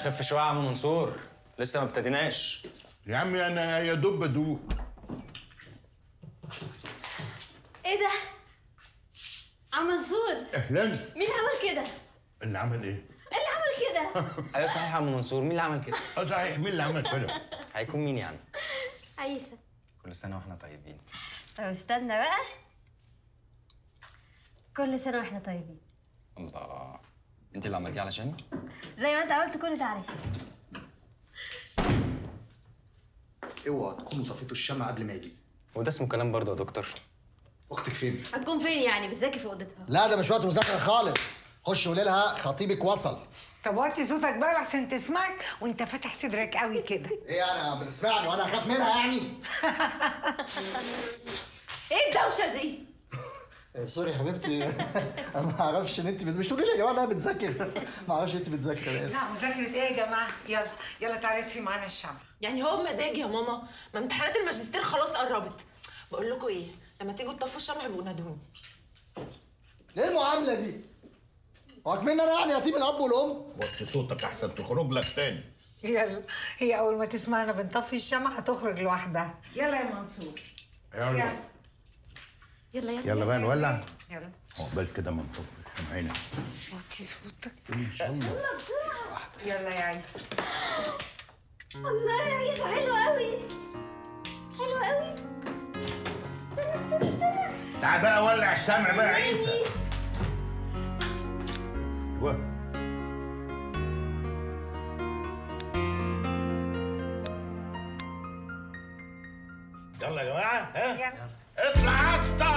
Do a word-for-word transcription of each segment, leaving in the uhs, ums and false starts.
خف شويه يا عم منصور، لسه ما ابتديناش. يا عمي انا يا دوب بدوق. ايه ده؟ عم منصور اهلا. مين عمل كده؟ اللي عمل ايه؟ اللي عمل كده. ايوه صحيح يا عم منصور، مين اللي عمل كده؟ اه صحيح، مين اللي عمل كده؟ هيكون مين يعني؟ عيسى. كل سنه واحنا طيبين. طب استنى بقى. كل سنه واحنا طيبين. الله، انت اللي عملتيه علشاني؟ زي ما انت عملت كل ده علشاني. اوعى تكونوا طفيتوا الشمع قبل ما يجي. هو ده اسمه كلام برضه يا دكتور؟ اختك فين؟ هتكون فين يعني؟ بتذاكر في اوضتها؟ لا ده مش وقت مذاكره خالص، خش قولي لها خطيبك وصل. طب وطي صوتك بقى عشان تسمعك وانت فاتح صدرك قوي كده. ايه انا بتسمعني وانا اخاف منها يعني؟ ايه الدوشه دي؟ سوري يا حبيبتي انا ما اعرفش ان انت مش تقولي لي يا جماعه انا بتذاكر، ما اعرفش انت بتذاكر. لا مذاكره ايه يا جماعه؟ يلا يلا تعالي اطفي معانا الشمع. يعني هو مزاجي يا ماما، ما امتحانات الماجستير خلاص قربت. بقول لكم ايه؟ لما تيجوا تطفوا الشمع يبقوا نادوني. ايه المعامله دي؟ هو كمان انا يعني يتيم الاب والام؟ وطي صوتك احسن تخرج لك تاني. يلا هي اول ما تسمعنا بنطفي الشمع هتخرج لوحدها. يلا يا منصور. يلا يلا يلا, يلا, يلا بقى نولع. يلا عقبال كده ما نطفي الشمع هنا. وطي صوتك. ان شاء الله. يلا بسرعه. يلا يا عيسى. الله يا عيسى حلو قوي. حلو قوي. تعال بقى ولع الشمع بقى يا عيسى. ايوه. يلا يا جماعه، ها؟ اطلع يا اسطى.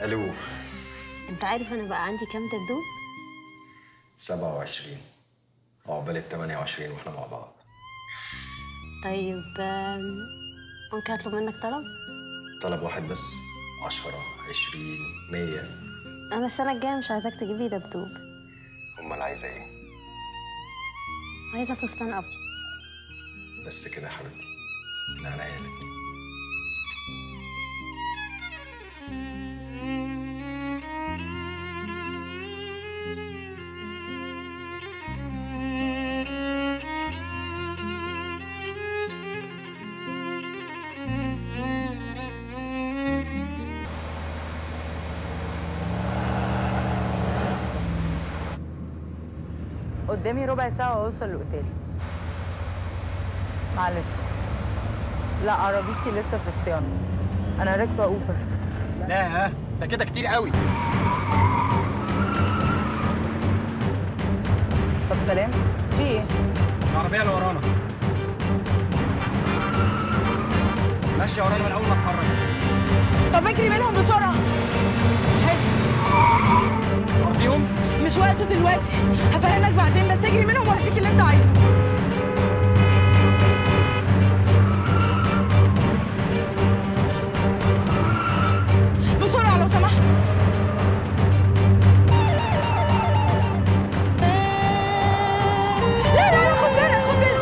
الو، انت عارف انا بقى عندي كام دبدوب؟ سبعة وعشرين. عقبال ال تمنية وعشرين واحنا مع بعض. طيب ممكن اطلب منك طلب؟ طلب واحد بس؟ عشرة عشرين مية. انا السنه الجايه مش عايزاك تجيب لي دبدوب. امال عايزه ايه؟ عايزه فستان ابيض. بس كده يا حبيبتي، من عينيا الاتنين. قدامي ربع ساعة وأوصل لأوتيلي. معلش. لا عربيتي لسه في الصيانة. أنا راكبة أوبر. لا ها ده كده كتير قوي. طب سلام، في إيه؟ العربية اللي ورانا. ماشية ورانا من أول ما اتحرك. طب اجري منهم بسرعة. تعرفيهم؟ مش وقته دلوقتي، هفهمك بعدين، بس اجري منهم وهديك اللي انت عايزه. بسرعه لو سمحت. لا لا لا، خد بالك خد بالك.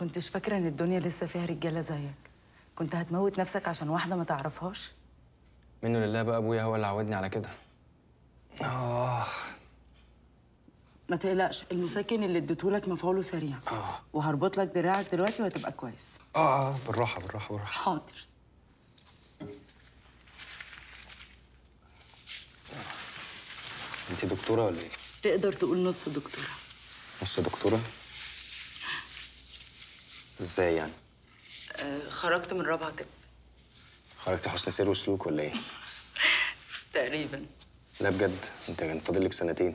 كنتش فاكرة ان الدنيا لسه فيها رجالة زيك، كنت هتموت نفسك عشان واحدة ما تعرفهاش؟ منه لله بقى، ابويا هو اللي عودني على كده. اه ما تقلقش، المسكن اللي اديتهولك مفعوله سريع. اه وهربط لك دراعك دلوقتي وهتبقى كويس. اه اه بالراحة بالراحة بالراحة. حاضر. انت دكتورة ولا ايه؟ تقدر تقول نص دكتورة. نص دكتورة؟ ازاي يعني؟ آه، خرجت من رابعه طب. خرجت حسن سير وسلوك ولا ايه؟ تقريبا. لا بجد، انت كان فاضل لك سنتين.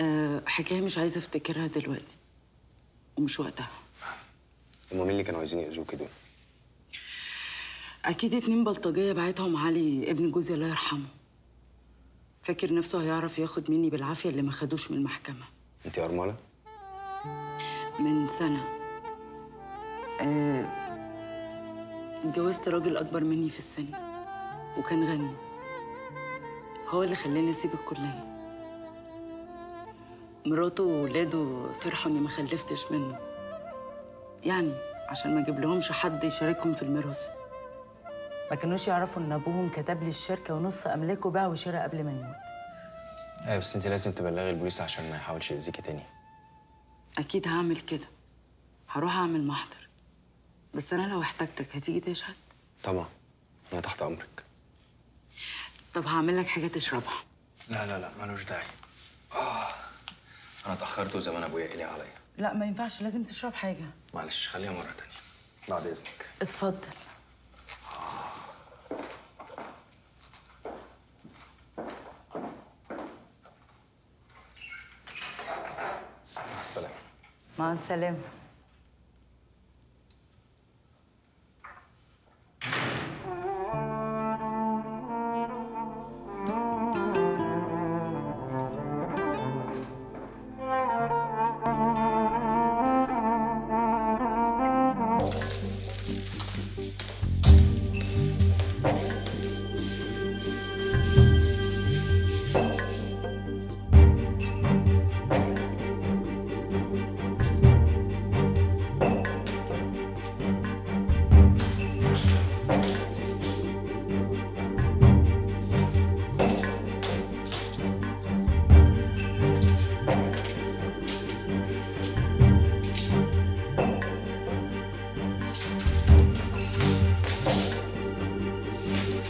آه، حكايه مش عايزه افتكرها دلوقتي ومش وقتها. هم مين اللي كانوا عايزين يأذوكي دول؟ اكيد اتنين بلطجيه بعتهم علي ابن جوزي الله يرحمه. فاكر نفسه هيعرف ياخد مني بالعافيه اللي ما خدوش من المحكمه. انت ارمله؟ من سنه اتجوزت راجل أكبر مني في السن وكان غني، هو اللي خلاني أسيب الكلية. مراته وولاده فرحوا إني ما خلفتش منه، يعني عشان ما أجيب لهمش حد يشاركهم في الميراث. ما كانوش يعرفوا إن أبوهم كتب لي الشركة ونص أملاكه باع وشرى قبل ما يموت. أيوة بس أنت لازم تبلغي البوليس عشان ما يحاولش يأذيكي تاني. أكيد هعمل كده، هروح أعمل محضر. بس أنا لو احتجتك هتيجي تشهد؟ طبعا، أنا تحت أمرك. طب هعمل لك حاجة تشربها. لا لا لا، مالوش داعي. آه أنا اتأخرت وزي ما أنا أبويا قلق عليا. لا ما ينفعش، لازم تشرب حاجة. معلش، خليها مرة تانية بعد إذنك. اتفضل. مع السلامة. مع السلامة.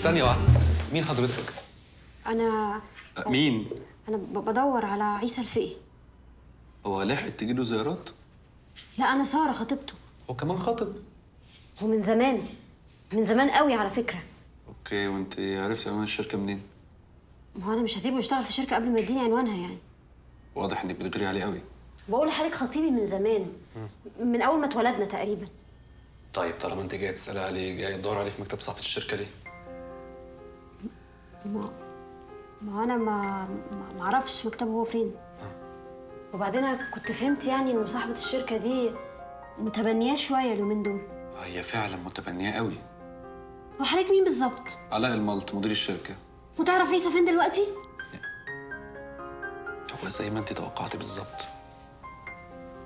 ثانية واحدة، مين حضرتك؟ أنا مين؟ أنا بدور على عيسى الفقي. هو لحق تجيله زيارات؟ لا أنا سارة خطيبته. هو كمان خاطب؟ هو من زمان، من زمان قوي على فكرة. أوكي، وأنت عرفتي عنوان الشركة منين؟ ما هو أنا مش هسيبه يشتغل في الشركة قبل ما يديني عنوانها يعني. واضح إنك بتغيري عليه قوي. بقول لحضرتك خطيبي من زمان، من أول ما اتولدنا تقريبا. طيب طالما أنت جاية تسألي عليه، جاية تدور عليه في مكتب صاحبة الشركة ليه؟ ما ما انا ما ما اعرفش مكتبه هو فين. أه. وبعدين انا كنت فهمت يعني انه صاحبه الشركه دي متبنياه شويه اليومين دول. هي فعلا متبنياه قوي. هو حضرتك مين بالظبط؟ علاء الملط، مدير الشركه. وتعرف عيسى فين دلوقتي؟ وزي ما انت توقعتي بالظبط.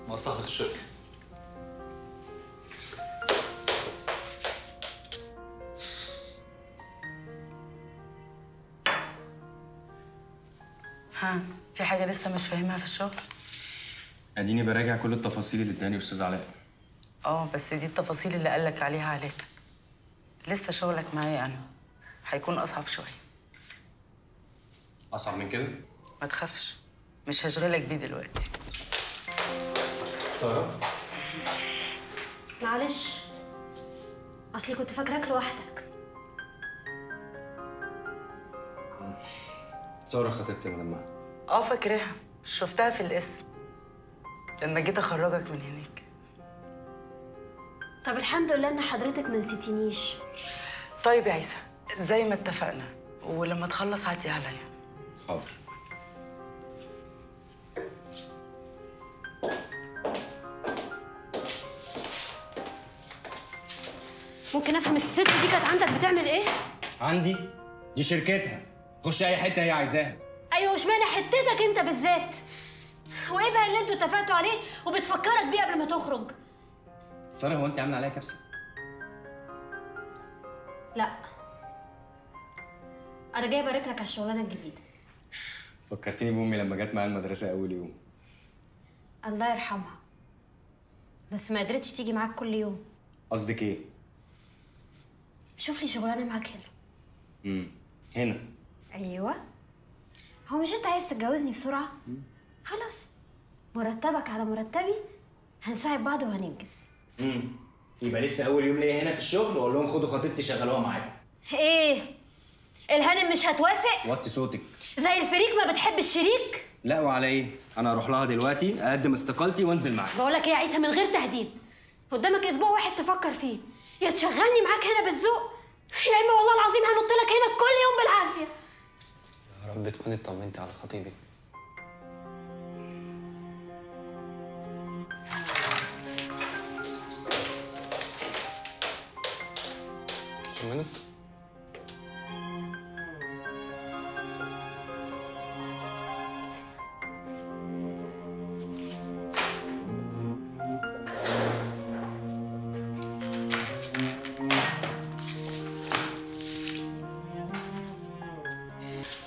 مع صاحبة الشركة. ها، في حاجة لسه مش فاهمها في الشغل؟ اديني براجع كل التفاصيل اللي اداني استاذ علاء. اه بس دي التفاصيل اللي قالك عليها علاء. لسه شغلك معايا انا هيكون اصعب شوية. اصعب من كده؟ ما تخافش، مش هشغلك بيه دلوقتي. سارة معلش، اصلي كنت فاكراك لوحدك. سارة خطيبتي من مها. اه فاكراها، شفتها في الاسم لما جيت اخرجك من هناك. طب الحمد لله ان حضرتك ما نسيتنيش. طيب يا عيسى، زي ما اتفقنا، ولما تخلص عدي عليا. حاضر. ممكن افهم الست دي كانت عندك بتعمل ايه؟ عندي؟ دي شركتها، خش اي حته هي عايزاها. ايوه، واشمعنى حتتك انت بالذات؟ وايه بقى اللي انتوا اتفقتوا عليه وبتفكرك بيه قبل ما تخرج؟ ساره، هو انت عامله عليا كبسه؟ لا، انا جاي ابارك لك على الشغلانه الجديده. فكرتني بامي لما جت معايا المدرسه اول يوم. الله يرحمها، بس ما قدرتش تيجي معاك كل يوم. قصدك ايه؟ شوف لي شغلانه معاك هنا. امم هنا؟ ايوه. هو مش انت عايز تتجوزني بسرعه؟ مم. خلاص، مرتبك على مرتبي، هنساعد بعض وهننجز. امم يبقى لسه اول يوم ليا هنا في الشغل واقول لهم خدوا خطيبتي شغلوها معايا؟ ايه؟ الهانم مش هتوافق؟ وطي صوتك. زي الفريق ما بتحب الشريك؟ لا وعلى ايه؟ انا هروح لها دلوقتي اقدم استقالتي وانزل معاك. بقول لك ايه يا عيسى، من غير تهديد، قدامك اسبوع واحد تفكر فيه، يا تشغلني معاك هنا بالذوق، يا اما والله العظيم هنط لك هنا كل يوم بالعافيه. يا رب تكوني اطمنتي على خطيبي. طمنت؟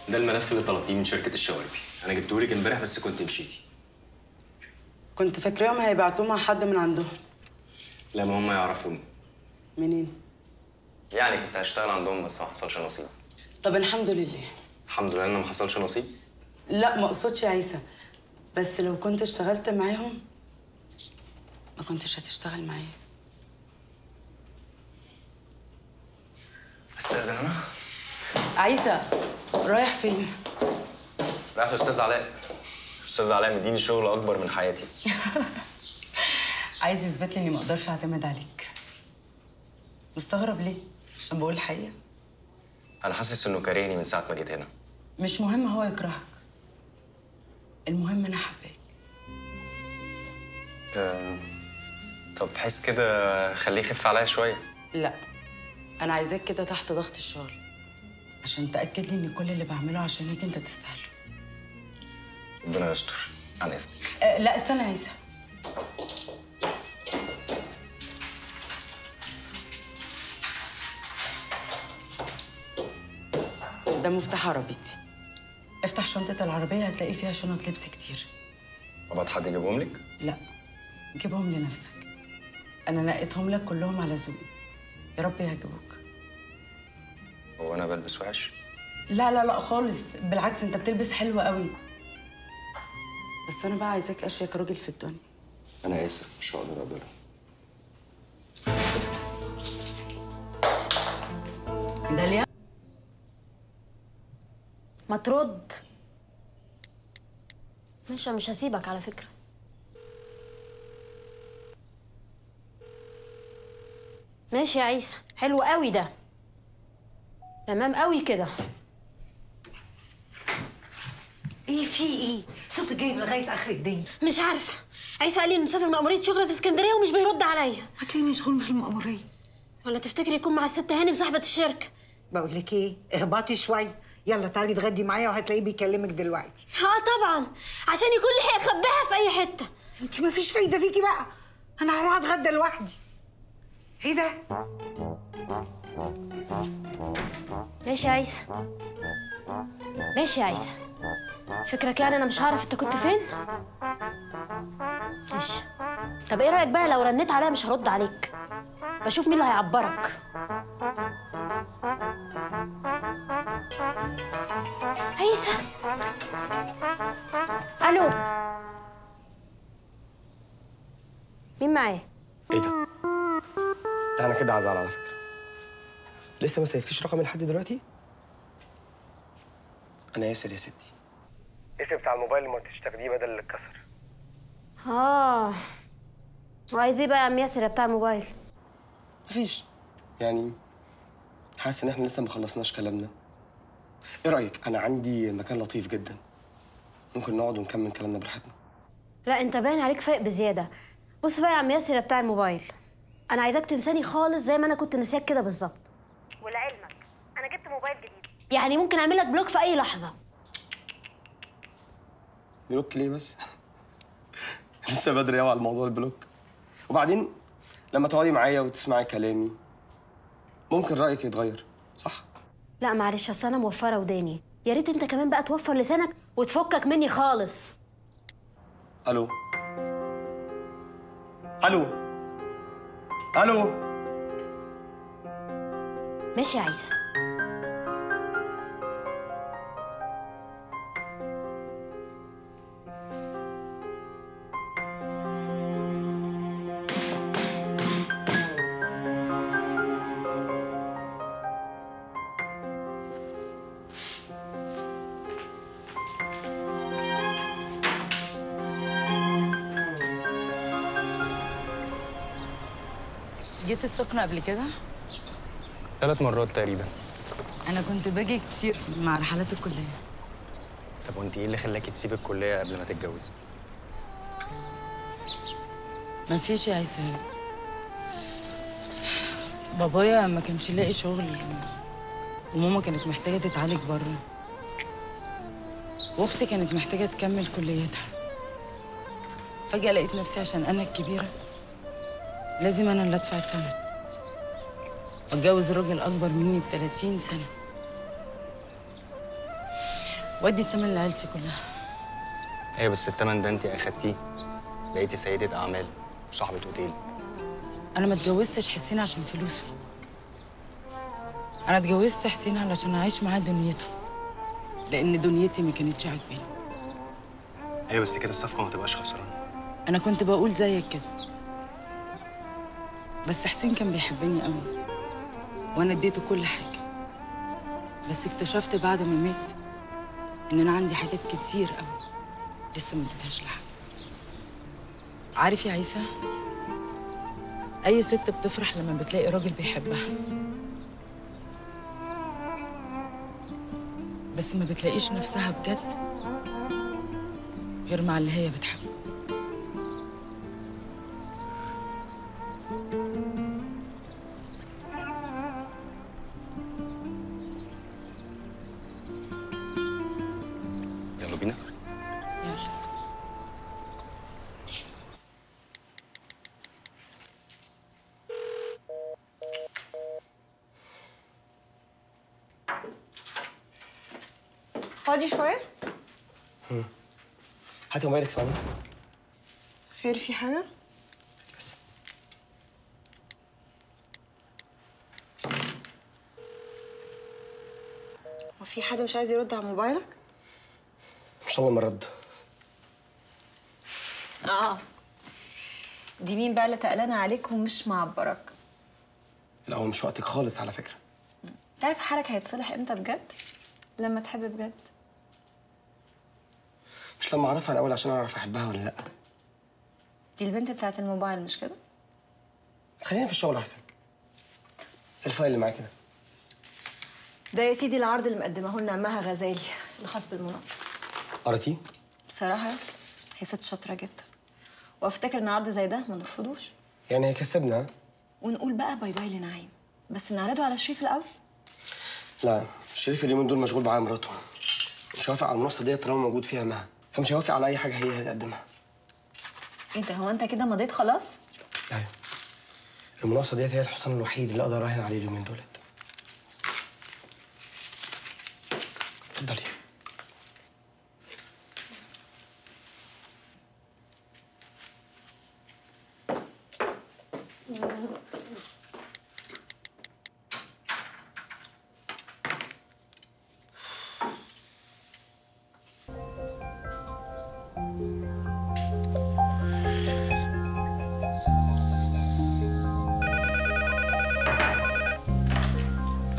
ده الملف اللي طلبتيه من شركة الشواربي، أنا جبتهولك امبارح بس كنت مشيتي. كنت فاكراهم هيبعتوه مع حد من عندهم. لا، ما هم يعرفوني. منين؟ يعني كنت هشتغل عندهم بس ما حصلش نصيب. طب الحمد لله. الحمد لله إن ما حصلش نصيب؟ لا، ما أقصدش يا عيسى، بس لو كنت اشتغلت معاهم ما كنتش هتشتغل معايا. أستأذن أنا؟ عيسى، رايح فين؟ رايح لأستاذ علاء. أستاذ علاء مديني شغل أكبر من حياتي. عايز يثبت لي إني ما أقدرش أعتمد عليك. مستغرب ليه؟ عشان بقول الحقيقة؟ أنا حاسس إنه كارهني من ساعة ما جيت هنا. مش مهم هو يكرهك، المهم أنا حباك. أه... طب حس كده، خليه يخف عليا شوية. لأ، أنا عايزاك كده تحت ضغط الشغل، عشان تأكد لي إن كل اللي بعمله عشانك أنت تستاهله. ربنا يستر، عن إذنك. أه لا استنى يا عيسى. ده مفتاح عربيتي. افتح شنطة العربية، هتلاقي فيها شنط لبس كتير. أبعت حد يجيبهم لك؟ لا، جيبهم لنفسك. أنا نقيتهم لك كلهم على ذوقي. يا رب يعجبوك. هو أنا بلبس وحش؟ لا لا لا خالص، بالعكس أنت بتلبس حلو قوي. بس أنا بقى عايزاك أشيك راجل في الدنيا. أنا آسف، مش هقدر أقبله. داليا؟ ما ترد. ماشي، مش هسيبك على فكرة. ماشي يا عيسى، حلو قوي ده. تمام قوي كده. ايه في ايه؟ صوتك جايب لغايه اخر الدنيا. مش عارفه، عيسى قال لي انه مسافر مأمورية شغل في اسكندريه ومش بيرد عليا. هتلاقيه مشغول في المأمورية. ولا تفتكري يكون مع الست هانم صاحبه الشركه؟ بقول لك ايه، اهبطي شويه، يلا تعالي اتغدي معايا وهتلاقيه بيكلمك دلوقتي. اه طبعا، عشان يكون لحق اخبيها في اي حته. انت مفيش فايده فيكي بقى، انا هروح اتغدى لوحدي. ايه ده؟ ماشي يا عيسى، ماشي يا عيسى. فكرك يعني انا مش هعرف انت كنت فين؟ ماشي. طب ايه رايك بقى لو رنيت عليها مش هرد عليك، بشوف مين اللي هيعبرك. عيسى، الو، مين معايا؟ ايه ده؟ لا انا كده هزعل على فكره. لسه ما سيفتيش رقمي لحد دلوقتي؟ انا ياسر يا ستي. اسم بتاع الموبايل اللي ما قلتيش تاخديه بدل اللي اتكسر. اه وعايز ايه بقى يا عم ياسر بتاع الموبايل؟ مفيش، يعني حاسس ان احنا لسه ما خلصناش كلامنا. ايه رايك انا عندي مكان لطيف جدا، ممكن نقعد ونكمل كلامنا براحتنا. لا انت باين عليك فايق بزياده. بص بقى يا عم ياسر بتاع الموبايل، انا عايزاك تنساني خالص زي ما انا كنت نسياك كده بالظبط. ولعلمك انا جبت موبايل جديد، يعني ممكن اعمل لك بلوك في اي لحظه. بلوك ليه بس؟ لسه بدري قوي على موضوع البلوك. وبعدين لما تقعدي معايا وتسمعي كلامي ممكن رايك يتغير، صح؟ لا معلش، اصل انا موفره وداني، يا ريت انت كمان بقى توفر لسانك وتفكك مني خالص. الو الو الو. ماشي يا عيسى. جيت السخنة قبل كده؟ ثلاث مرات تقريبا. أنا كنت باجي كتير مع رحلات الكلية. طب وأنت إيه اللي خلاكي تسيب الكلية قبل ما تتجوزي؟ مفيش يا عيسى، بابايا ما كانش لاقي شغل، وماما كانت محتاجة تتعالج بره، وأختي كانت محتاجة تكمل كليتها. فجأة لقيت نفسي عشان أنا الكبيرة لازم أنا اللي أدفع الثمن، وأتجوز راجل أكبر مني ب ثلاثين سنة، وأدي الثمن لعيلتي كلها. أيوة بس الثمن ده أنت أخدتيه، بقيتي سيدة أعمال وصاحبة أوتيل. أنا ما اتجوزتش حسين عشان فلوسه، أنا اتجوزت حسين علشان أعيش معاه دنيته، لأن دنيتي ما كانتش عاجباني. أيوة بس كده الصفقة ما تبقاش خسرانة. أنا كنت بقول زيك كده، بس حسين كان بيحبني قوي وانا اديته كل حاجه، بس اكتشفت بعد ما مات ان انا عندي حاجات كتير قوي لسه ما اديتهاش لحد. عارف يا عيسى، اي ست بتفرح لما بتلاقي راجل بيحبها، بس ما بتلاقيش نفسها بجد غير مع اللي هي بتحبه. فاضي شوية؟ امم هاتي موبايلك ثواني. خير في حاجة؟ بس هو في حد مش عايز يرد على موبايلك؟ مش أول مرة رد. اه دي مين بقى اللي تقلانة عليك ومش معبرك؟ لا هو مش وقتك خالص على فكرة. تعرف حالك هيتصلح امتى بجد؟ لما تحب بجد. مش لما اعرفها الاول عشان اعرف احبها ولا لا. دي البنت بتاعت الموبايل مش كده؟ خلينا في الشغل احسن. الفايل اللي معايا كده ده يا سيدي العرض اللي مقدمه لنا مها غزالي الخاص بالمناقصه. قريتيه؟ بصراحه هي ست شاطره جدا، وافتكر ان عرض زي ده ما نرفضوش. يعني هيكسبنا ونقول بقى باي باي لنعيم، بس نعرضه على شريف الاول. لا، شريف اليومين دول مشغول بعيا مراته، مش هيوافق على المناقصه ديت طالما موجود فيها مها، فمش هيوافق على اي حاجه هي هتقدمها. ايه ده، هو انت كده مضيت خلاص؟ ايوه، المناقصه ديت هي الحصان الوحيد اللي اقدر اراهن عليه اليومين دولت. اتفضلي.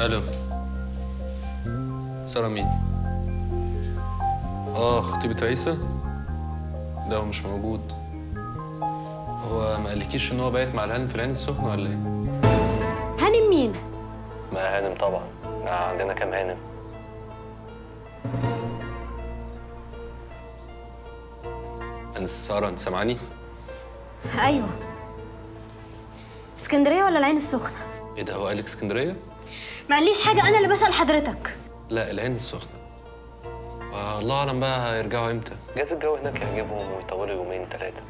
الو، سارة مين؟ اه، خطيبة عيسى؟ ده هو مش موجود. هو ما قالكيش ان هو بايت مع الهانم في العين السخنة ولا ايه؟ هانم مين؟ مع هانم طبعا، مع عندنا كام هانم. انسة سارة، انت سامعاني؟ ايوه. اسكندرية ولا العين السخنة؟ ايه ده، هو قالك اسكندرية؟ معليش حاجة، أنا اللي بسأل حضرتك. لا، العين السخنة. الله أعلم بقى هيرجعوا إمتى؟ جايز الجو هناك يعجبهم ويطولوا يومين ثلاثة.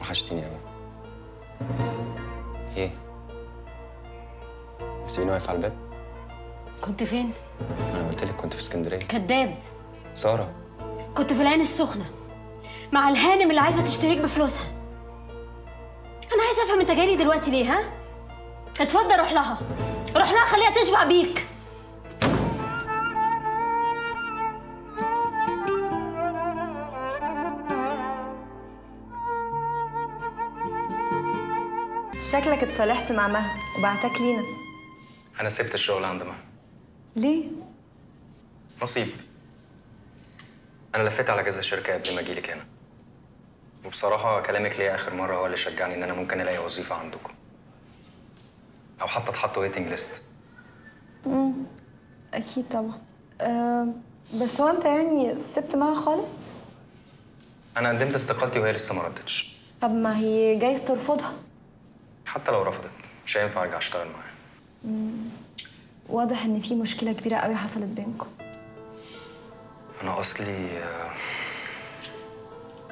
وحشتيني أوي. إيه؟ سيبيني واقف على الباب؟ كنت فين؟ أنا قلت لك كنت في اسكندرية. كداب. سارة، كنت في العين السخنة مع الهانم اللي عايزة تشتريك بفلوسها. أنا عايزة أفهم أنت جاي لي دلوقتي ليه؟ ها؟ اتفضل روح لها، روح لها خليها تشبع بيك. شكلك اتصالحت مع مها وبعتك لينا. أنا سبت الشغل عند مها. ليه؟ نصيب. أنا لفيت على كذا شركة قبل ما أجيلك هنا. وبصراحة كلامك ليا آخر مرة هو اللي شجعني إن أنا ممكن ألاقي وظيفة عندكم. أو حتى أتحط ويتنج ليست. امم أكيد طبعًا. أه بس هو أنت يعني سبت معاها خالص؟ أنا قدمت استقالتي وهي لسه ما ردتش. طب ما هي جايز ترفضها. حتى لو رفضت مش هينفع أرجع أشتغل معاها. امم واضح ان في مشكله كبيره قوي حصلت بينكم. انا اصلي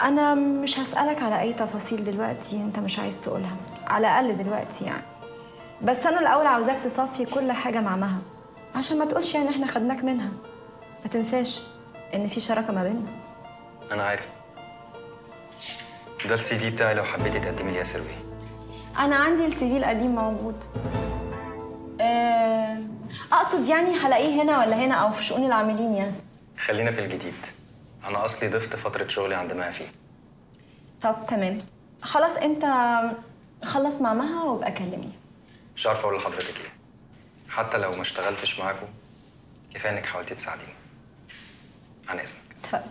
انا مش هسالك على اي تفاصيل دلوقتي انت مش عايز تقولها، على الاقل دلوقتي يعني. بس انا الاول عاوزاك تصفي كل حاجه مع مها عشان ما تقولش يعني احنا خدناك منها. ما تنساش ان في شراكه ما بيننا. انا عارف. ده السي في بتاعي لو حبيتي تقدمي لي ياسر بيه. انا عندي السي في القديم موجود. أه... أقصد يعني هلاقيه هنا ولا هنا أو في شؤون العاملين يعني. خلينا في الجديد، أنا أصلي ضفت فترة شغلي عند مها فيه. طب تمام، خلاص أنت خلص مع مها وابقى كلمني. مش عارفة أقول لحضرتك إيه، حتى لو ما اشتغلتش معاكم كفاية إنك حاولتي تساعديني. عن إذنك. اتفضل.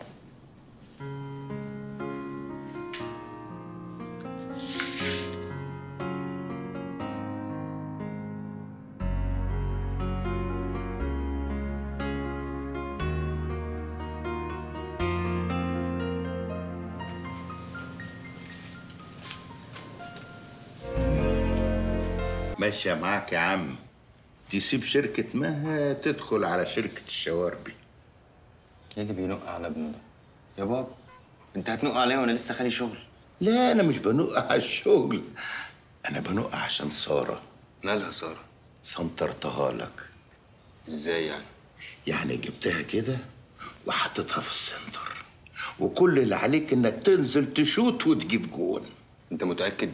ماشية معاك يا عم، تسيب شركة مها تدخل على شركة الشواربي. ايه اللي بينق على ابنه ده؟ يا بابا انت هتنق عليا وانا لسه خالي شغل. لا انا مش بنق على الشغل، انا بنق عشان سارة. مالها سارة؟ سنطرتها لك. ازاي يعني؟ يعني جبتها كده وحطيتها في السنتر، وكل اللي عليك انك تنزل تشوت وتجيب جون. انت متأكد؟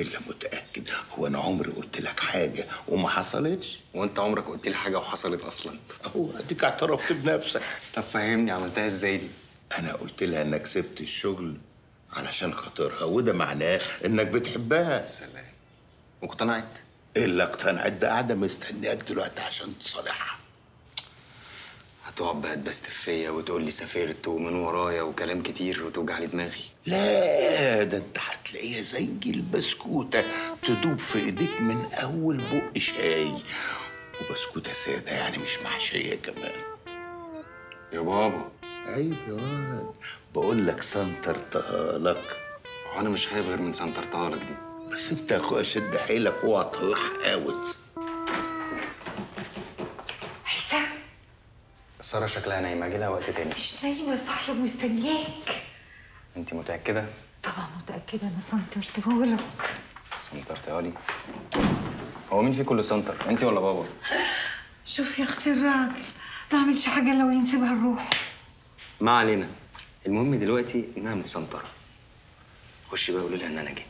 إلا متأكد، هو أنا عمري قلت لك حاجة وما حصلتش؟ وأنت عمرك قلت لي حاجة وحصلت أصلاً؟ أهو أديك اعترفت بنفسك. طب فهمني، عملتها إزاي دي؟ أنا قلت لها إنك سبت الشغل علشان خاطرها، وده معناه إنك بتحبها. سلام. واقتنعت؟ إلا اقتنعت، ده قاعدة مستنياك دلوقتي عشان تصالحها. هتقعد بقى تبستف فيا وتقول لي سافرت ومن ورايا وكلام كتير وتوجع لي دماغي. لا ده انت هتلاقيها زي البسكوته تدوب في ايديك من اول بق شاي، وبسكوته ساده يعني مش محشيه كمان. يا بابا. عيب يا واد، بقول لك سنترتها لك. انا مش خايف غير من سنترتها لك دي. بس انت يا اخويا شد حيلك اوعى تطلعها اوت. عيسى، سارة شكلها نايمة، اجي لها وقت تاني. مش نايمة، صاحية مستنياك. انت متأكدة؟ طبعا متأكدة، انا سنترتها لك. سنترتها لي؟ هو مين في كل سنتر؟ انت ولا بابا؟ شوف يا اختي الراجل، ما اعملش حاجة لو ينسبها الروح. ما علينا، المهم دلوقتي انها متسنطرة. خشي بقى قولي لها ان انا جيت.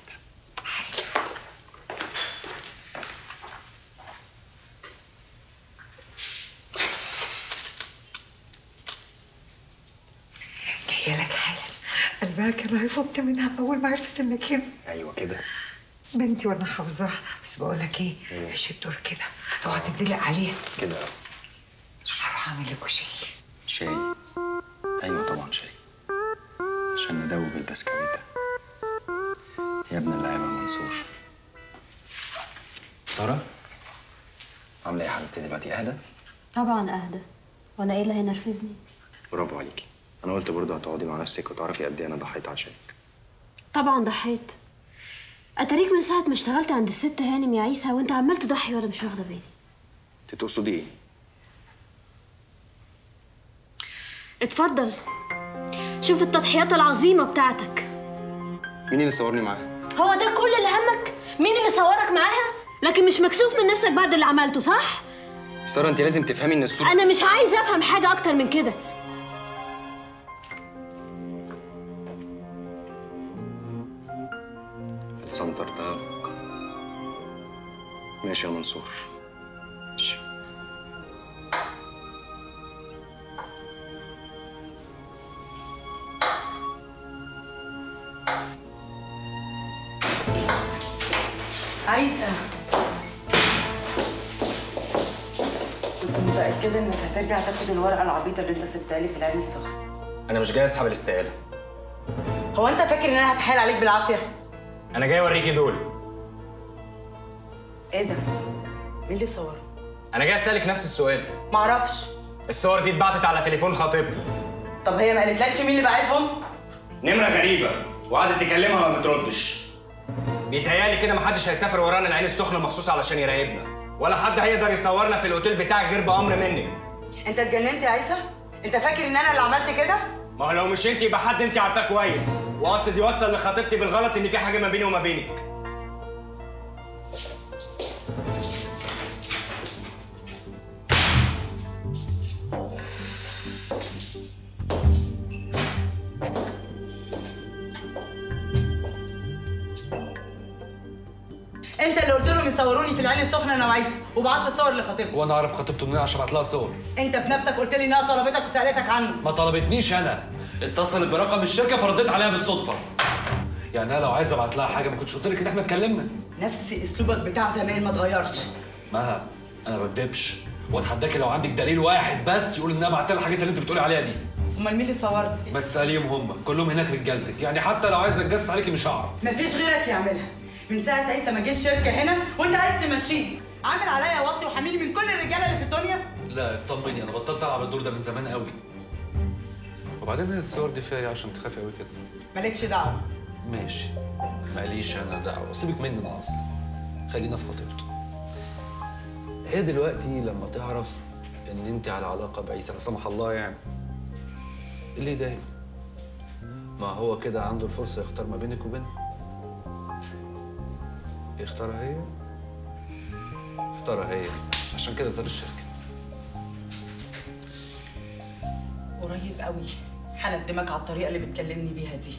جايه لك حالا، قلبها كان هيفط منها اول ما عرفت انك هنا. ايوه كده بنتي وانا حافظاها، بس بقول لك ايه؟ عيشي الدور كده، اوعى تدلق عليها كده. هروح اعمل لكم شاي. شاي؟ ايوه طبعا شاي، عشان ندوب البسكويته. يا ابن اللعيبه يا منصور. ساره، عامله ايه يا حبيبتي دلوقتي؟ اهدى؟ طبعا اهدى، وانا ايه اللي هينرفزني؟ برافو عليكي، انا قلت برضه هتقعدي مع نفسك وتعرفي قد ايه انا ضحيت عشانك. طبعا ضحيت، اتاريك من ساعه ما اشتغلت عند الست هانم يا عيسى وانت عمال تضحي وانا مش واخده بالي. انت تقصدي ايه؟ اتفضل شوف التضحيات العظيمه بتاعتك. مين اللي صورني معاها؟ هو ده كل اللي همك؟ مين اللي صورك معاها؟ لكن مش مكسوف من نفسك بعد اللي عملته، صح؟ ساره انت لازم تفهمي ان الصوره، انا مش عايزه افهم حاجه اكتر من كده. السنتر ده ماشي يا منصور. ماشي. عايزة، كنت متأكدة إنك هترجع تاخد الورقة العبيطة اللي أنت سبتها لي في العين السخن. أنا مش جاي أسحب الاستقالة. هو أنت فاكر إن أنا هتحايل عليك بالعافية؟ أنا جاي أوريكي دول. إيه ده؟ مين اللي صوره؟ أنا جاي أسألك نفس السؤال. معرفش. الصور دي اتبعتت على تليفون خطيبتي. طب هي ما قالتلكش مين اللي بعتهم؟ نمرة غريبة، وقعدت تكلمها وما بتردش. بيتهيألي كده محدش هيسافر ورانا العين السخنة مخصوص علشان يراقبنا، ولا حد هيقدر يصورنا في الأوتيل بتاعك غير بأمر منك. أنت اتجننت يا عيسى؟ أنت فاكر إن أنا اللي عملت كده؟ ما هو لو مش أنت يبقى حد أنت عارفاه كويس، وقصد يوصل لخطيبتي بالغلط إن في حاجة ما بيني وما بينك. انت اللي قلت لهم يصوروني في العين السخنه انا وعيسى، وبعت الصور لخطيبته. وانا اعرف خطيبته منين عشان ابعت لها صور؟ انت بنفسك قلت لي انها طلبتك وسالتك عنه. ما طلبتنيش، انا اتصلت برقم الشركه فرديت عليها بالصدفه. يعني انا لو عايز ابعت لها حاجه ما كنتش قلت لك ان احنا اتكلمنا؟ نفس اسلوبك بتاع زمان ما اتغيرش. مها، انا ما بكدبش، واتحداكي لو عندك دليل واحد بس يقول ان انا بعت لها الحاجات اللي انت بتقولي عليها دي. امال مين اللي صورك؟ ما تساليهم، هم كلهم هناك رجالتك، يعني حتى لو عايز اتجسس عليكي مش هعرف. مفيش غيرك يعملها. من ساعة عيسى ما جه الشركة هنا وأنت عايز تمشيه، عامل عليا واصي وحاميني من كل الرجالة اللي في الدنيا؟ لا اطمني، أنا بطلت ألعب الدور ده من زمان قوي. وبعدين هي الصور دي فيها عشان تخافي قوي كده؟ مالكش دعوة. ماشي، ماليش أنا دعوة، سيبك مني أنا أصلا. خلينا في خطيبته. هي دلوقتي لما تعرف إن أنت على علاقة بعيسى لا سمح الله، يعني اللي يضايق ما هو كده عنده الفرصة يختار ما بينك وبينها. اختارها هي؟ اختارها هي، عشان كده ساب الشركة. قريب قوي حلب دماغك على الطريقة اللي بتكلمني بيها دي،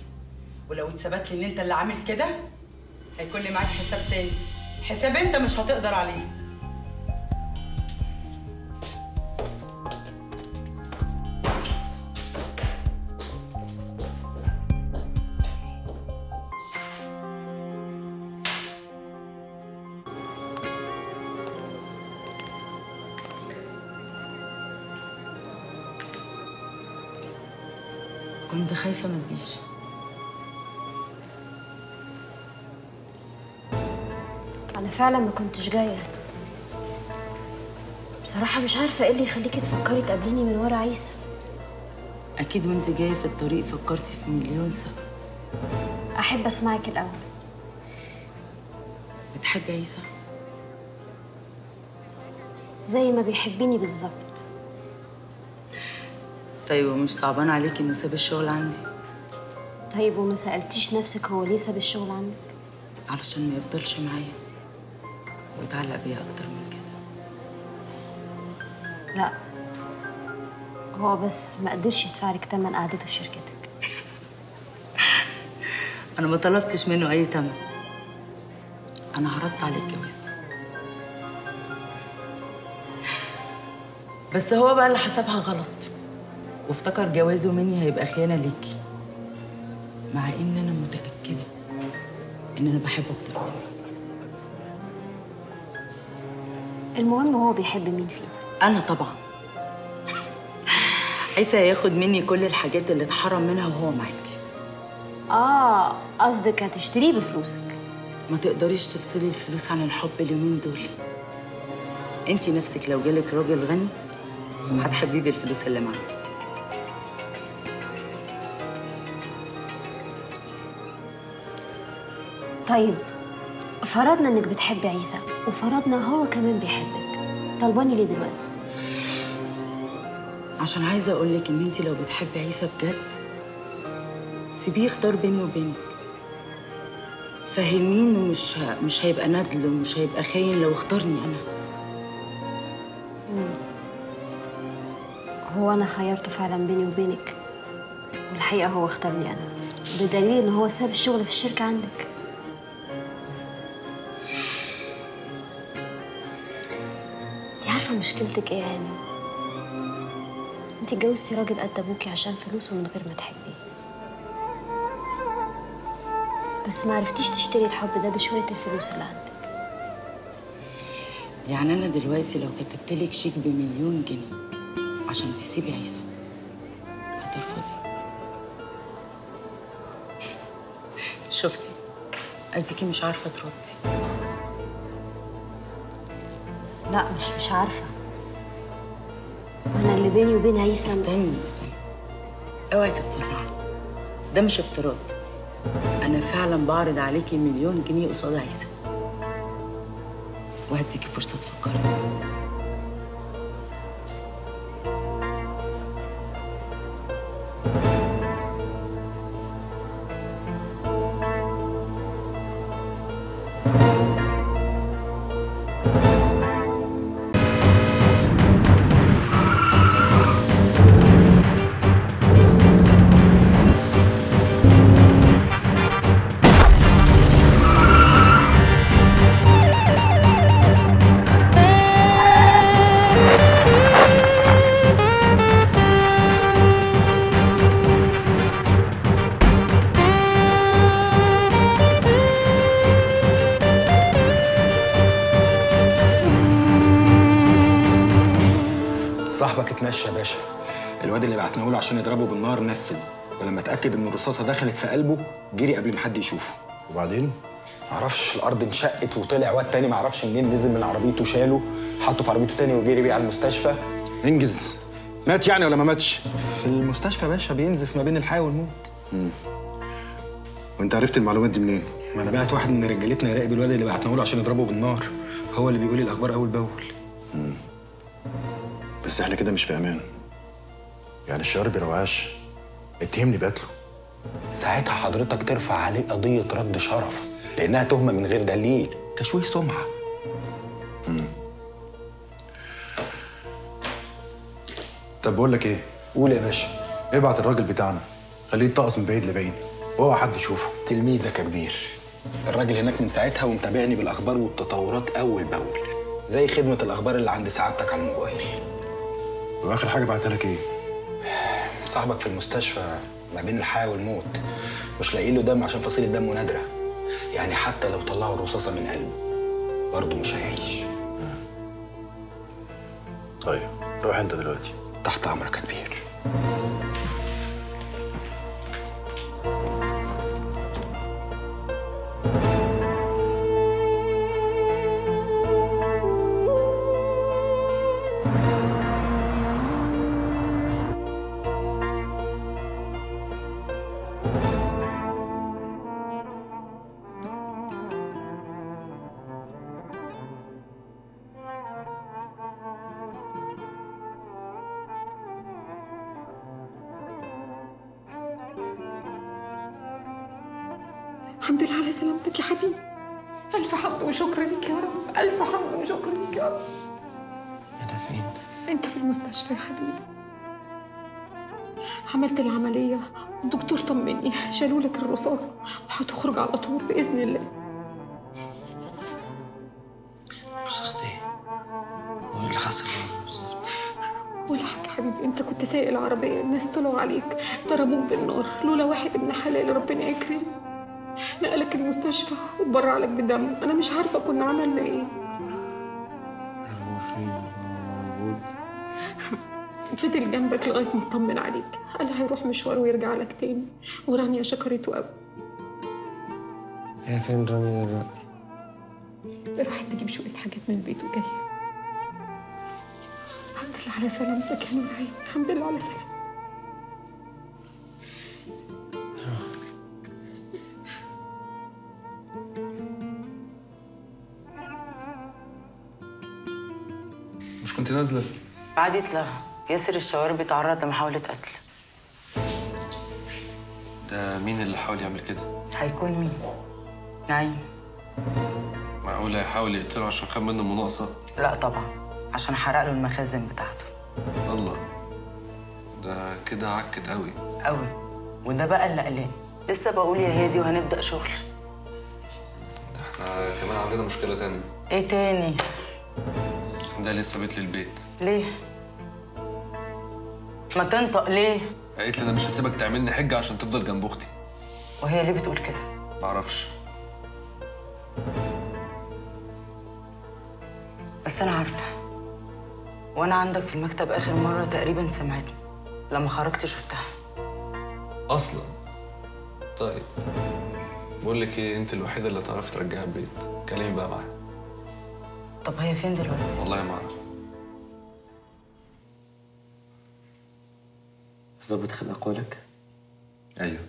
ولو اتثبت لي إن أنت اللي عامل كده هيكون لي معاك حساب تاني، حساب أنت مش هتقدر عليه. كنت خايفة ما تجيش. أنا فعلا ما كنتش جاية. بصراحة مش عارفة إيه اللي يخليكي تفكري تقابليني من ورا عيسى. اكيد وانت جايه في الطريق فكرتي في مليون سبب. احب اسمعك الاول. بتحبي عيسى؟ زي ما بيحبني بالظبط. طيب ومش صعبان عليكي انه ساب الشغل عندي؟ طيب وما سالتيش نفسك هو ليه ساب الشغل عندك؟ علشان ما يفضلش معايا ويتعلق بيا اكتر من كده. لا هو بس ما قدرش يدفع لك تمن قعدته في شركتك. انا ما طلبتش منه اي تمن، انا عرضت عليه الجواز، بس هو بقى اللي حسبها غلط وافتكر جوازه مني هيبقى خيانه ليكي، مع ان انا متاكده ان انا بحبه اكتر منه. المهم هو بيحب مين فينا؟ انا طبعا. عيسى هياخد مني كل الحاجات اللي اتحرم منها وهو معاكي. اه قصدك هتشتريه بفلوسك؟ ما تقدريش تفصلي الفلوس عن الحب اليومين دول. انتي نفسك لو جالك راجل غني هتحبيه بالفلوس اللي معاك. طيب فرضنا انك بتحبي عيسى وفرضنا هو كمان بيحبك، طالباني ليه دلوقتي؟ عشان عايزه اقول لك ان انت لو بتحبي عيسى بجد سيبيه يختار بيني وبينك، فهميه انه مش مش هيبقى ندل ومش هيبقى خاين لو اختارني انا. مم. هو انا خيرته فعلا بيني وبينك، والحقيقه هو اختارني انا بدليل ان هو ساب الشغل في الشركه عندك. انت عارفه مشكلتك ايه يا هاني؟ انت اتجوزتي راجل قد ابوكي عشان فلوسه من غير ما تحبيه، بس ما عرفتيش تشتري الحب ده بشويه الفلوس اللي عندك. يعني انا دلوقتي لو كتبتلك شيك بمليون جنيه عشان تسيبي عيسى هترفضي؟ شفتي اديكي مش عارفه تردي. لا مش مش عارفه، أنا اللي بيني وبين عيسى. استني استني، اوعي تتسرعي، ده مش افتراض، أنا فعلا بعرض عليكي مليون جنيه قصاد عيسى، وهديكي فرصة تفكري. ماشي يا باشا. الواد اللي بعتناه له عشان يضربه بالنار نفذ، ولما اتاكد ان الرصاصه دخلت في قلبه جري قبل ما حد يشوفه. وبعدين معرفش الارض انشقت وطلع واد تاني معرفش منين نزل من عربيته شاله حطه في عربيته تاني وجري بيه على المستشفى. انجز، مات يعني ولا ما ماتش؟ في المستشفى يا باشا، بينزف ما بين الحياه والموت. امم وانت عرفت المعلومات دي منين؟ ما انا بعت واحد من رجالتنا يراقب الواد اللي بعتناه له عشان يضربه بالنار، هو اللي بيقول لي الاخبار اول باول. امم بس احنا كده مش في امان. يعني الشواربي رواش اتهمني بقتله، ساعتها حضرتك ترفع عليه قضيه رد شرف لانها تهمه من غير دليل، تشويه سمعه. امم طب بقول لك ايه؟ قول يا باشا. ابعت الراجل بتاعنا خليه يطقس من بعيد لبعيد واوعى حد يشوفه. تلميذك يا كبير. الراجل هناك من ساعتها ومتابعني بالاخبار والتطورات اول باول، زي خدمه الاخبار اللي عند سعادتك على الموبايل. واخر حاجه بعتها لك ايه؟ صاحبك في المستشفى ما بين الحياه والموت، مش لاقيين له دم عشان فصيله دمه نادره، يعني حتى لو طلعوا الرصاصه من قلبه برضه مش هيعيش. طيب روح انت دلوقتي. تحت امرك يا كبير. الحمد لله على سلامتك يا حبيبي. ألف حمد وشكر ليك يا رب، ألف حمد وشكر ليك يا رب. أنا فين؟ أنت في المستشفى يا حبيبي. عملت العملية والدكتور طمني، شالوا لك الرصاصة وهتخرج على طول بإذن الله. رصاصة إيه؟ وإيه اللي حصل؟ ولا حاجة حبيبي، أنت كنت سايق العربية، الناس طلعوا عليك ضربوك بالنار، لولا واحد ابن حلال ربنا يكرم نقلك المستشفى واتبرعلك بدم. أنا مش عارفة كنا عملنا إيه. هو فين؟ موجود؟ فضل جنبك لغاية ما اطمن عليك، قال هيروح مشوار ويرجع لك تاني، ورانيا شكرته قوي. هي فين رانيا دلوقتي؟ راحت تجيب شوية حاجات من البيت وجاية. الحمد لله على سلامتك يا نورعين، الحمد لله على سلامتك. مش كنت نازله؟ عادت لها، ياسر الشواربي تعرض لمحاولة قتل. ده مين اللي حاول يعمل كده؟ هيكون مين؟ نعيم. معقولة هيحاول يقتله عشان خد منه مناقصة؟ لا طبعا، عشان حرق له المخازن بتاعته. الله، ده كده عكت قوي قوي، وده بقى اللي قلقان. لسه بقول يا هادي وهنبدا شغل. ده احنا كمان عندنا مشكله تانية. ايه تاني؟ ده لسه بيت للبيت. ليه؟ ما تنطق ليه؟ قالت لي انا مش هسيبك تعملني حجه عشان تفضل جنب اختي. وهي ليه بتقول كده؟ معرفش، بس انا عارفه. وانا عندك في المكتب اخر مره تقريبا سمعتني، لما خرجت شفتها اصلا. طيب بقول لك ايه، انت الوحيده اللي تعرفي ترجعي البيت، اتكلمي بقى معاها. طب هي فين دلوقتي؟ والله ما اعرف. الظابط خد اقوالك؟ ايوه،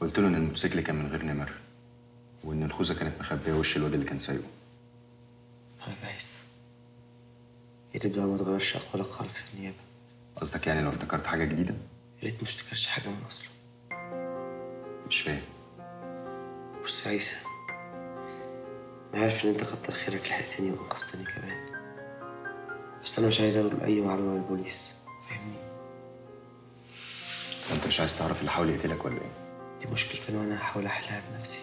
قلت له ان الموتوسيكل كان من غير نمر، وان الخوذه كانت مخبيه وش الواد اللي كان سايقه. طيب عايز يتبدأ ما تغيرش أقوالك خالص في النيابة. قصدك يعني لو افتكرت حاجة جديدة؟ يا ريت ما افتكرش حاجة من أصله. مش فاهم. بص يا عيسى، أنا عارف إن أنت كتر خيرك لحقتني وأنقذتني كمان، بس أنا مش عايز أقول أي معلومة للبوليس، فاهمني؟ أنت مش عايز تعرف اللي حاول يقتلك ولا إيه؟ دي مشكلتي وأنا هحاول أحلها بنفسي.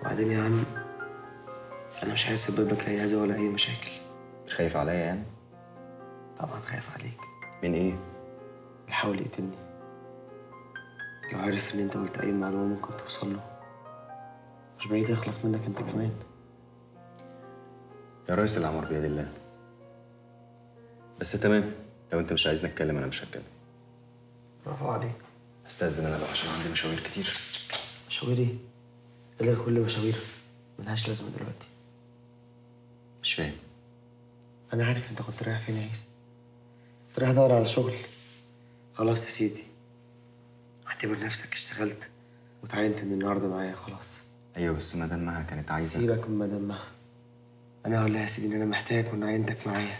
وبعدين يا عم، أنا مش عايز أسبب لك أي أذى ولا أي مشاكل. مش خايف عليا يعني؟ طبعا خايف عليك. من ايه؟ اللي حاول يقتلني. لو عارف ان انت قلت اي معلومه ممكن توصل له، مش بعيد يخلص منك انت كمان. يا ريس العمر بيد الله. بس تمام، لو انت مش عايزني اتكلم انا مش هتكلم. برافو عليك. استاذن انا بقى عشان عندي مشاوير كتير. مشاوير ايه؟ الغي كل مشاويرك، ملهاش لازمه دلوقتي. مش فاهم. أنا عارف أنت كنت رايح فين يا عيسى. كنت رايح أدور على شغل. خلاص يا سيدي، اعتبر نفسك اشتغلت وتعينت من النهارده معايا خلاص. أيوه بس مدام مها كانت عايزة. سيبك من مدام مها، أنا هقول لها يا سيدي إن أنا محتاجك وإن عينتك معايا.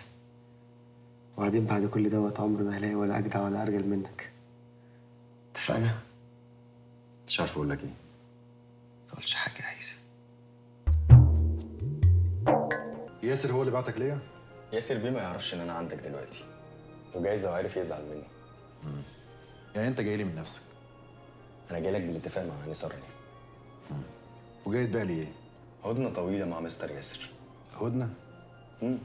وبعدين بعد كل دوت عمر ما هلاقي ولا أجدع ولا أرجل منك. اتفقنا؟ مش عارف أقول لك إيه. ما تقولش حاجة يا عيسى. ياسر هو اللي بعتك ليا؟ ياسر بيه ما يعرفش ان انا عندك دلوقتي، وجايز لو عارف يزعل مني. امم يعني انت جاي لي من نفسك؟ انا جاي لك بالاتفاق مع ناصر. امم وجاي تبقى لي ايه؟ هدنه طويله مع مستر ياسر. هدنه؟ امم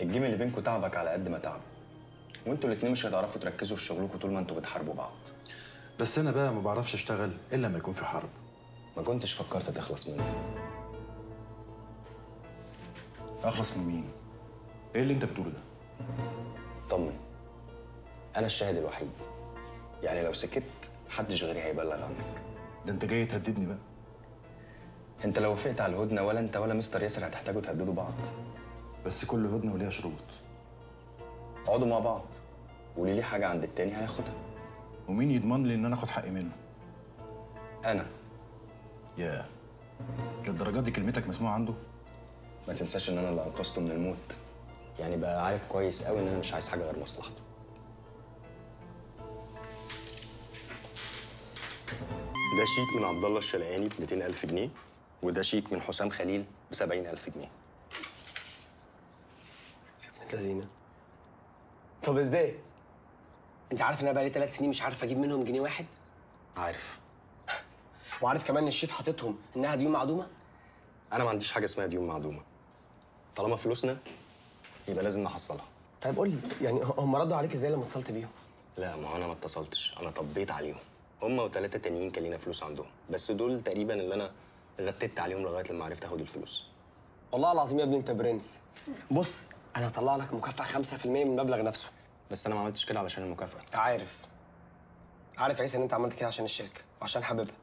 الجيم اللي بينكم تعبك على قد ما تعبه، وانتوا الاثنين مش هتعرفوا تركزوا في شغلكم طول ما انتوا بتحاربوا بعض. بس انا بقى ما بعرفش اشتغل الا لما يكون في حرب. ما كنتش فكرت تخلص مني. اخلص من مين؟ ايه اللي انت بتقوله ده؟ طمن، انا الشاهد الوحيد، يعني لو سكت محدش غيري هيبلغ عنك. ده انت جاي تهددني بقى؟ انت لو وافقت على الهدنه ولا انت ولا مستر ياسر هتحتاجوا تهددوا بعض. بس كل هدنه وليها شروط. اقعدوا مع بعض واللي ليه حاجه عند التاني هياخدها. ومين يضمن لي ان انا اخد حقي منه؟ انا. ياه، للدرجه دي كلمتك مسموعه عنده؟ ما تنساش ان انا اللي انقذته من الموت، يعني بقى عارف كويس قوي ان انا مش عايز حاجه غير مصلحته. ده شيك من عبد الله الشلعاني ب مئتين ألف جنيه، وده شيك من حسام خليل ب سبعين ألف جنيه. لذينه. طب ازاي؟ انت عارف ان انا بقالي ثلاث سنين مش عارف اجيب منهم جنيه واحد؟ عارف. وعارف كمان ان الشيف حاططهم انها ديون معدومه؟ انا ما عنديش حاجه اسمها ديون معدومه. طالما فلوسنا يبقى لازم نحصلها. طيب قول لي، يعني هم ردوا عليك ازاي لما اتصلت بيهم؟ لا ما هو انا ما اتصلتش، انا طبيت عليهم. هم وثلاثه تانيين كان لينا فلوس عندهم، بس دول تقريبا اللي انا غتت عليهم لغايه لما عرفت اخد الفلوس. والله العظيم يا ابني انت برنس. بص انا هطلع لك مكافاه خمسة بالمية من المبلغ نفسه. بس انا ما عملتش كده علشان المكافاه. عارف. عارف يا عيسى ان انت عملت كده عشان الشركه وعشان حبيبها.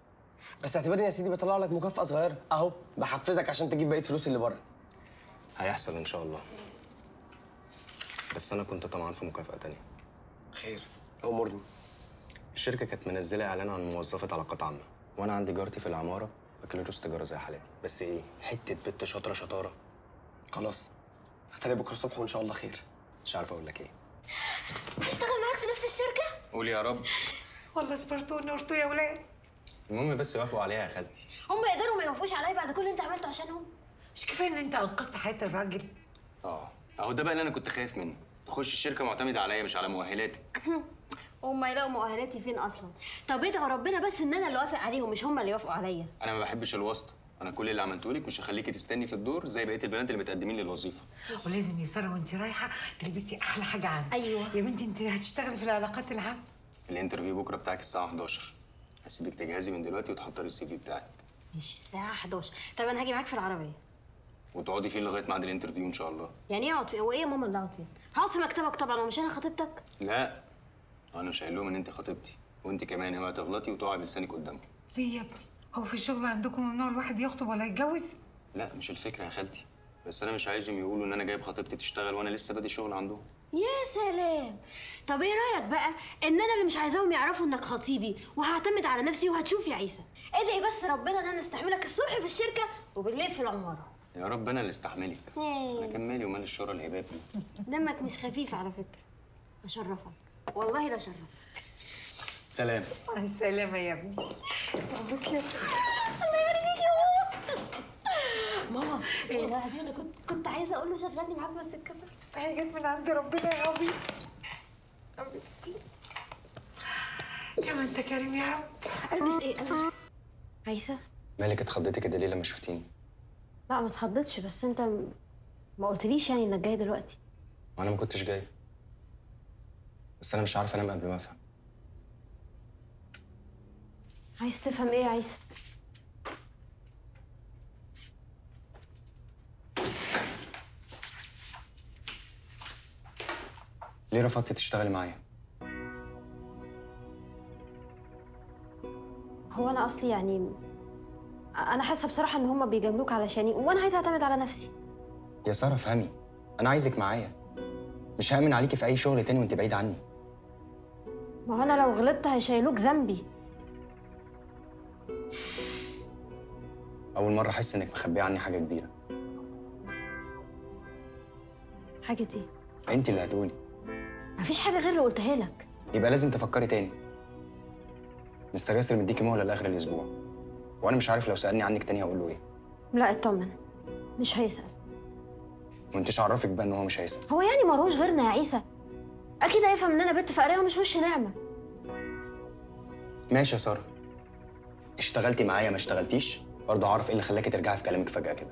بس اعتبرني يا سيدي بطلع لك مكافاه صغيره اهو، بحفزك عشان تجيب بقيه فلوس اللي بره. هيحصل ان شاء الله. بس انا كنت طمعان في مكافاه ثانيه. خير، امرني. الشركه كانت منزله اعلان عن موظفه علاقات عامه، وانا عندي جارتي في العماره بكالوريوس تجاره زي حالاتي، بس ايه، حته بنت شاطره شطاره. خلاص هتلاقي بكره الصبح وان شاء الله خير. مش عارف اقول لك ايه. هشتغل معاك في نفس الشركه؟ قول يا رب. والله صبرتوا ونورتوا يا ولاد. المهم بس يوافقوا عليها يا خالتي. هم يقدروا ما يوافقوش عليا بعد كل اللي انت عملته عشانهم؟ مش كفايه ان انت انقذت حياه الراجل؟ اه اهو ده بقى اللي انا كنت خايف منه، تخش الشركه معتمده عليا مش على مؤهلاتك. هم يلاقوا مؤهلاتي فين اصلا؟ طب ادعوا ربنا بس ان انا اللي اوافق عليهم مش هم اللي يوافقوا عليا. انا ما بحبش الواسطه، انا كل اللي عملته لك مش هخليكي تستني في الدور زي بقيه البنات اللي متقدمين للوظيفه. ولازم يا ساره وانت رايحه تلبسي احلى حاجه عندك. ايوه يا بنتي، انت هتشتغلي في العلاقات العامه. الانترفيو بكره بتاعك الساعه حداشر، هسيبك تجهزي من دلوقتي وتحضري السي في بتاعك. ماشي، الساعه حداشر. طب انا هاجي معاك في العربيه. وتقعدي فين لغايه ميعاد الانترفيو ان شاء الله؟ يعني ايه اقعد فين؟ هو ايه يا ماما اللي اقعد فين؟ هقعد في مكتبك طبعا. ومش انا خطيبتك؟ لا انا مش قايل لهم ان انت خطيبتي، وانت كمان اوعي تغلطي وتقعي بلسانك قدامهم. ليه يا ابني؟ هو في الشغل عندكم ممنوع الواحد يخطب ولا يتجوز؟ لا مش الفكره يا خالتي، بس انا مش عايزهم يقولوا ان انا جايب خطيبتي تشتغل وانا لسه بادئ شغل عندهم. يا سلام. طب ايه رايك بقى ان انا اللي مش عايزاهم يعرفوا انك خطيبي، وهعتمد على نفسي وهتشوف يا عيسى. ادعي بس ربنا ان انا استحملك الصبح في الشركه وبالليل في العماره. يا رب انا اللي استحملك. انا كمالي ومال الشورى الهباب دي. دمك مش خفيف على فكره. اشرفك والله، لا شرف. سلام. مع السلامه يا ابني. مبروك يا ساره. الله يبارك فيك يا ماما. ماما ايه العظيم، انا كنت كنت عايزه اقول له شغلني معاك بس اتكسر. هي جت من عند ربنا يا ابني. حبيبتي يا ما انت كريم يا رب. البس ايه؟ البس. عيسى مالك، اتخضيتي كده ليه لما شفتيني؟ لا ما اتخضيتش، بس انت ما قلتليش يعني انك جاي دلوقتي. انا ما كنتش جاي، بس انا مش عارف انام قبل ما افهم. عايز تفهم ايه يا عيسى؟ ليه رفضتي تشتغلي معايا؟ هو انا اصلي يعني انا حاسه بصراحه ان هما بيجاملوك علشاني، وانا عايزه اعتمد على نفسي. يا ساره افهمي، انا عايزك معايا، مش هامن عليكي في اي شغل تاني وانت بعيد عني. ما هو انا لو غلطت هيشيلوك ذنبي. اول مره احس انك مخبيه عني حاجه كبيره. حاجه ايه؟ انت اللي هتقولي. مفيش حاجه غير اللي قلتها لك. يبقى لازم تفكري تاني. مستر ياسر مديكي مهله لاخر الاسبوع، وانا مش عارف لو سالني عنك تاني هقول له ايه. لا اطمن، مش هيسال. وانتش عرفك بقى ان هو مش هيسال؟ هو يعني مالهوش غيرنا يا عيسى؟ اكيد هيفهم ان انا بنت فقريه ومش وش ناعمه. ماشي يا ساره، اشتغلتي معايا ما اشتغلتيش برضه هعرف ايه اللي خلاكي ترجعي في كلامك فجاه كده.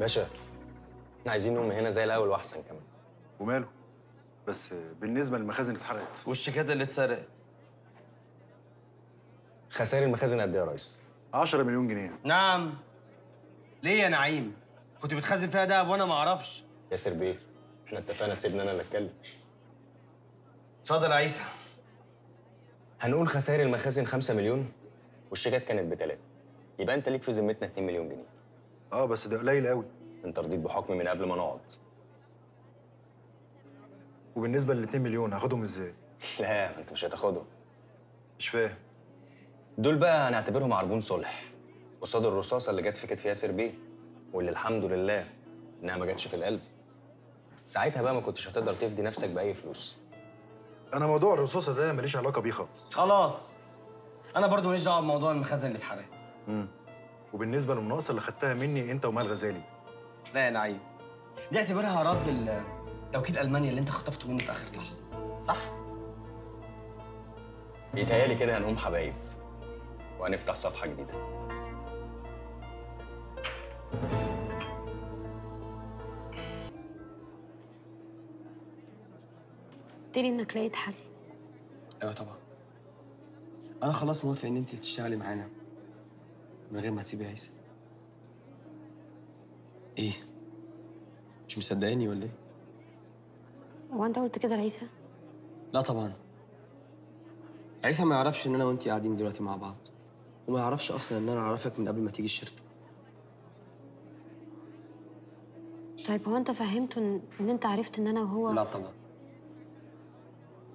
باشا احنا عايزين نقوم هنا زي الاول واحسن كمان. وماله؟ بس بالنسبه للمخازن اللي اتحرقت والشيكات اللي اتسرقت، خسائر المخازن قد ايه يا ريس؟ عشرة مليون جنيه. نعم. ليه يا نعيم؟ كنت بتخزن فيها دهب وانا ما اعرفش. ياسر بيه احنا اتفقنا تسيبني انا اللي اتكلم. اتفضل يا عيسى. هنقول خسائر المخازن خمسة مليون والشيكات كانت بثلاثة، يبقى انت ليك في ذمتنا اتنين مليون جنيه. اه بس ده قليل قوي. انت رضيت بحكم من قبل ما نقعد. وبالنسبه لل اتنين مليون هاخدهم ازاي؟ لا انت مش هتاخدهم. مش فاهم. دول بقى هنعتبرهم عربون صلح قصاد الرصاصه اللي جت في كتف ياسر بيه، واللي الحمد لله انها ما جاتش في القلب. ساعتها بقى ما كنتش هتقدر تفدي نفسك باي فلوس. انا موضوع الرصاصه ده ماليش علاقه بيه خالص. خلاص انا برضو ماليش دعوه بموضوع المخازن اللي اتحرقت. امم وبالنسبه للمناقصه اللي خدتها مني انت ومال غزالي. لا يا نعيم، دي اعتبرها رد توكيل المانيا اللي انت خطفته منه في اخر لحظه، صح؟ بيتهيالي كده هنقوم حبايب وهنفتح صفحه جديده. قلت لي انك لقيت حل. ايوه طبعا. انا خلاص موافق ان انت تشتغلي معانا من غير ما تسيبي عيسى. ايه؟ مش مصدقاني ولا ايه؟ هو انت قلت كده لعيسى؟ لا طبعا. عيسى ما يعرفش ان انا وانت قاعدين دلوقتي مع بعض، وما يعرفش اصلا ان انا اعرفك من قبل ما تيجي الشركه. طيب هو انت فهمته ان, إن انت عرفت ان انا وهو؟ لا طبعا.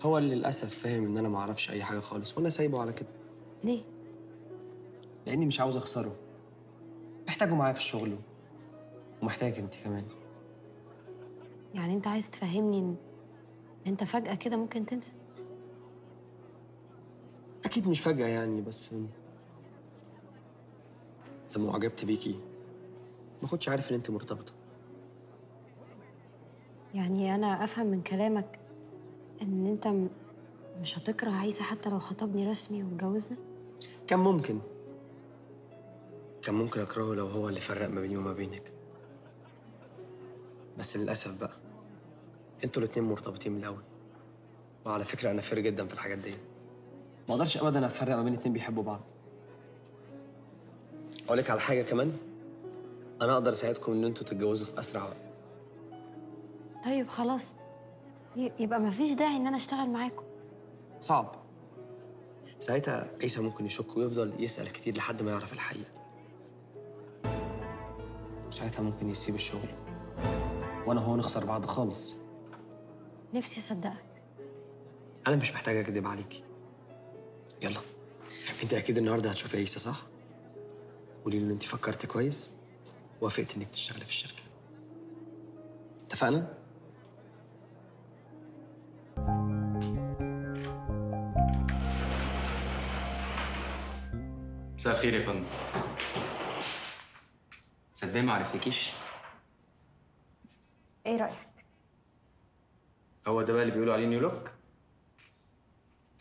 هو اللي للاسف فاهم ان انا ما اعرفش اي حاجه خالص، وانا سايبه على كده. ليه؟ لاني مش عاوز اخسره. محتاجه معايا في الشغل ومحتاجك انت كمان. يعني انت عايز تفهمني ان انت فجأة كده ممكن تنسى؟ اكيد مش فجأة يعني، بس لما عجبت بيكي ما كنتش عارف ان انت مرتبطة. يعني انا افهم من كلامك ان انت مش هتكره عيسى حتى لو خطبني رسمي واتجوزنا؟ كان ممكن كان ممكن اكرهه لو هو اللي فرق ما بيني وما بينك، بس للاسف بقى انتوا الاتنين مرتبطين من الاول. وعلى فكره انا فير جدا في الحاجات دي، ما اقدرش ابدا افرق ما بين اتنين بيحبوا بعض. اقول لك على حاجه كمان، انا اقدر اساعدكم ان انتوا تتجوزوا في اسرع وقت. طيب خلاص، يبقى مفيش داعي ان انا اشتغل معاكم. صعب. ساعتها عيسى ممكن يشك ويفضل يسال كتير لحد ما يعرف الحقيقه، وساعتها ممكن يسيب الشغل وانا هو نخسر بعض خالص. نفسي اصدقك. انا مش محتاجه اكدب عليكي. يلا انت اكيد النهارده هتشوفي عيسى صح؟ قولي له ان انت فكرت كويس ووافقت انك تشتغلي في الشركه. اتفقنا؟ مساء الخير يا فندم. صدقني ما عرفتكيش. ايه رأيك؟ هو ده بقى اللي بيقولوا عليه نيو لوك؟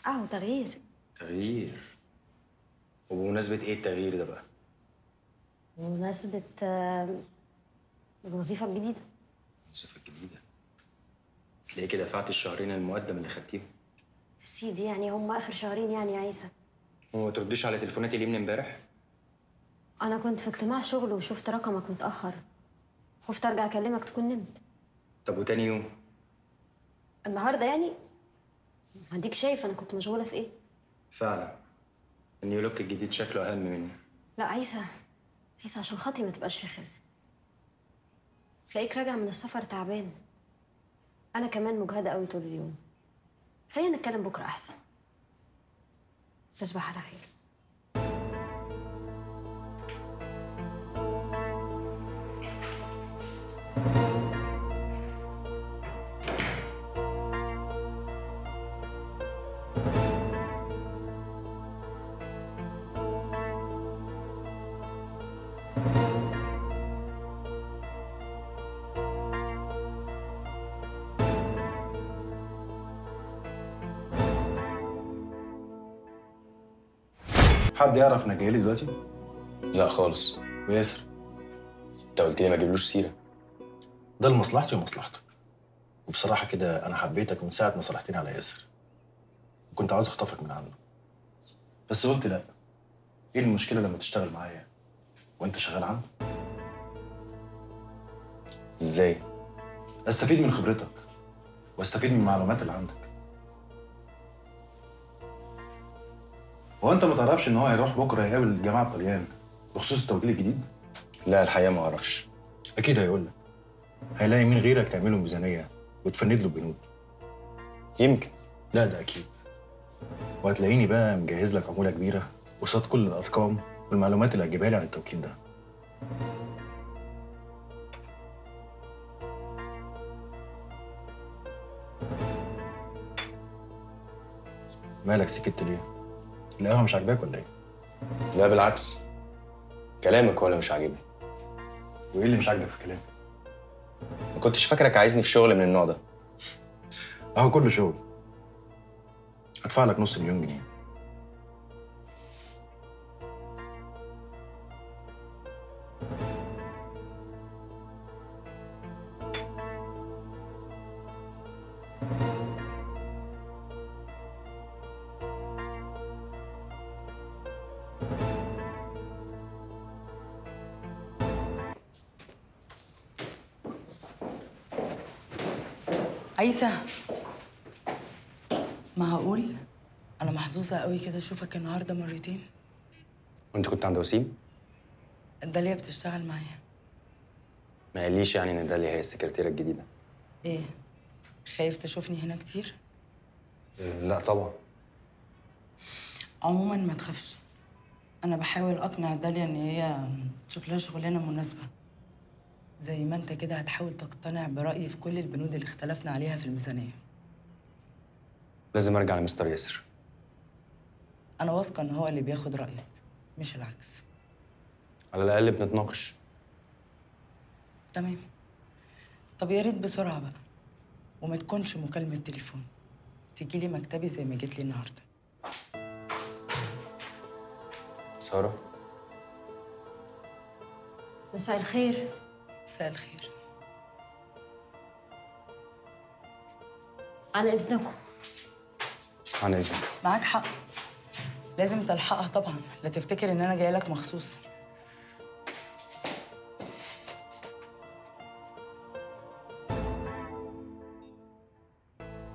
اهو تغيير. تغيير. وبمناسبة ايه التغيير ده بقى؟ بمناسبة الوظيفة الجديدة. الوظيفة الجديدة؟ تلاقي كده دفعت الشهرين المقدم اللي خدتيهم. يا سيدي يعني هم آخر شهرين يعني يا عيسى. وما ترديش على تليفوناتي ليه من امبارح؟ أنا كنت في اجتماع شغل وشفت رقمك متأخر. خفت أرجع أكلمك تكون نمت. طب وتاني يوم؟ النهارده يعني؟ هديك شايف انا كنت مشغوله في ايه؟ فعلا النيو لوك الجديد شكله اهم مني. لا عيسى عيسى عشان خاطري ما تبقاش رخم. تلاقيك راجع من السفر تعبان. انا كمان مجهده قوي طول اليوم. خلينا نتكلم بكره احسن. تصبح على خير. حد يعرف انك جايلي دلوقتي؟ لا خالص. وياسر؟ انت قلت لي ما اجيبلوش سيره. ده لمصلحتي ومصلحتك. وبصراحه كده انا حبيتك من ساعه ما صالحتني على ياسر. وكنت عاوز اخطفك من عنه. بس قلت لا. ايه المشكله لما تشتغل معايا وانت شغال عنه؟ ازاي؟ استفيد من خبرتك واستفيد من المعلومات اللي عندك. هو انت ما تعرفش ان هو هيروح بكره يقابل الجماعه الطليان بخصوص التوكيل الجديد؟ لا الحقيقه ما اعرفش. اكيد هيقول لك. هيلاقي مين غيرك تعمله ميزانيه وتفند له بنود. يمكن. لا ده اكيد. وهتلاقيني بقى مجهز لك عموله كبيره قصاد كل الارقام والمعلومات اللي هتجيبها لي عن التوكيل ده. مالك سكت ليه؟ القهوه مش عاجباك ولا ايه؟ لا بالعكس، كلامك هو اللي مش عاجبني. وايه اللي مش عاجبك في كلامي؟ ما كنتش فاكرك عايزني في شغل من النوع ده. اهو كله شغل. هدفع لك نص مليون جنيه. عيسى، ما هقول انا محظوظه قوي كده اشوفك النهارده مرتين. وانت كنت عند وسيم؟ داليا بتشتغل معايا. ما قاليش يعني ان داليا هي السكرتيره الجديده؟ ايه، خايف تشوفني هنا كتير؟ لا طبعا. عموما ما تخافش، انا بحاول اقنع داليا ان هي تشوف لها شغلانه مناسبه. زي ما انت كده هتحاول تقتنع برأيي في كل البنود اللي اختلفنا عليها في الميزانية. لازم ارجع لمستر ياسر. انا واثقة ان هو اللي بياخد رأيك مش العكس. على الاقل بنتناقش. تمام. طب يا ريت بسرعة بقى، وما تكونش مكالمة تليفون. تيجي لي مكتبي زي ما جيت لي النهارده. سارة، مساء الخير. مساء الخير. عن إذنكم. عن إذنك. معاك حق، لازم تلحقها طبعا، لا تفتكر إن أنا جاي لك مخصوص.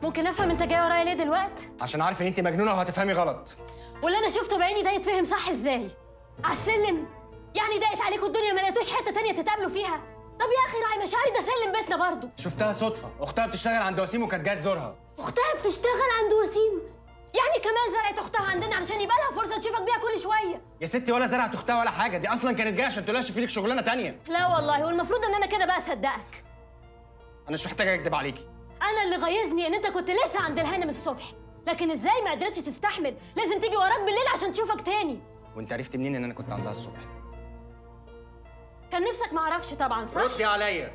ممكن أفهم أنت جاي ورايا ليه دلوقتي؟ عشان عارف إن أنت مجنونة وهتفهمي غلط. واللي أنا شفته بعيني ده يتفهم صح إزاي؟ على السلم؟ يعني ضاقت عليكم الدنيا ما لقيتوش حتة تانية تتقابلوا فيها؟ طب يا اخي راعي مشاعري، ده سلم بيتنا برضه. شفتها صدفه، اختها بتشتغل عند وسيم وكانت جايه تزورها. اختها بتشتغل عند وسيم؟ يعني كمان زرعت اختها عندنا علشان يبقى لها فرصه تشوفك بيها كل شويه. يا ستي ولا زرعت اختها ولا حاجه، دي اصلا كانت جايه عشان تلاقي فيك شغلانه ثانيه. لا والله، هو المفروض ان انا كده بقى اصدقك. انا مش محتاجه اكدب عليكي. انا اللي غيظني ان انت كنت لسه عند الهانم الصبح، لكن ازاي ما قدرتش تستحمل؟ لازم تيجي وراك بالليل عشان تشوفك تاني. وانت عرفت منين ان انا كنت عندها الصبح؟ كان نفسك ما اعرفش طبعا، صح؟ ردي عليا.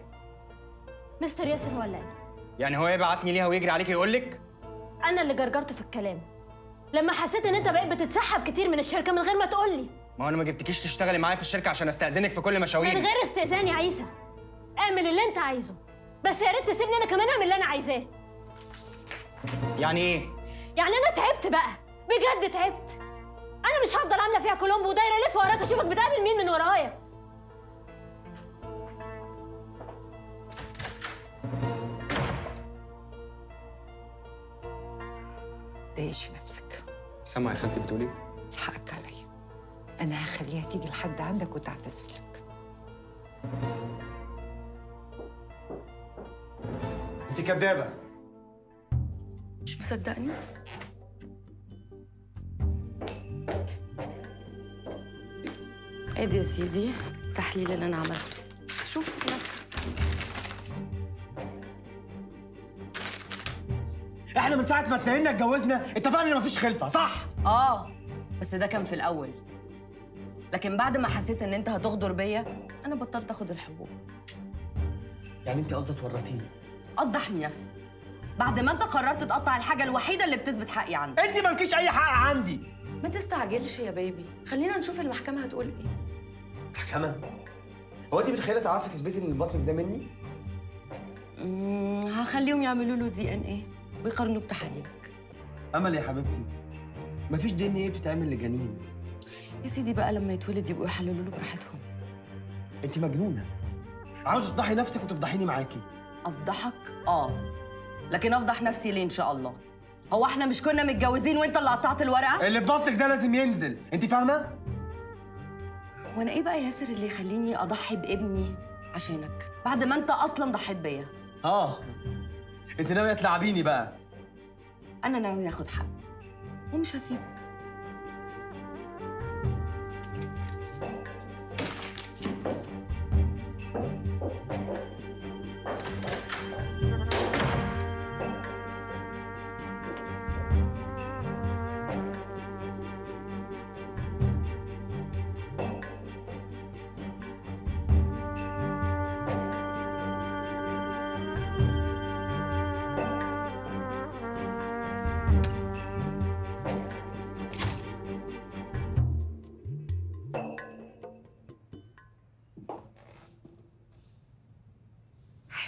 مستر ياسر هو اللي قال. يعني هو يبعتني ليها ويجري عليك يقول لك؟ انا اللي جرجرته في الكلام لما حسيت ان انت بقيت بتتسحب كتير من الشركه من غير ما تقول لي. ما هو انا ما جبتكيش تشتغلي معايا في الشركه عشان استاذنك في كل مشاويري. من غير استئذان يا عيسى، اعمل اللي انت عايزه، بس يا ريت تسيبني انا كمان اعمل اللي انا عايزاه. يعني ايه؟ يعني انا تعبت بقى، بجد تعبت. انا مش هفضل عامله فيها كولومبو ودايره الف وراك اشوفك بتقابل مين من ورايا. تضايقش نفسك. سامعه يا خالتي بتقول ايه؟ حقك عليا، انا هخليها تيجي لحد عندك وتعتذر لك. انت كدابه. مش مصدقني؟ ادي يا سيدي التحليل اللي انا عملته، شوف بنفسك. احنا من ساعة ما اتنقلنا اتجوزنا اتفقنا ان مفيش خلفة، صح؟ اه بس ده كان في الأول، لكن بعد ما حسيت ان انت هتغدر بيا انا بطلت اخد الحبوب. يعني انت قصدك ورطيني؟ قصدي احمي نفسي بعد ما انت قررت تقطع الحاجة الوحيدة اللي بتثبت حقي عندك. انت مالكيش أي حق عندي. ما تستعجلش يا بيبي، خلينا نشوف المحكمة هتقول ايه. محكمة؟ هو انت متخيلة تعرفي تثبتي ان البطن ده مني؟ اممم هخليهم يعملوا له دي ان ايه ويقارنوا بتحاليلك. أمل يا حبيبتي، مفيش دي إن إيه بتتعمل لجنين. يا سيدي بقى لما يتولد يبقوا يحللوا له براحتهم. أنت مجنونة، عاوزة تفضحي نفسك وتفضحيني معاكي. أفضحك؟ آه، لكن أفضح نفسي ليه إن شاء الله؟ هو إحنا مش كنا متجوزين وأنت اللي قطعت الورقة؟ اللي ببطنك ده لازم ينزل، أنت فاهمة؟ وأنا إيه بقى ياسر اللي يخليني أضحي بابني عشانك بعد ما أنت أصلاً ضحيت بيا؟ آه. انت ناويه تلعبيني بقى. أنا ناوي آخد حقي ومش هسيبه.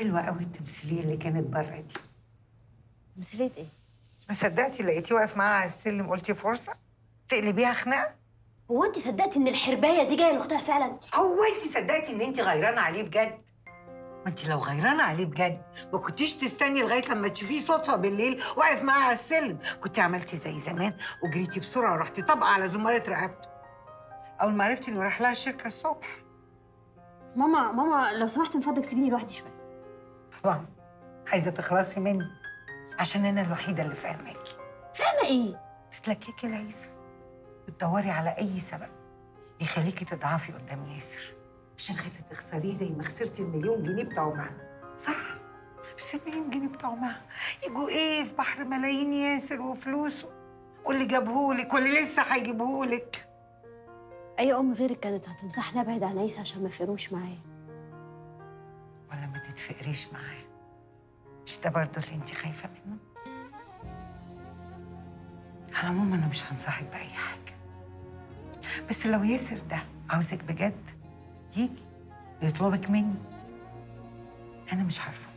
حلوة قوي التمثيلية اللي كانت بره دي. تمثيلية ايه؟ ما صدقتي لقيتيه واقف معاها على السلم قلتي فرصة تقلبيها خناقة؟ هو انت صدقتي ان الحرباية دي جاية لاختها فعلا؟ هو انت صدقتي ان انت غيرانة عليه بجد؟ ما انت لو غيرانة عليه بجد ما كنتيش تستني لغاية لما تشوفيه صدفة بالليل واقف معاها على السلم، كنت عملتي زي زمان وجريتي بسرعة ورحتي طابقة على زمارة رقبته. أول ما عرفتي انه راح لها الشركة الصبح. ماما ماما لو سمحت من فضلك سيبيني لوحدي شوية. طبعا عايزه تخلصي مني عشان انا الوحيده اللي فاهماكي. فاهمه ايه؟ تتلككي لياسر وتدوري على اي سبب يخليكي تضعفي قدام ياسر عشان خايفه تخسريه زي ما خسرتي المليون جنيه بتاعه معاها. صح؟ بس المليون جنيه بتاعه معاها يجوا ايه في بحر ملايين ياسر وفلوسه واللي جابهولك واللي لسه هيجيبهولك. اي ام غيرك كانت هتنصحني ابعد عن عيسى عشان ما يفرقوش معايا ولا ما تتفقريش معاه. مش ده برضه اللي انت خايفه منه؟ على العموم انا مش هنصحك باي حاجه، بس لو ياسر ده عاوزك بجد يجي يطلبك مني انا مش هرفض،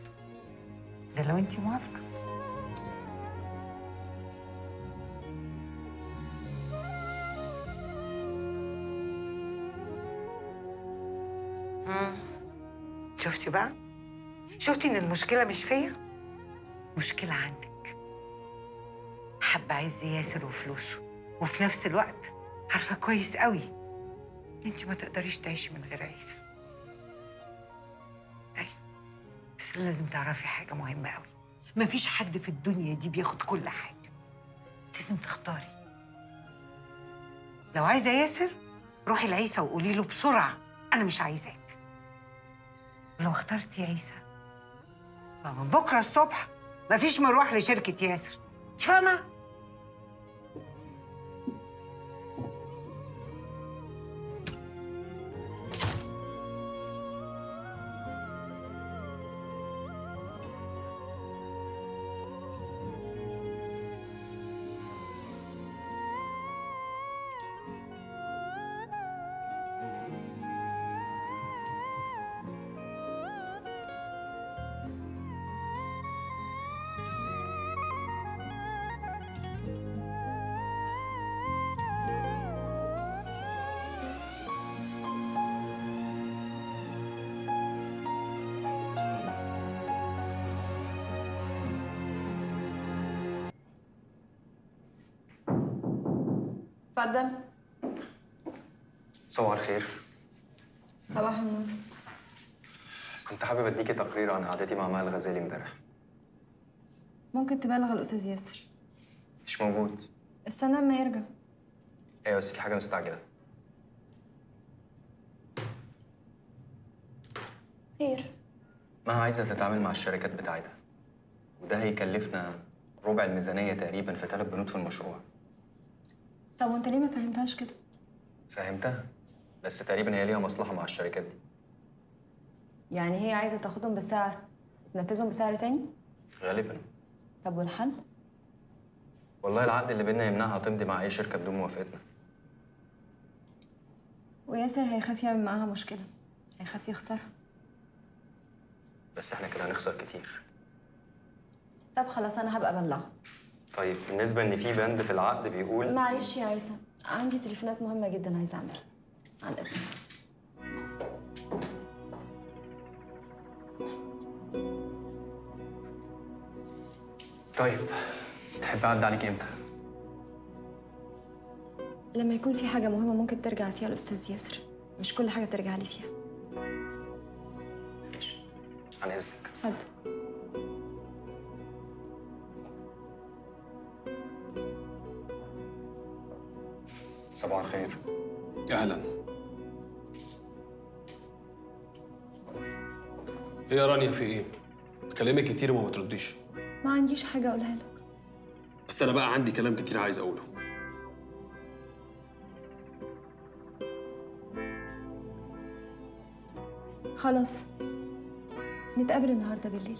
ده لو انت موافقه. شفتي بقى؟ شفتي ان المشكلة مش فيا؟ مشكلة عندك. حابة عز ياسر وفلوسه وفي نفس الوقت عارفة كويس قوي انت ما تقدريش تعيشي من غير عيسى. أيوة بس لازم تعرفي حاجة مهمة قوي، مفيش حد في الدنيا دي بياخد كل حاجة، لازم تختاري. لو عايزة ياسر روحي لعيسى وقولي له بسرعة أنا مش عايزاه. لو اخترتي عيسى فمن بكره الصبح مفيش مروح لشركه ياسر، انت فاهمه؟ اتفضل. صباح الخير. صباح النور. كنت حابب اديكي تقرير عن قعدتي مع مها الغزالي امبارح. ممكن تبلغ الاستاذ ياسر؟ مش موجود. استنى لما يرجع. ايوه بس في حاجه مستعجله. خير. مها عايزه تتعامل مع الشركات بتاعتها وده هيكلفنا ربع الميزانيه تقريبا في ثلاث بنود في المشروع. طب وانت ليه ما فهمتهاش كده؟ فهمتها بس تقريبا هي ليها مصلحه مع الشركات دي. يعني هي عايزه تاخدهم بسعر تنفذهم بسعر تاني؟ غالبا. طب والحل؟ والله العقد اللي بينا يمنعها تمضي مع اي شركه بدون موافقتنا. وياسر هيخاف يعمل معاها مشكله، هيخاف يخسرها. بس احنا كده هنخسر كتير. طب خلاص انا هبقى ابلغها. طيب بالنسبة ان في بند في العقد بيقول معلش يا عيسى عندي تليفونات مهمة جدا عايزة اعملها على الاسف. طيب تحب اعدي عليك امتى؟ لما يكون في حاجة مهمة ممكن ترجع فيها الاستاذ ياسر، مش كل حاجة ترجع لي فيها. ماشي عن اذنك. اتفضل. صباح الخير. أهلا. إيه يا رانيا في إيه؟ بكلمك كتير وما بترديش. ما عنديش حاجة أقولها لك. بس أنا بقى عندي كلام كتير عايز أقوله. خلاص نتقابل النهارده بالليل.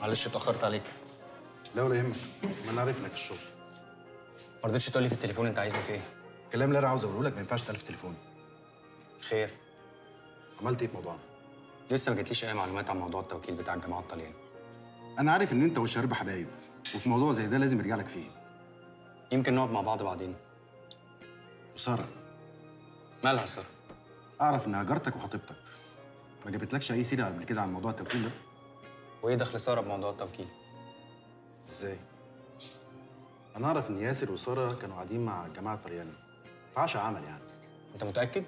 معلش اتأخرت عليك. لا ولا يهمك، ما انا عارف لك الشغل. ما رضيتش تقول لي في التليفون انت عايزني في ايه؟ الكلام اللي انا عاوز اقوله لك ما ينفعش تقول في التليفون. خير؟ عملت ايه في موضوعنا؟ لسه ما جاتليش اي معلومات عن موضوع التوكيل بتاع الجماعه الطليان. انا عارف ان انت والشارب حبايب، وفي موضوع زي ده لازم ارجع لك فيه. يمكن نقعد مع بعض بعدين. وساره مالها ساره؟ اعرف انها جارتك وخطيبتك. ما جابتلكش اي سيره قبل كده عن موضوع التوكيل ده؟ وايه دخل ساره بموضوع التوكيل؟ ازاي؟ انا اعرف ان ياسر وساره كانوا قاعدين مع الجماعه الطليان فعشا عمل. يعني انت متاكد؟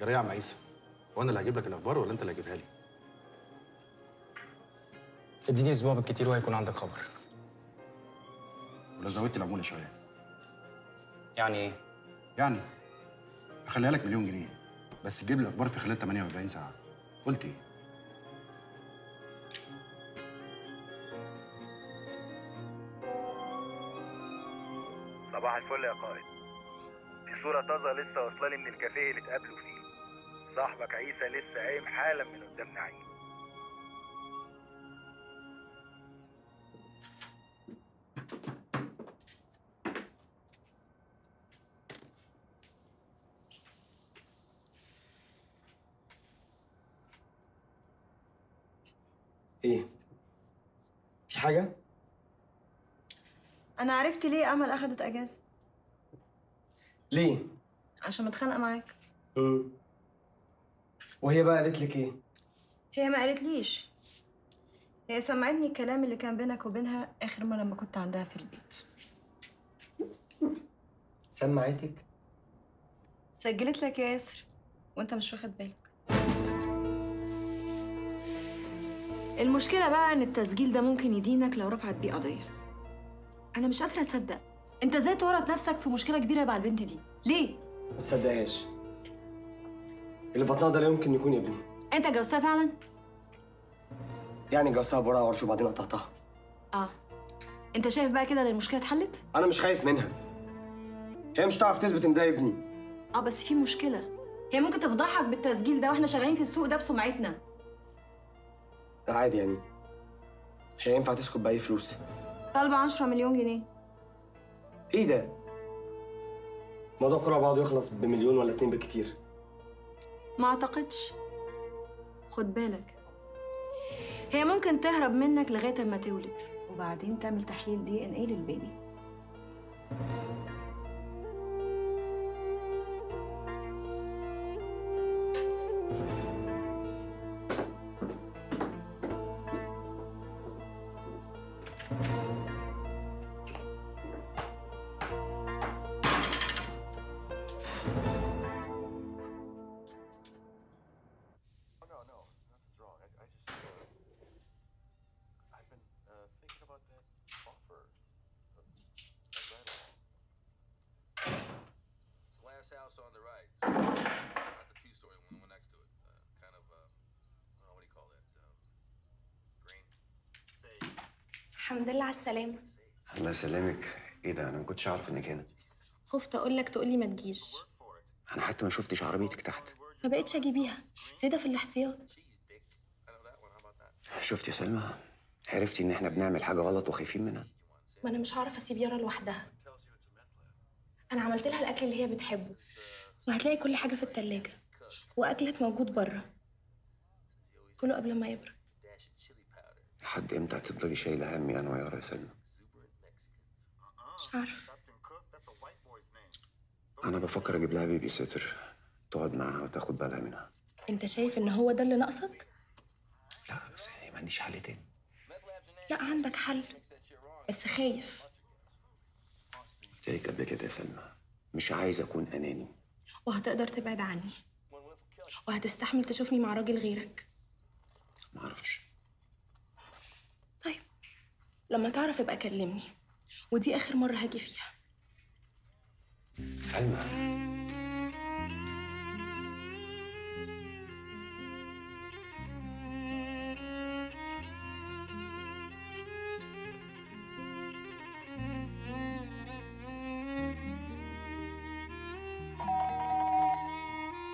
جري يا عم عيسى، وانا اللي هجيب لك الاخبار ولا انت اللي هتجيبها لي؟ اديني اسبوع بالكتير وهيكون عندك خبر. ولو زودت العموله شويه. يعني ايه؟ يعني هخليها لك مليون جنيه بس تجيب لي الاخبار في خلال ثمانية وأربعين ساعه. قلت ايه؟ صباح الفل يا قائد. في صوره طازه لسه واصله لي من الكافيه اللي اتقابلوا فيه. صاحبك عيسى لسه قايم حالا من قدام نعيم. ايه؟ في حاجة؟ أنا عرفت ليه أمل أخدت أجازة. ليه؟ عشان متخانقة معاك. امم وهي بقى قالت لك ايه؟ هي ما قالتليش. هي سمعتني الكلام اللي كان بينك وبينها آخر مرة لما كنت عندها في البيت. سمعتك؟ سجلت لك يا ياسر وأنت مش واخد بالك. المشكلة بقى إن التسجيل ده ممكن يدينك لو رفعت بيه قضية. أنا مش قادرة أصدق، أنت إزاي تورط نفسك في مشكلة كبيرة مع البنت دي؟ ليه؟ ما تصدقهاش. اللي بطنها ده لا يمكن يكون ابني. أنت جوزتها فعلاً؟ يعني جوزتها بورقة وعرفي وبعدين قطعتها. آه. أنت شايف بقى كده إن المشكلة اتحلت؟ أنا مش خايف منها. هي مش هتعرف تثبت إن ده ابني. آه بس في مشكلة. هي ممكن تفضحك بالتسجيل ده وإحنا شغالين في السوق ده بسمعتنا. عادي يعني. هي ينفع تسكت بأي فلوس؟ طالبة عشرة مليون جنيه. إيه ده؟ الموضوع كله على بعضه يخلص بمليون ولا اتنين بالكتير. ما أعتقدش. خد بالك. هي ممكن تهرب منك لغاية أما تولد وبعدين تعمل تحليل دي إن إيه للبيبي. الحمد لله على السلامة. الله يسلمك. ايه ده؟ انا ما كنتش اعرف انك هنا. خفت اقول لك تقول لي ما تجيش. انا حتى ما شفتش عربيتك تحت. ما بقتش اجيبيها، زياده في الاحتياط. شفت يا سلمى؟ عرفتي ان احنا بنعمل حاجه غلط وخايفين منها. ما انا مش هعرف اسيب يارا لوحدها. انا عملت لها الاكل اللي هي بتحبه، وهتلاقي كل حاجه في الثلاجه، واكلك موجود بره كله قبل ما يبرد. لحد امتى هتفضلي شايله همي انا ويارا يا سلمى؟ مش عارفه. انا بفكر اجيب لها بيبي سيتر تقعد معاها وتاخد بالها منها. انت شايف ان هو ده اللي ناقصك؟ لا بس يعني ما عنديش حل تاني. لا عندك حل بس خايف. قلت لك قبل كده يا سلمى مش عايز اكون اناني. وهتقدر تبعد عني. وهتستحمل تشوفني مع راجل غيرك؟ معرفش. طيب لما تعرف ابقى كلمني، ودي آخر مرة هاجي فيها. سلمى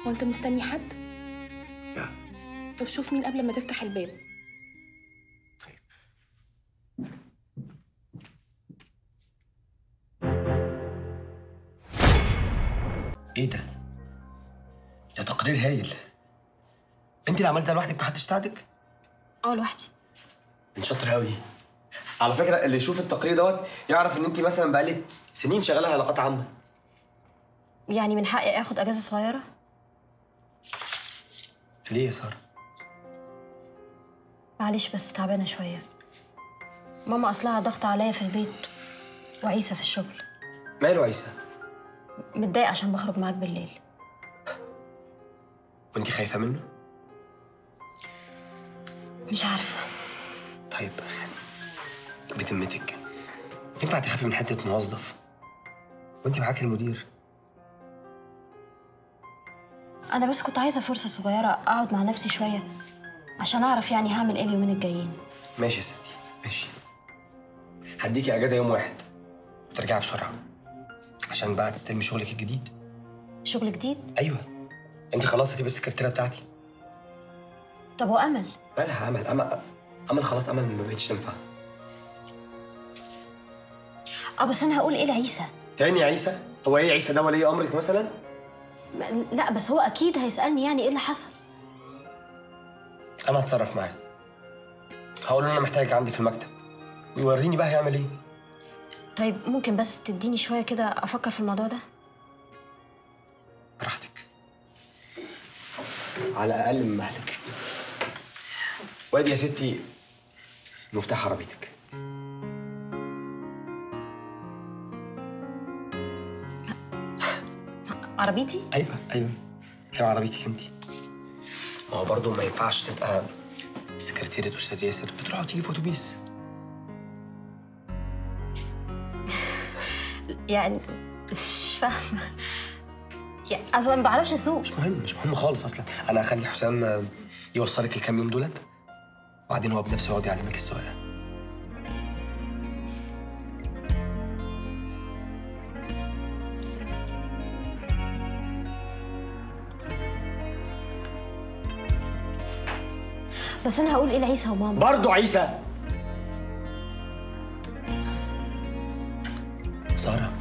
هو أنت مستني حد؟ لا. طب شوف مين قبل ما تفتح الباب. طيب. إيه ده؟ ده تقرير هايل. أنت اللي عملتها لوحدك، محدش ساعدك؟ أه لوحدي. أنت شاطرة أوي. على فكرة اللي يشوف التقرير دوت يعرف إن أنت مثلا بقالك سنين شغالة علاقات عامة. يعني من حقي آخد أجازة صغيرة؟ ليه يا سارة؟ معلش بس تعبانة شوية. ماما أصلها ضغط عليا في البيت وعيسى في الشغل. ماله عيسى؟ متضايق عشان بخرج معاك بالليل. وأنتِ خايفة منه؟ مش عارفة. طيب بتمتك ينفع تخافي من حتة موظف وأنتِ معاكي المدير؟ أنا بس كنت عايزة فرصة صغيرة أقعد مع نفسي شوية عشان أعرف يعني هعمل إيه اليومين الجايين. ماشي يا ستي، ماشي. هديكي أجازة يوم واحد وترجعي بسرعة عشان بقى تستلمي شغلك الجديد. شغل جديد؟ أيوه. أنت خلاص هتبقي السكرتيرة بتاعتي. طب وأمل؟ مالها أمل؟ أمل أمل خلاص، أمل ما بقتش تنفع. أه بس أنا هقول إيه لعيسى؟ تاني يا عيسى؟ هو إيه عيسى ده ولي أمرك مثلا؟ لا بس هو اكيد هيسالني يعني ايه اللي حصل. انا هتصرف معاه، هقول له انا محتاجك عندي في المكتب ويوريني بقى هيعمل ايه. طيب ممكن بس تديني شويه كده افكر في الموضوع ده؟ براحتك، على اقل من مهلك. وادي يا ستي مفتاح عربيتك. عربيتي؟ ايوه ايوه ايوه عربيتك انت. ما هو برضه ما ينفعش تبقى سكرتيرة استاذ ياسر بتروح وتيجي في اتوبيس. يعني مش فاهمه، يعني اصلا ما بعرفش اسوق. مش مهم، مش مهم خالص. اصلا انا هخلي حسام يوصلك الكام يوم دولت، وبعدين هو بنفسه يقعد يعلمك السواقه. بس أنا هقول إيه لعيسى وماما؟ برضه عيسى؟ سارة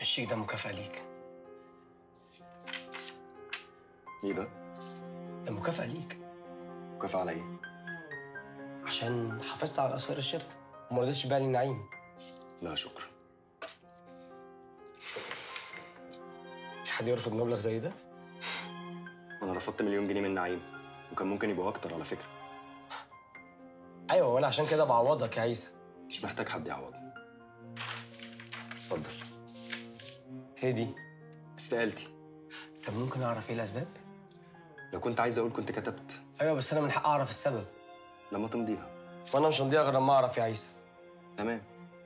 الشيك ده مكافأة ليك. إيه ده؟ ده مكافأة ليك. مكافأة على إيه؟ عشان حافظت على أسرار الشركة وما رضيتش تبيعها لنعيم. لا شكرا. حد يرفض مبلغ زي ده؟ انا رفضت مليون جنيه من نعيم، وكان ممكن يبقوا اكتر على فكره. ايوه وانا عشان كده بعوضك يا عيسى. مش محتاج حد يعوضني. اتفضل. هي دي استقالتي. طب ممكن اعرف ايه الاسباب؟ لو كنت عايز اقول كنت كتبت. ايوه بس انا من حق اعرف السبب. لما تمضيها. وانا مش همضيها غير لما اعرف يا عيسى. تمام،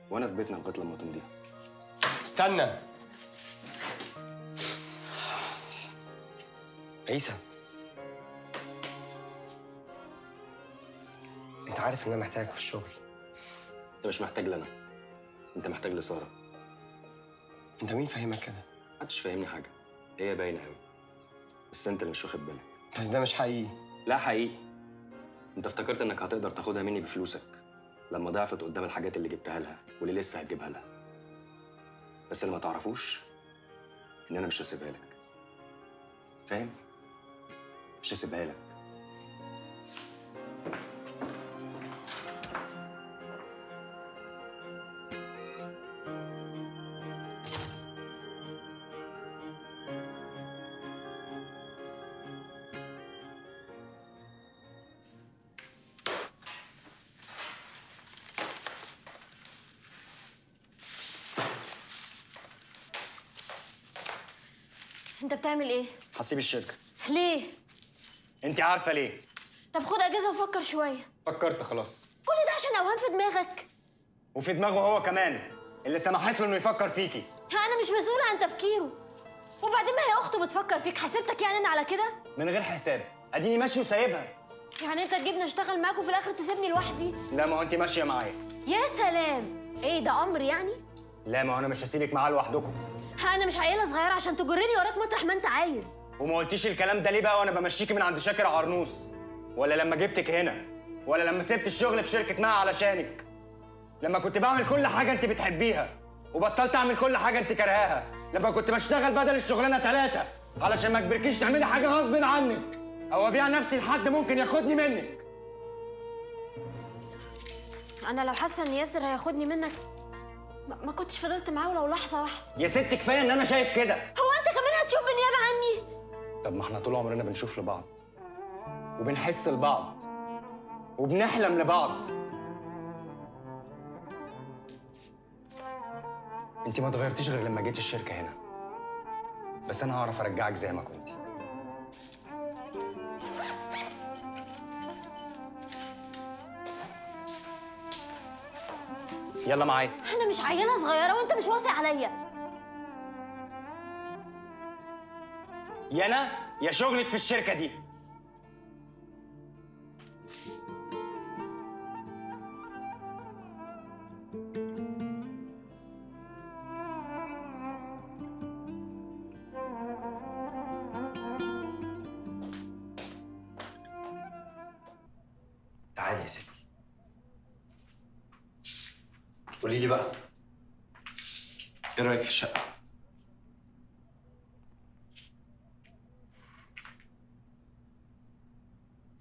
وانا في بيتنا لغايه لما تمضيها. استنى عيسى، انت عارف ان انا محتاجك في الشغل. انت مش محتاج لنا، انت محتاج لساره. انت مين فاهمك كده؟ محدش فاهمني حاجه، هي باينه قوي، بس انت اللي مش واخد بالك. بس ده مش حقيقي. لا حقيقي. انت افتكرت انك هتقدر تاخدها مني بفلوسك لما ضعفت قدام الحاجات اللي جبتها لها واللي لسه هتجيبها لها. بس اللي ما تعرفوش ان انا مش هسيبها لك، فاهم؟ مش هسيبها لك. انت بتعمل ايه؟ هسيب الشركه. ليه؟ انت عارفه ليه. طب خد اجازه وفكر شويه. فكرت خلاص. كل ده عشان اوهام في دماغك وفي دماغه هو كمان اللي سمحت له انه يفكر فيكي. انا مش مسؤوله عن تفكيره، وبعدين ما هي اخته بتفكر فيك. حسبتك يعني انا على كده؟ من غير حساب اديني ماشي وسايبها. يعني انت تجيبني اشتغل معاك وفي الاخر تسيبني لوحدي؟ لا ما هو انت ماشيه معايا. يا سلام، ايه ده امر يعني؟ لا ما هو انا مش هسيبك معاه لوحدكم. انا مش عيله صغيره عشان تجرني وراك مطرح ما انت عايز. وما قلتيش الكلام ده ليه بقى وانا بمشيكي من عند شاكر عرنوس؟ ولا لما جبتك هنا؟ ولا لما سبت الشغل في شركه مها علشانك؟ لما كنت بعمل كل حاجه انت بتحبيها وبطلت اعمل كل حاجه انت كرهاها؟ لما كنت بشتغل بدل الشغلانه ثلاثه علشان ما اجبركيش تعملي حاجه غصب عنك او ابيع نفسي لحد ممكن ياخدني منك. انا لو حاسه ان ياسر هياخدني منك ما كنتش فضلت معاه ولو لحظه واحده. يا ست كفايه ان انا شايف كده. هو انت كمان هتشوف بالنيابه عني؟ طب ما احنا طول عمرنا بنشوف لبعض وبنحس لبعض وبنحلم لبعض. انت ما اتغيرتيش غير لما جيت الشركه هنا، بس انا هعرف ارجعك زي ما كنت. يلا معايا. انا مش عيله صغيره وانت مش واثق عليا. يا انا يا شغلك في الشركه دي. تعالي يا ستي. قولي لي بقى، ايه رايك في الشقه؟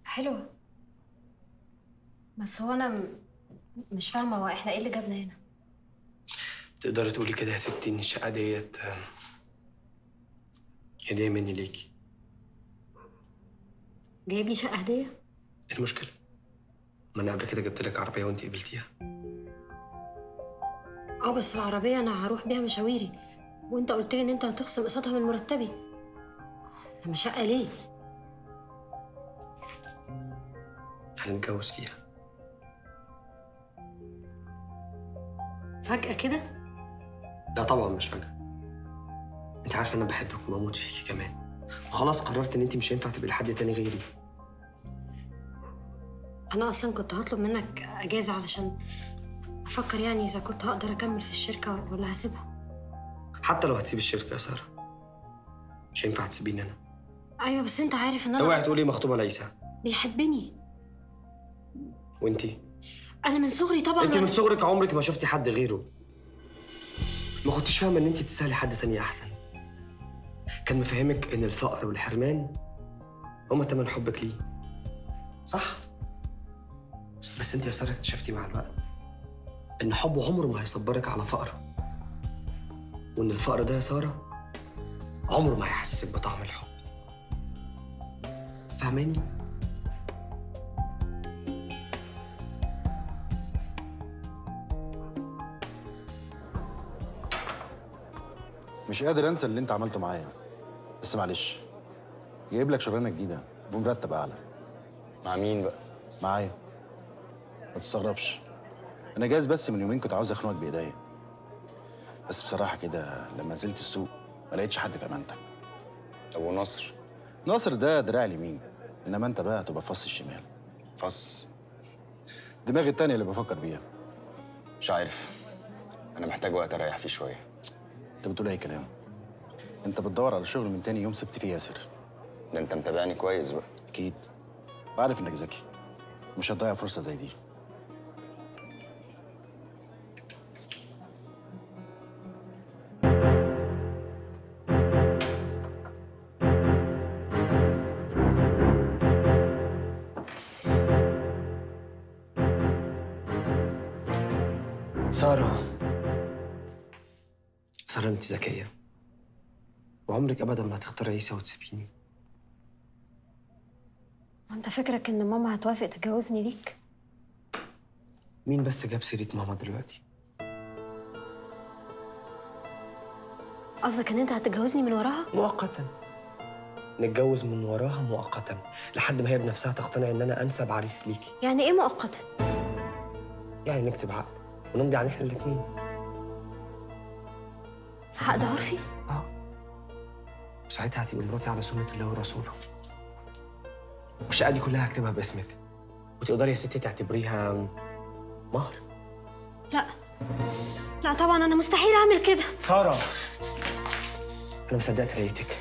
حلوه، بس هو انا م... مش فاهمه هو احنا ايه اللي جابنا هنا؟ تقدري تقولي كده يا ستي ان الشقه ديت هديه مني ليكي. جايب لي شقه هديه؟ ايه المشكله؟ ما انا قبل كده جبت لك عربيه وانت قبلتيها. اه بس العربيه انا هروح بيها مشاويري، وانت قلت لي ان انت هتخصم قسطها من مرتبي. لما شقه ليه؟ هنتجوز فيها فجاه كده؟ لا طبعا مش فجاه. انت عارفه انا بحبك وبموت فيكي كمان، وخلاص قررت ان انت مش هينفع تبقي لحد تاني غيري. انا اصلا كنت هطلب منك اجازه علشان أفكر يعني إذا كنت هقدر أكمل في الشركة ولا هسيبها. حتى لو هتسيب الشركة يا سارة مش هينفع تسيبيني أنا. أيوه بس أنت عارف إن أنا اوعي تقولي مخطوبة لعيسى. بيحبني. وأنتي؟ أنا من صغري طبعًا. أنت من صغرك عمرك ما شفتي حد غيره. ما كنتش فاهمة إن أنت تستاهلي حد تاني أحسن. كان مفهمك إن الفقر والحرمان هما تمن حبك ليه. صح؟ بس أنت يا سارة اكتشفتي مع الوقت إن حبه عمره ما هيصبرك على فقره، وإن الفقر ده يا سارة عمره ما هيحسسك بطعم الحب. فاهماني؟ مش قادر أنسى اللي أنت عملته معايا، بس معلش جايب لك شغلانة جديدة بمرتب أعلى. مع مين بقى؟ معايا. ما تستغربش، أنا جاهز. بس من يومين كنت عاوز أخنقك بإيديا، بس بصراحة كده لما نزلت السوق ما لقيتش حد في أمانتك. طب وناصر؟ ناصر ده دراعي اليمين، إنما أنت بقى هتبقى فص الشمال. فص؟ دماغي التانية اللي بفكر بيها. مش عارف، أنا محتاج وقت أريح فيه شوية. أنت بتقول أي كلام. أنت بتدور على شغل من تاني يوم سبت فيه ياسر. ده أنت متابعني كويس بقى. أكيد، بعرف إنك ذكي، مش هتضيع فرصة زي دي. سارة، سارة انت ذكية، وعمرك ابدا ما هتختار عيسى وتسيبيني. انت فكرك ان ماما هتوافق تجوزني ليك؟ مين بس جاب سيرة ماما دلوقتي؟ قصدك ان انت هتتجوزني من وراها؟ مؤقتا. نتجوز من وراها مؤقتا لحد ما هي بنفسها تقتنع ان انا انسب عريس ليكي. يعني ايه مؤقتا؟ يعني نكتب عقد ونمضي عليه احنا الاثنين. عقد عرفي؟ اه. وساعتها هتبقي مراتي على سنه الله ورسوله. والشقه دي كلها هكتبها باسمك. وتقدري يا ستي تعتبريها مهر. لا. لا طبعا انا مستحيل اعمل كده. ساره. انا مصدقت رأيتك.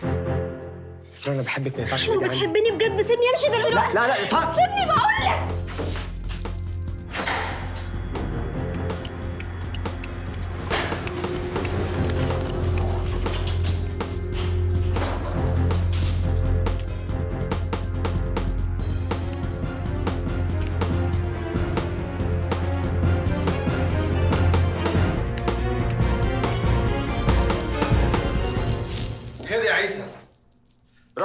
ساره انا بحبك ما ينفعش. لو بتحبني بجد سيبني امشي دلوقتي. لا لا لا ساره. سيبني بقول لك.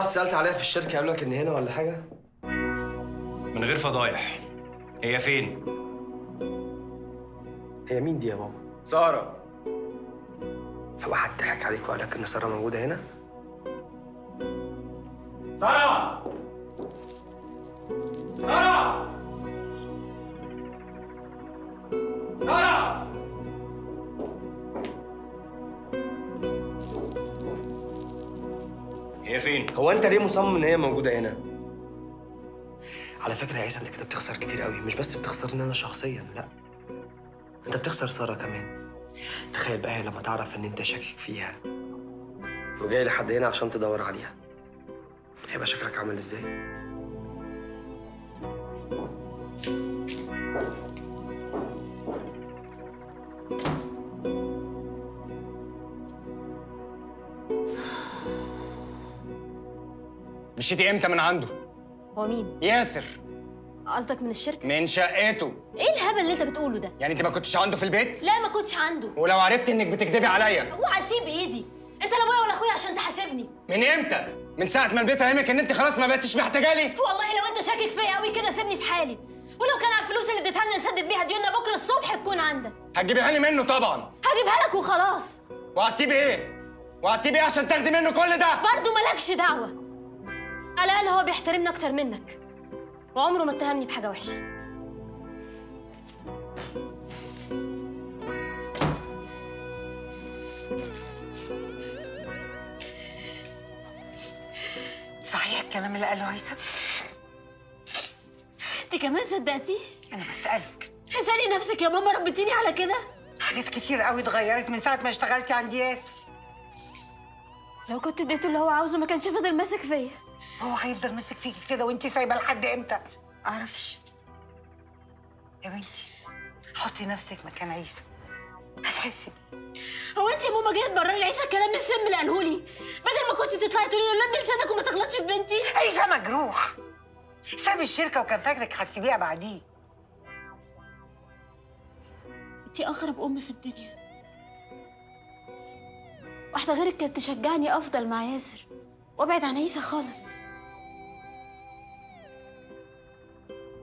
سألت عليها في الشركة قالوا لك إن هنا ولا حاجة؟ من غير فضايح. هي فين؟ هي مين دي يا بابا؟ سارة. هو حد ضحك عليك وقال لك إن سارة موجودة هنا؟ سارة! سارة! سارة! هي فين؟ هو انت ليه مصمم ان هي موجوده هنا؟ على فكره يا عيسى انت كده بتخسر كتير قوي، مش بس بتخسرني انا شخصيا، لا. انت بتخسر ساره كمان. تخيل بقى هي لما تعرف ان انت شاكك فيها وجاي لحد هنا عشان تدور عليها، هيبقى شكلك عامل ازاي؟ مشيتي امتى من عنده؟ هو مين؟ ياسر. قصدك من الشركة؟ من شقته. ايه الهبل اللي انت بتقوله ده؟ يعني انت ما كنتش عنده في البيت؟ لا ما كنتش عنده. ولو عرفت انك بتكدبي عليا؟ وهسيب ايدي؟ انت لا ابويا ولا اخويا عشان تحاسبني. من امتى؟ من ساعة ما البيت فهمك ان انت خلاص ما بقتش محتاجة لي؟ والله لو انت شاكك فيا قوي كده سيبني في حالي، ولو كان على الفلوس اللي اديتها لنا نسدد بيها ديوننا بكرة الصبح تكون عندك. هتجيبيها لي منه طبعا. هجيبها لك وخلاص. وهتجيبي ايه؟ وهتجيبي ايه عشان تاخدي منه كل ده؟ برضه مالكش دعوة. على الأقل هو بيحترمني أكتر منك وعمره ما اتهمني بحاجة وحشة. صحيح الكلام اللي قاله عيسى؟ أنت كمان صدقتيه؟ أنا بسألك. اسألي نفسك يا ماما ربتيني على كده؟ حاجات كتير قوي اتغيرت من ساعة ما اشتغلتي عند ياسر. لو كنت اديته اللي هو عاوزه ما كانش فضل ماسك فيا. هو هيفضل ماسك فيكي كده وانتي سايبه لحد امتى؟ معرفش. يا بنتي حطي نفسك مكان عيسى هتحسي بيه. هو انت يا ماما جايه تبرري لعيسى الكلام السم اللي قاله لي؟ بدل ما كنت تطلعي تقولي له لمي لسانك وما تغلطش في بنتي. عيسى مجروح ساب الشركه وكان فاكرك هتسيبيها بعديه. انتي اغرب ام في الدنيا. واحدة غيرك كانت تشجعني أفضل مع ياسر وأبعد عن عيسى خالص.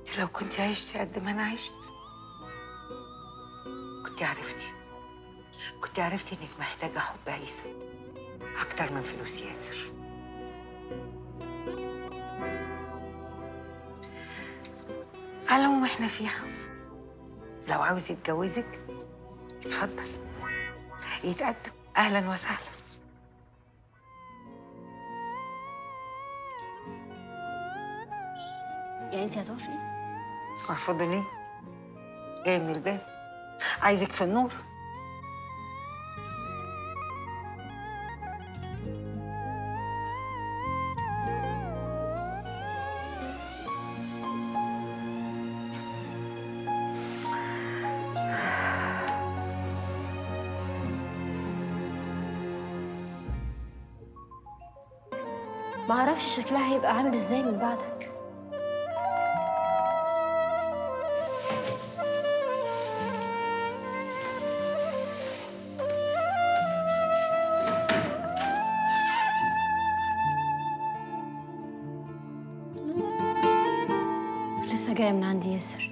أنتِ لو كنتِ عشتي قد ما أنا عشت كنتِ عرفتي كنتِ عرفتي إنك محتاجة حب عيسى أكتر من فلوس ياسر. على العموم إحنا فيها. لو عاوز يتجوزك اتفضل يتقدم. أهلاً وسهلاً. يعني أنت هتوافقي؟ هرفضي ليه؟ جاي من الباب. عايزك في النور. معرفش شكلها هيبقى عامل ازاي من بعدك. لسه جايه من عند ياسر.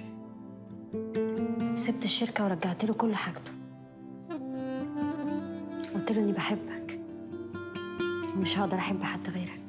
سبت الشركه ورجعت له كل حاجته. قلت له اني بحبك ومش هقدر أحب حد غيرك.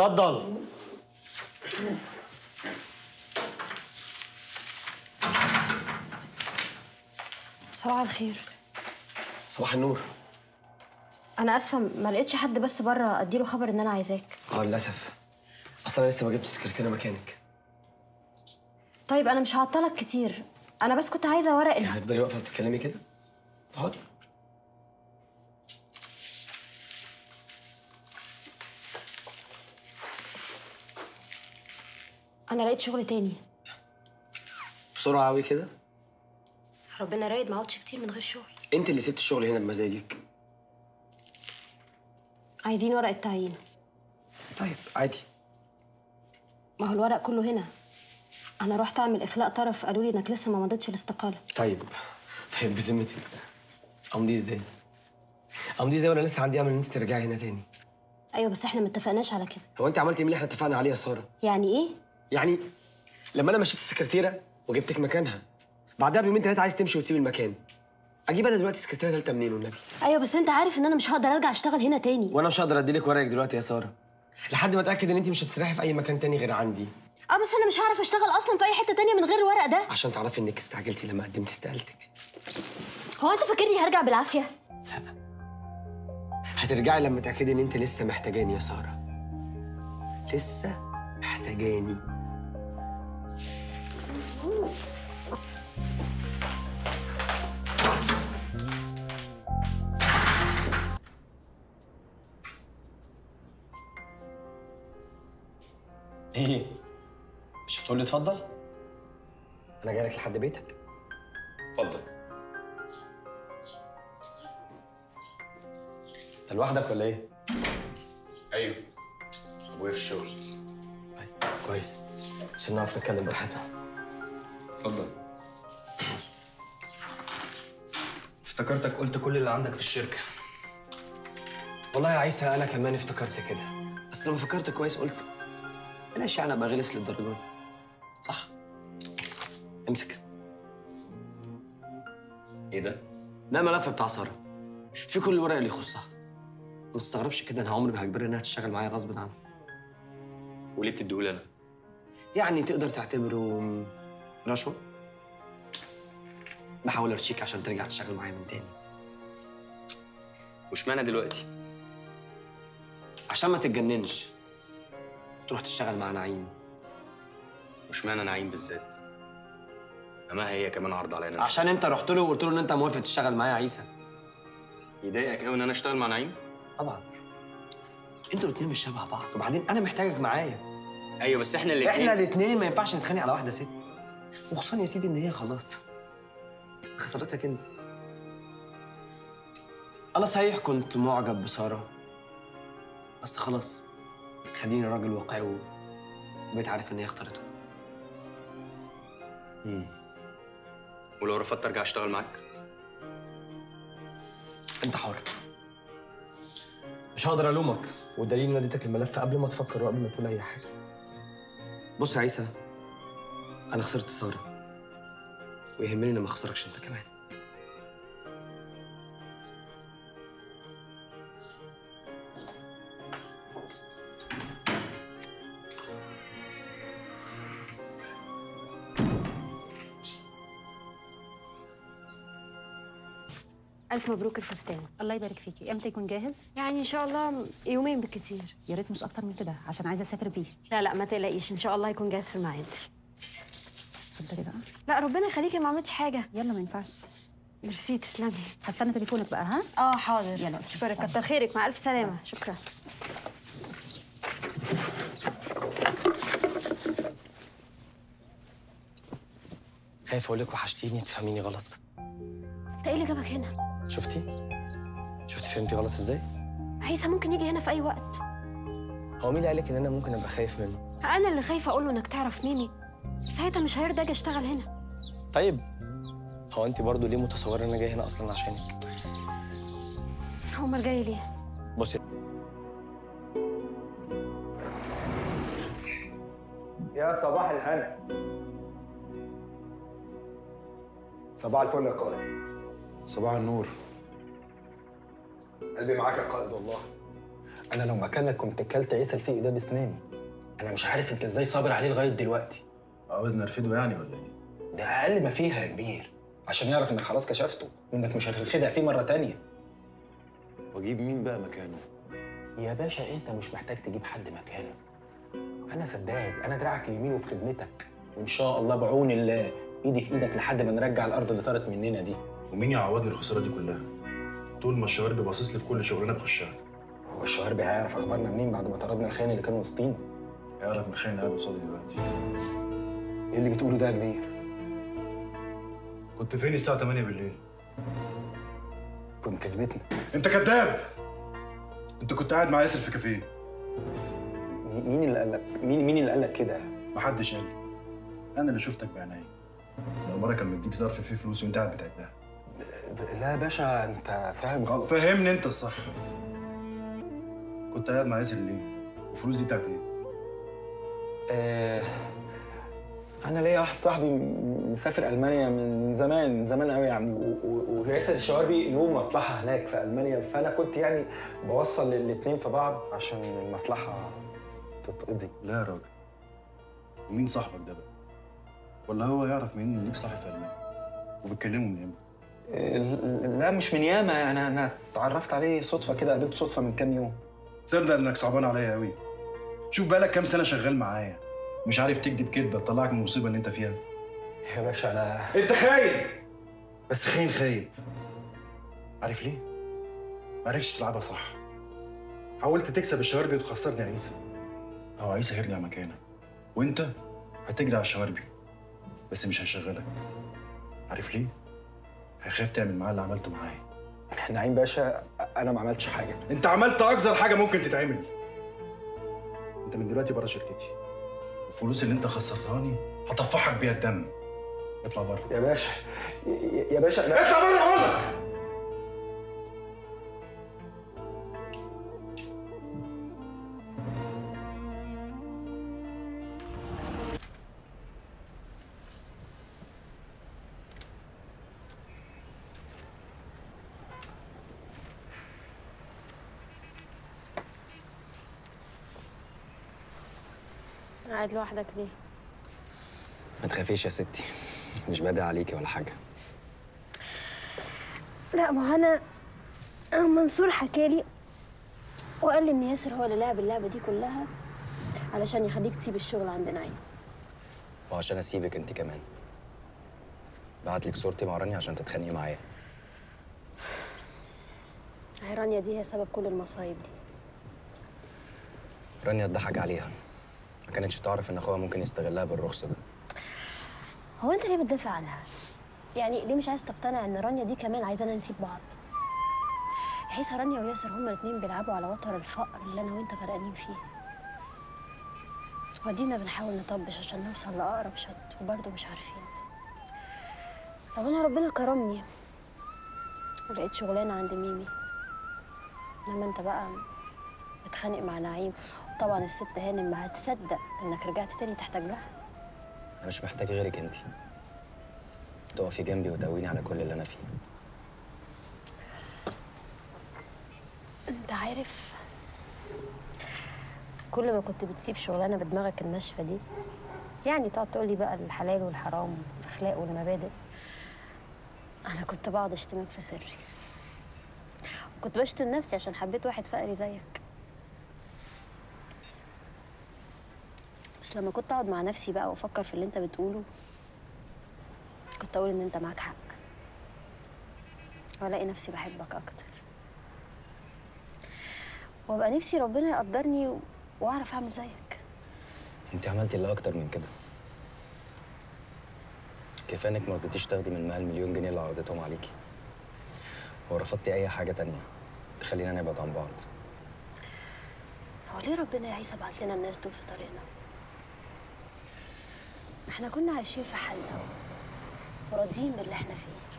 اتفضل. صباح الخير. صباح النور. انا اسفه ما لقيتش حد بس بره اديله خبر ان انا عايزاك. اه للاسف اصلا انا لسه ما جبت سكرتيره مكانك. طيب انا مش هعطلك كتير، انا بس كنت عايزه ورق ال... هتفضلي واقفه بتتكلمي كده؟ اقعدي. أنا لقيت شغل تاني. بسرعة أوي كده؟ ربنا رايد ما اقعدش كتير من غير شغل. أنت اللي سبت الشغل هنا بمزاجك. عايزين ورق التعيين. طيب عادي. ما هو الورق كله هنا. أنا رحت أعمل إخلاء طرف قالوا لي إنك لسه ما مضيتش الاستقالة. طيب طيب بذمتك أمضي إزاي؟ أمضي إزاي وأنا لسه عندي أمل إن أنت ترجعي هنا تاني؟ أيوه بس إحنا ما اتفقناش على كده. هو أنت عملتي إيه اللي إحنا اتفقنا عليه يا سارة؟ يعني إيه؟ يعني لما انا مشيت السكرتيره وجبتك مكانها بعدها بيومين ثلاثه عايز تمشي وتسيب المكان، اجيب انا دلوقتي سكرتيره ثالثه منين والنبي؟ ايوه بس انت عارف ان انا مش هقدر ارجع اشتغل هنا تاني. وانا مش هقدر اديلك ورقك دلوقتي يا ساره لحد ما اتاكد ان انت مش هتسرحي في اي مكان تاني غير عندي. اه بس انا مش هعرف اشتغل اصلا في اي حته تانيه من غير الورق ده. عشان تعرفي انك استعجلتي لما قدمت استقالتك. هو انت فاكرني هرجع بالعافيه؟ لا هترجعي لما تاكدي ان انت لسه محتاجاني يا ساره، لسه محتاجاني. ايه؟ مش بتقول لي اتفضل؟ انا جاي لك لحد بيتك. اتفضل. انت لوحدك ولا ايه؟ ايوه ابويا في الشغل. كويس عشان نعرف نتكلم براحتنا. اتفضل. افتكرتك قلت كل اللي عندك في الشركه. والله يا عيسى انا كمان افتكرت كده، بس لما فكرت كويس قلت بلاش يعني ابقى غلس للدرجه دي. صح. امسك. ايه ده؟ ده ملف بتاع ساره في كل الورق اللي يخصها. ما تستغربش كده، انا عمري ما هجبرها انها تشتغل معايا غصب عنها. وليه بتديهولي انا؟ يعني تقدر تعتبره رشوة؟ بحاول ارشيك عشان ترجع تشتغل معايا من تاني. واشمعنى دلوقتي؟ عشان ما تتجننش تروح تشتغل مع نعيم. واشمعنى نعيم بالذات؟ ما هي كمان عرض علينا. عشان انت رحت له وقلت له ان انت موافق تشتغل معايا يا عيسى. يضايقك قوي ان انا اشتغل مع نعيم؟ طبعا. انتوا الاثنين مش شبه بعض، وبعدين انا محتاجك معايا. ايوه بس احنا الاثنين احنا الاثنين ما ينفعش نتخانق على واحده ست، وخصوصا يا سيدي ان هي خلاص خسرتك انت. انا صحيح كنت معجب بساره بس خلاص خليني راجل واقعي وبقيت عارف ان هي اختارتك. امم ولو رفضت ارجع اشتغل معاك؟ انت حر. مش هقدر الومك، والدليل ان اديتك الملف قبل ما تفكر وقبل ما تقول اي حاجه. بص يا عيسى انا خسرت ساره ويهمني ان ما اخسركش انت كمان. ألف مبروك الفستان. الله يبارك فيكي. امتى يكون جاهز؟ يعني ان شاء الله يومين بالكتير. يا ريت مش اكتر من كده عشان عايزه اسافر بيه. لا لا ما تقلقيش ان شاء الله هيكون جاهز في الميعاد. اتفضلي بقى. لا ربنا يخليكي ما عملتش حاجه. يلا ما ينفعش. ميرسي تسلمي. هستنى تليفونك بقى. ها؟ اه حاضر. يلا اشكرك كتر خيرك. مع الف سلامه. أه. شكرا. خايف اقول لك وحشتيني تفهميني غلط. انت ايه اللي جابك هنا؟ شفتي؟ شفتي فهمتي غلط ازاي؟ عيسى ممكن يجي هنا في اي وقت. هو مين اللي قالك ان انا ممكن ابقى خايف منه؟ انا اللي خايفه اقول له انك تعرف ميمي، ساعتها مش هيرضى اجي اشتغل هنا. طيب هو انت برضو ليه متصوره ان انا جاي هنا اصلا عشانك؟ امال جاي ليه؟ بصي يا صباح الهنا. صباح الفل يا قائد. صباح النور. قلبي معاك يا قائد والله. انا لو مكانك كنت اكلت عيسى الفقي ده بسناني. انا مش عارف انت ازاي صابر عليه لغايه دلوقتي. عاوزني ارفضه يعني ولا ايه؟ ده اقل ما فيها يا كبير، عشان يعرف انك خلاص كشفته وانك مش هتتخدع فيه مره تانيه. واجيب مين بقى مكانه؟ يا باشا انت مش محتاج تجيب حد مكانه. انا صدقك، انا دراعك اليمين وفي خدمتك، وان شاء الله بعون الله ايدي في ايدك لحد ما نرجع الارض اللي طارت مننا دي. ومين يعوضني الخساره دي كلها؟ طول ما الشواربي باصص لي في كل شغلانه بخشها. هو الشواربي هيعرف اخبارنا منين بعد ما طردنا الخاين اللي كان وسطينا؟ يعرف من الخاين اللي قاعد قصادي دلوقتي. ايه اللي بتقوله ده يا كبير؟ كنت فين الساعه تمانية بالليل؟ كنت في بيتنا. انت كذاب! انت كنت قاعد مع ياسر في كافيه. مين اللي قال لك؟ مين مين اللي قال لك كده؟ محدش قال لي. انا اللي شفتك بعينيا. العماره كان مديك ظرف فيه فلوس وانت قاعد بتعدها. لا يا باشا انت فاهم غلط. فهمني انت الصح. كنت قاعد مع ياسر ليه؟ والفلوس دي بتاعت ايه؟ آه... انا ليا واحد صاحبي مسافر المانيا من زمان، من زمان قوي يا عم، وياسر الشواربي له مصلحه هناك في المانيا، فانا كنت يعني بوصل الاثنين في بعض عشان المصلحه تتقضي. لا يا راجل، ومين صاحبك ده بقى؟ ولا هو يعرف منين اللي صاحب في المانيا؟ وبيتكلموا من ياما؟ لا مش من ياما، انا انا اتعرفت عليه صدفه كده، قابلته صدفه من كام يوم. تصدق انك صعبان عليا قوي. شوف بقالك كام سنه شغال معايا، مش عارف تكذب كدبه تطلعك من المصيبه اللي انت فيها. يا باشا انا انت خايب، بس خاين خايب. عارف ليه؟ ما عرفتش تلعبها صح. حاولت تكسب الشواربي وتخسرني عيسى. هو عيسى هيرجع مكانه وانت هتجري على الشواربي، بس مش هيشغلك. عارف ليه؟ هيخاف تعمل معاه اللي عملته معايا. نعيم باشا انا ما عملتش حاجه. انت عملت اقذر حاجه ممكن تتعمل. انت من دلوقتي بره شركتي، الفلوس اللي انت خسرتهاني هطفحك بيها الدم. اطلع بره يا باشا. يا باشا انا اطلع بره اقول لك. قاعد لوحدك ليه؟ ما تخافيش يا ستي، مش بادئ عليكي ولا حاجه. لا ما هو انا منصور حكالي وقال لي ان ياسر هو اللي لعب اللعبه دي كلها علشان يخليك تسيب الشغل عند نعيم. وعشان اسيبك انت كمان بعت لك صورتي مع رانيا عشان تتخانقي معايا. هي رانيا دي هي سبب كل المصايب دي. رانيا اتضحك عليها، ما كانتش تعرف ان اخوها ممكن يستغلها بالرخص ده. هو انت ليه بتدافع عنها؟ يعني ليه مش عايز تقتنع ان رانيا دي كمان عايزانا نسيب بعض؟ بحيث رانيا وياسر هما الاثنين بيلعبوا على وتر الفقر اللي انا وانت غرقانين فيه. ودينا بنحاول نطبش عشان نوصل لاقرب شط وبرضه مش عارفين. طب انا ربنا كرمني ولقيت شغلانه عند ميمي، انما انت بقى بتخانق مع نعيم. طبعا الست هانم ما هتصدق انك رجعت تاني تحتاج لها. انا مش محتاج غيرك انتي، تقفي جنبي وتقويني على كل اللي انا فيه. انت عارف كل ما كنت بتسيب شغلانه بدماغك الناشفه دي، يعني تقعد تقولي بقى الحلال والحرام والاخلاق والمبادئ، انا كنت بقعد اشتمك في سري، وكنت بشتم نفسي عشان حبيت واحد فقري زيك. بس لما كنت اقعد مع نفسي بقى وافكر في اللي انت بتقوله، كنت اقول ان انت معاك حق، والاقي نفسي بحبك اكتر، وابقى نفسي ربنا يقدرني واعرف اعمل زيك. انت عملتي اللي اكتر من كده. كفايه انك ما رضيتيش تاخدي من مها المليون جنيه اللي عرضتهم عليكي، ورفضتي اي حاجه تانيه تخلينا نبعد عن بعض. هو ليه ربنا يا عيسى بعت لنا الناس دول في طريقنا؟ احنا كنا عايشين في حلقة وراضيين باللي احنا فيه.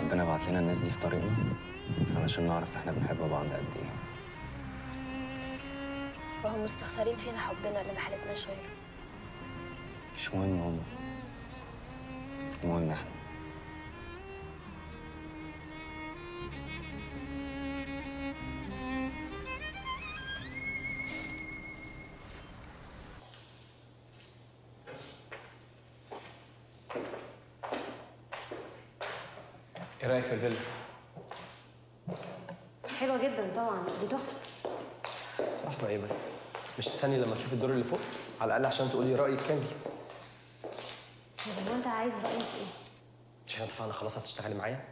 ربنا بعت لنا الناس دي في طريقنا علشان نعرف احنا بنحب بعض قد ايه. وهم مستخسرين فينا حبنا اللي ما حالتناش غيره. مش مهم هم، المهم احنا. ايه رايك في الفيلا؟ حلوه جدا طبعا، دي تحفه. تحفه ايه بس؟ مش تستني لما تشوف الدور اللي فوق على الاقل عشان تقولي رايك كامل. هو انت عايز رايك ايه؟ مش احنا اتفقنا خلاص هتشتغلي معايا؟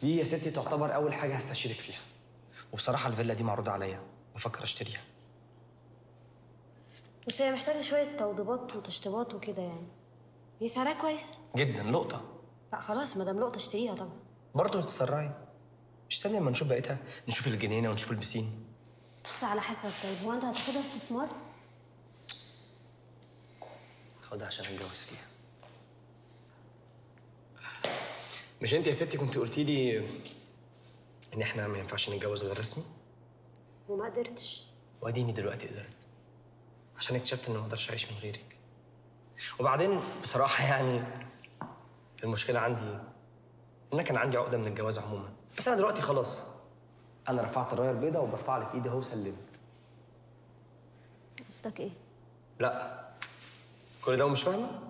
دي يا ستي تعتبر اول حاجه هستشيرك فيها. وبصراحه الفيلا دي معروضه عليا، بفكر اشتريها. بس هي محتاجه شويه توضيبات وتشطيبات وكده يعني. هي سعرها كويس؟ جدا، لقطه. لا خلاص ما دام لقطه اشتريها طبعا. برضه تتسرعي؟ مش استني لما نشوف بقيتها، نشوف الجنينه ونشوف البسين. بس على حسب. طيب هو انت هتاخدها استثمار؟ خدها عشان اتجوز فيها. مش انت يا ستي كنت قلتي لي ان احنا ما ينفعش نتجوز غير رسمي؟ وما قدرتش. واديني دلوقتي قدرت. عشان اكتشفت ان ما اقدرش اعيش من غيرك. وبعدين بصراحه يعني المشكله عندي ان كان عندي عقده من الجواز عموما، بس انا دلوقتي خلاص انا رفعت الرايه البيضاء وبرفع لك ايدي اهو سلمت. قصدك ايه؟ لا كل ده ومش فاهمه؟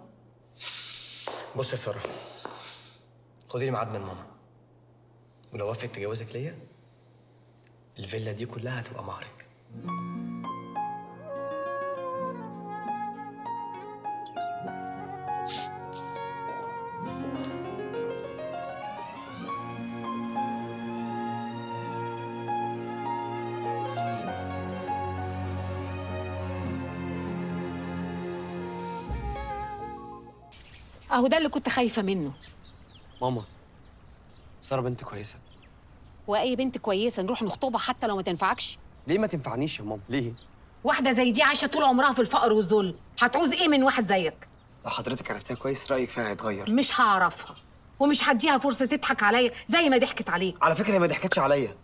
بص يا ساره، خدي لي ميعاد من ماما، ولو وافقت تجوزك ليا الفيلا دي كلها هتبقى مهرك. اهو ده اللي كنت خايفه منه. ماما ساره بنت كويسه. واي بنت كويسه نروح نخطبها حتى لو ما تنفعكش؟ ليه ما تنفعنيش يا ماما؟ ليه؟ واحده زي دي عايشه طول عمرها في الفقر والذل، هتعوز ايه من واحد زيك؟ لو حضرتك عرفتها كويس رايك فيها هيتغير. مش هعرفها ومش هديها فرصه تضحك عليا زي ما ضحكت عليك. على فكره هي ما ضحكتش عليا،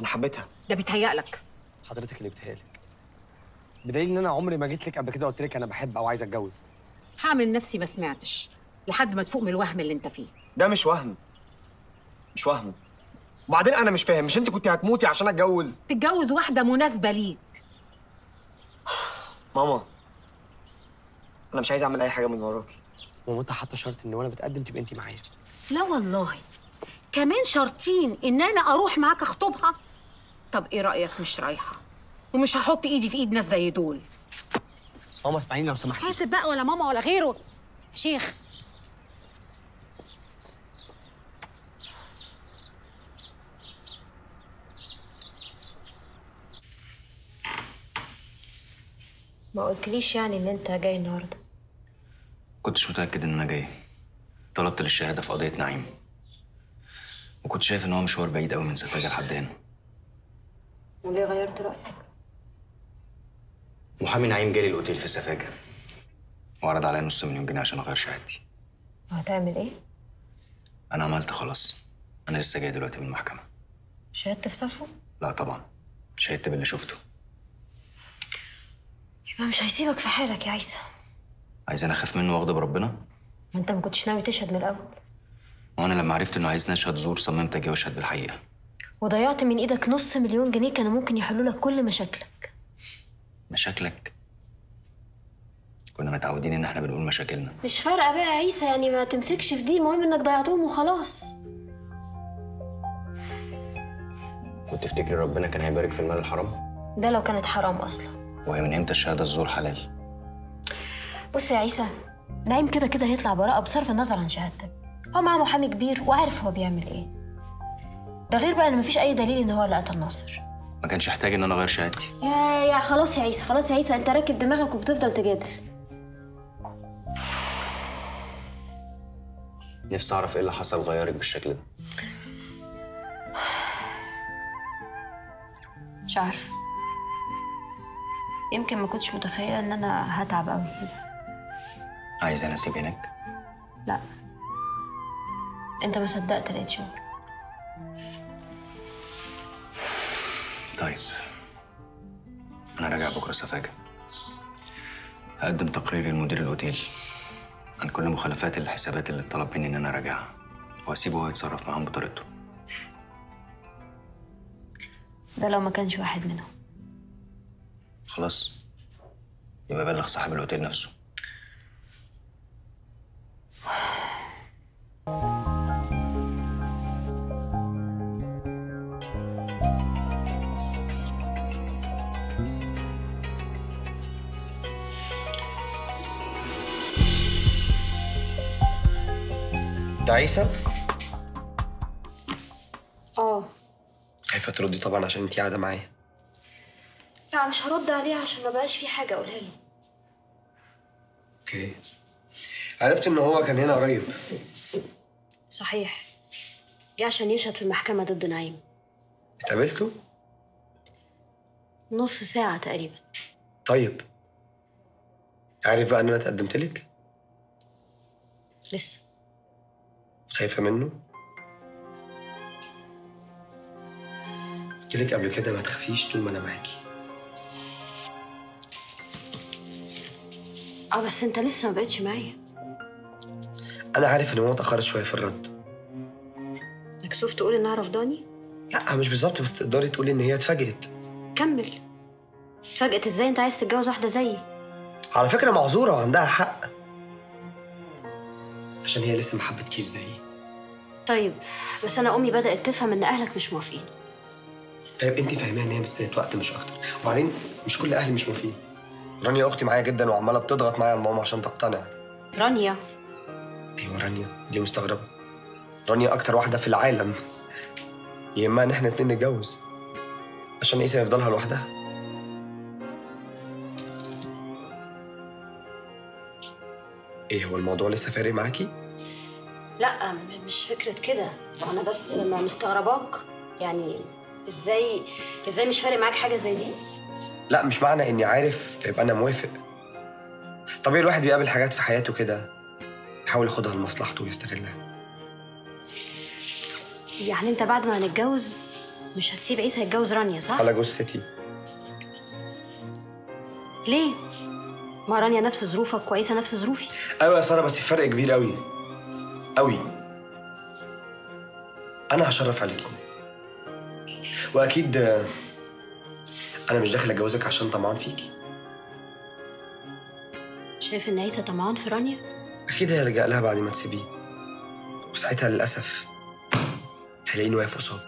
انا حبيتها. ده بيتهيألك. حضرتك اللي بيتهيألك، بدليل ان انا عمري ما جيت لك قبل كده وقلت لك انا بحب او عايز اتجوز. هعمل نفسي ما سمعتش لحد ما تفوق من الوهم اللي انت فيه ده. مش وهم، مش وهم. وبعدين انا مش فاهم، مش انت كنت هتموتي عشان اتجوز؟ تتجوز واحده مناسبه ليك. ماما انا مش عايز اعمل اي حاجه من وراكي. ماما انت حاطه شرط ان وانا بتقدم تبقى انت معايا. لا والله، كمان شرطين ان انا اروح معاك اخطبها. طب ايه رايك مش رايحه؟ ومش هحط ايدي في ايد ناس زي دول. ماما اسمعيني لو سمحتي. حاسب بقى ولا ماما ولا غيره يا شيخ. ما قلتليش يعني ان انت جاي النهارده؟ كنتش متاكد ان انا جاي. طلبت للشهاده في قضيه نعيم، وكنت شايف ان هو مشوار بعيد قوي من سفاجه لحد هنا. وليه غيرت رايك؟ محامي نعيم جالي الاوتيل في السفاجه وعرض عليا نص مليون جنيه عشان اغير شهادتي. وهتعمل ايه؟ انا عملت خلاص، انا لسه جاي دلوقتي من المحكمه. شهدت في صفه؟ لا طبعا، شهدت باللي شفته. يبقى مش هيسيبك في حالك يا عيسى. عايز انا اخاف منه واغضب بربنا؟ ما انت ما كنتش ناوي تشهد من الاول. وانا لما عرفت انه عايزني اشهد زور صممت اجي واشهد بالحقيقه. وضيعت من ايدك نص مليون جنيه كانوا ممكن يحلوا لك كل مشاكلك. مشاكلك؟ كنا متعودين ان احنا بنقول مشاكلنا. مش فارقه بقى يا عيسى، يعني ما تمسكش في دي، المهم انك ضيعتهم وخلاص. كنت تفتكري ربنا كان هيبارك في المال الحرام؟ ده لو كانت حرام اصلا. وهي من امتى الشهاده الزور حلال؟ بص يا عيسى، نعيم كده كده هيطلع براءه بصرف النظر عن شهادتك. هو معاه محامي كبير وعارف هو بيعمل ايه. ده غير بقى ان مفيش اي دليل ان هو اللي قتل ناصر. ما كانش احتاج ان انا اغير شهادتي. يا يا خلاص يا عيسى، خلاص يا عيسى، انت راكب دماغك وبتفضل تجادل. نفسي اعرف ايه اللي حصل غيرك بالشكل ده. مش عارفه، يمكن ما كنتش متخيله ان انا هتعب قوي كده. عايزه انا اسيب هناك؟ لا، انت ما صدقت لقيت شغل. طيب انا راجع بكره السفاجه، هقدم تقرير لمدير الاوتيل عن كل مخالفات الحسابات اللي طلب مني ان انا راجعها، واسيبه هو يتصرف معاهم بطريقته. ده لو ما كانش واحد منهم. خلاص يبقى بلغ صاحب الاوتيل نفسه. ده عيسى؟ اه. خايفه تردي طبعا عشان انتي قاعده معايا. لا مش هرد عليه عشان ما بقاش في حاجه اقولها له. اوكي. عرفت ان هو كان هنا قريب. صحيح. جه عشان يشهد في المحكمه ضد نعيم. اتقابلتوا؟ نص ساعه تقريبا. طيب. عارف بقى ان انا اتقدمت لك؟ لسه. خايفة منه؟ قلت لك قبل كده ما تخافيش طول ما أنا معاكي. أه بس أنت لسه ما بقتش معايا. أنا عارف إن هو اتأخرت شوية في الرد. مكسوف تقول إنها رفضاني؟ لأ مش بالظبط، بس تقدري تقولي إن هي اتفاجئت. كمل. اتفاجئت إزاي؟ أنت عايز تتجوز واحدة زيي؟ على فكرة معذورة وعندها حق، عشان هي لسه ما حبتكيش زيي. طيب بس انا امي بدات تفهم ان اهلك مش موافقين. طيب انت فاهمه ان هي مساله وقت مش اكتر، وبعدين مش كل اهلي مش موافقين. رانيا اختي معايا جدا وعماله بتضغط معايا ماما عشان تقتنع. رانيا؟ ايوه رانيا دي مستغربه. رانيا اكتر واحده في العالم يهمها ان احنا اتنين نتجوز، عشان عيسى يفضلها لوحدها. ايه هو الموضوع لسه فارق معاكي؟ لا مش فكره كده، انا بس ما مستغرباك، يعني ازاي ازاي مش فارق معاك حاجه زي دي؟ لا مش معنى اني عارف يبقى انا موافق. طبيعي الواحد بيقابل حاجات في حياته كده يحاول ياخدها لمصلحته ويستغلها. يعني انت بعد ما هنتجوز مش هتسيب عيسى يتجوز رانيا صح؟ على جثتي. ليه؟ ما رانيا نفس ظروفك كويسه نفس ظروفي. ايوه يا ساره بس في فرق كبير قوي قوي. انا هشرف عيلتكم، واكيد انا مش داخل اتجوزك عشان طمعان فيكي. شايف ان عيسى طمعان في رانيا؟ اكيد هيلجأ لها بعد ما تسيبيه، وساعتها للاسف هيلاقيني واقف قصاده.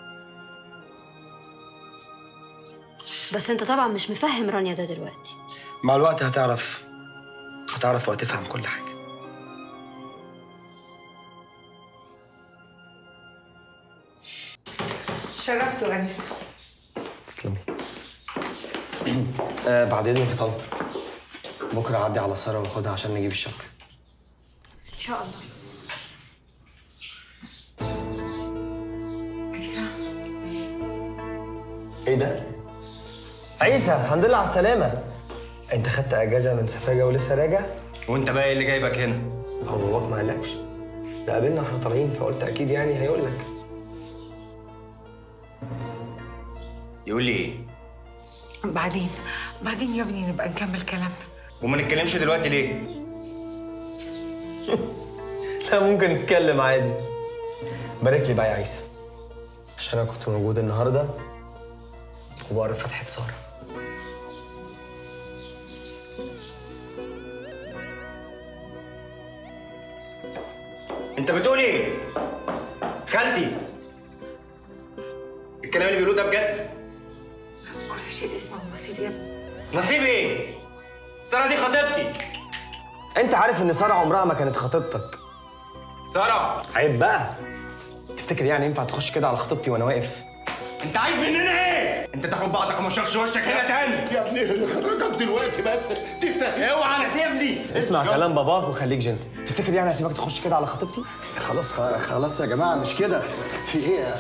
بس انت طبعا مش مفهم رانيا ده دلوقتي. مع الوقت هتعرف هتعرف وهتفهم كل حاجة. شرفت وأنست. تسلمي. آه بعد إذنك يا طنط، بكرة أعدي على سارة وآخدها عشان نجيب الشبكة. إن شاء الله. عيسى. إيه ده؟ عيسى الحمد لله على السلامة. انت خدت اجازه من سفاجه ولسه راجع؟ وانت بقى ايه اللي جايبك هنا؟ هو باباك ما قالكش؟ ده قابلنا احنا طالعين فقلت اكيد يعني هيقول لك. يقول لي ايه؟ بعدين بعدين يا ابني نبقى نكمل كلامنا. وما نتكلمش دلوقتي ليه؟ لا ممكن نتكلم عادي. بارك لي بقى يا عيسى، عشان انا كنت موجود النهارده وبقرا فتحه ساره. انت بتقول ايه؟ خالتي الكلام اللي بيقولوه ده بجد؟ كل شيء اسمه نصيب يا ابني. نصيب ايه؟ ساره دي خطيبتي. انت عارف ان ساره عمرها ما كانت خطيبتك. ساره عيب بقى. تفتكر يعني ينفع تخش كده على خطيبتي وانا واقف؟ انت عايز مننا ايه؟ انت تاخد بعضك وما اشوفش وشك هنا تاني يا ابني. اللي خرجك دلوقتي بس تسهل. اوعى انا سيبني. اسمع كلام باباك وخليك جنتل. تفتكر يعني هسيبك تخش كده على خطيبتي؟ خلاص خلاص يا جماعه مش كده. في ايه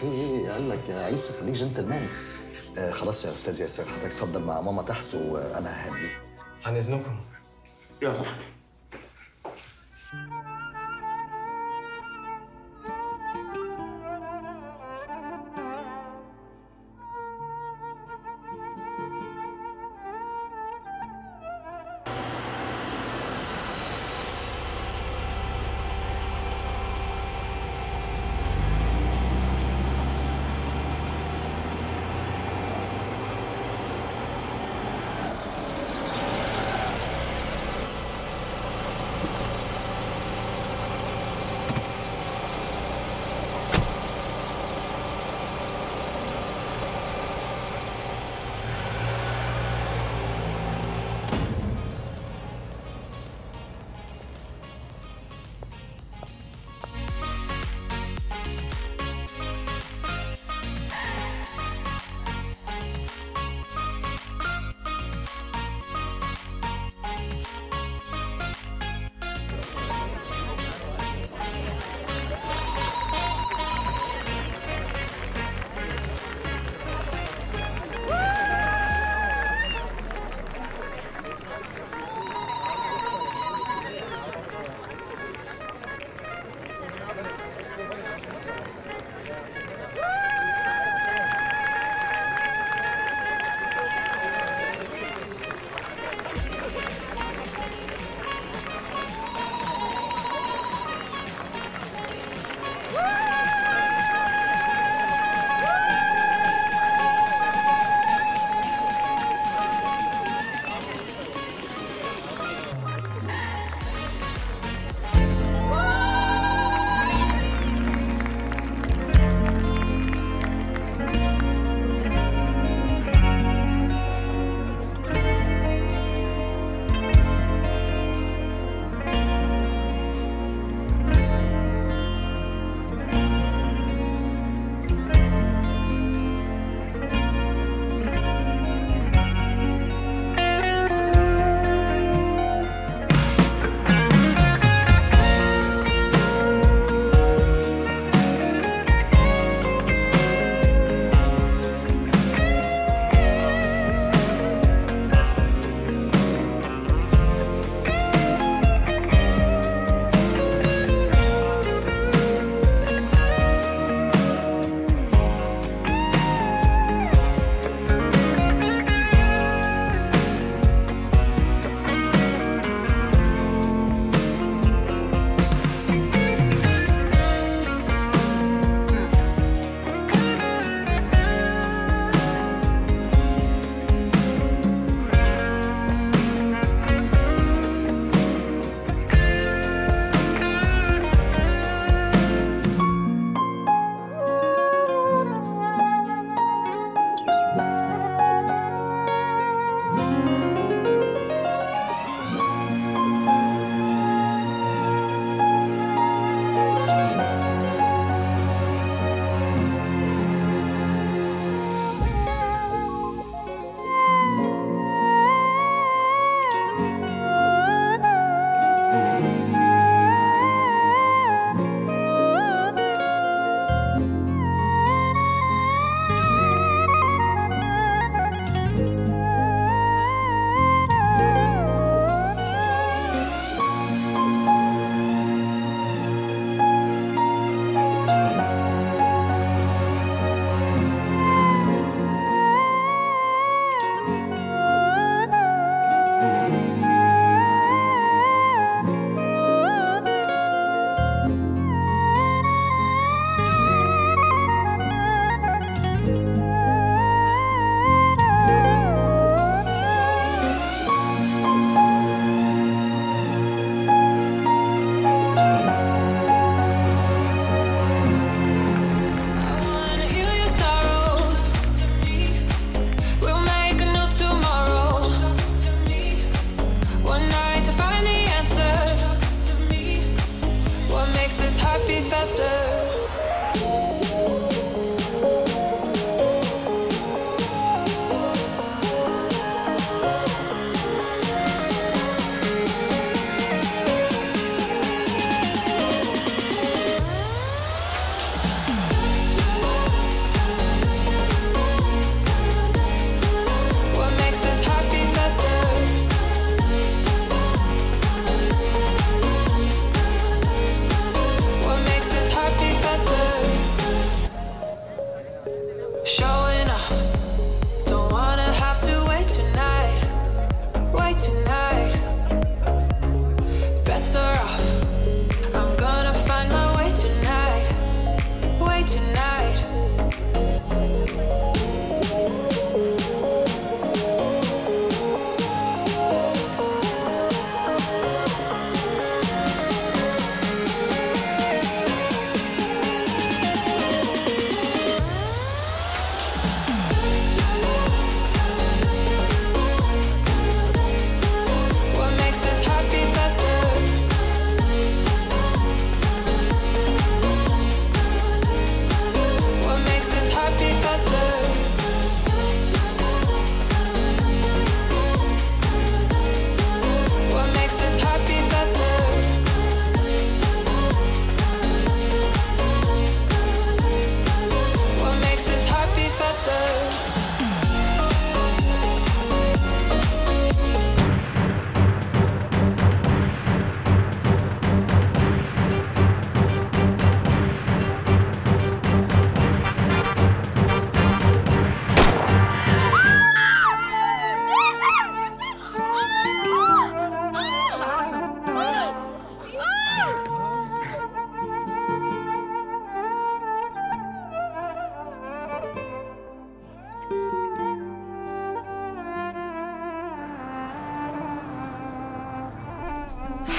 في ايه؟ قال لك يا عيسى خليك جنتلمان. آه خلاص يا استاذ ياسر، حضرتك اتفضل مع ماما تحت وانا ههديه. عن اذنكم يلا.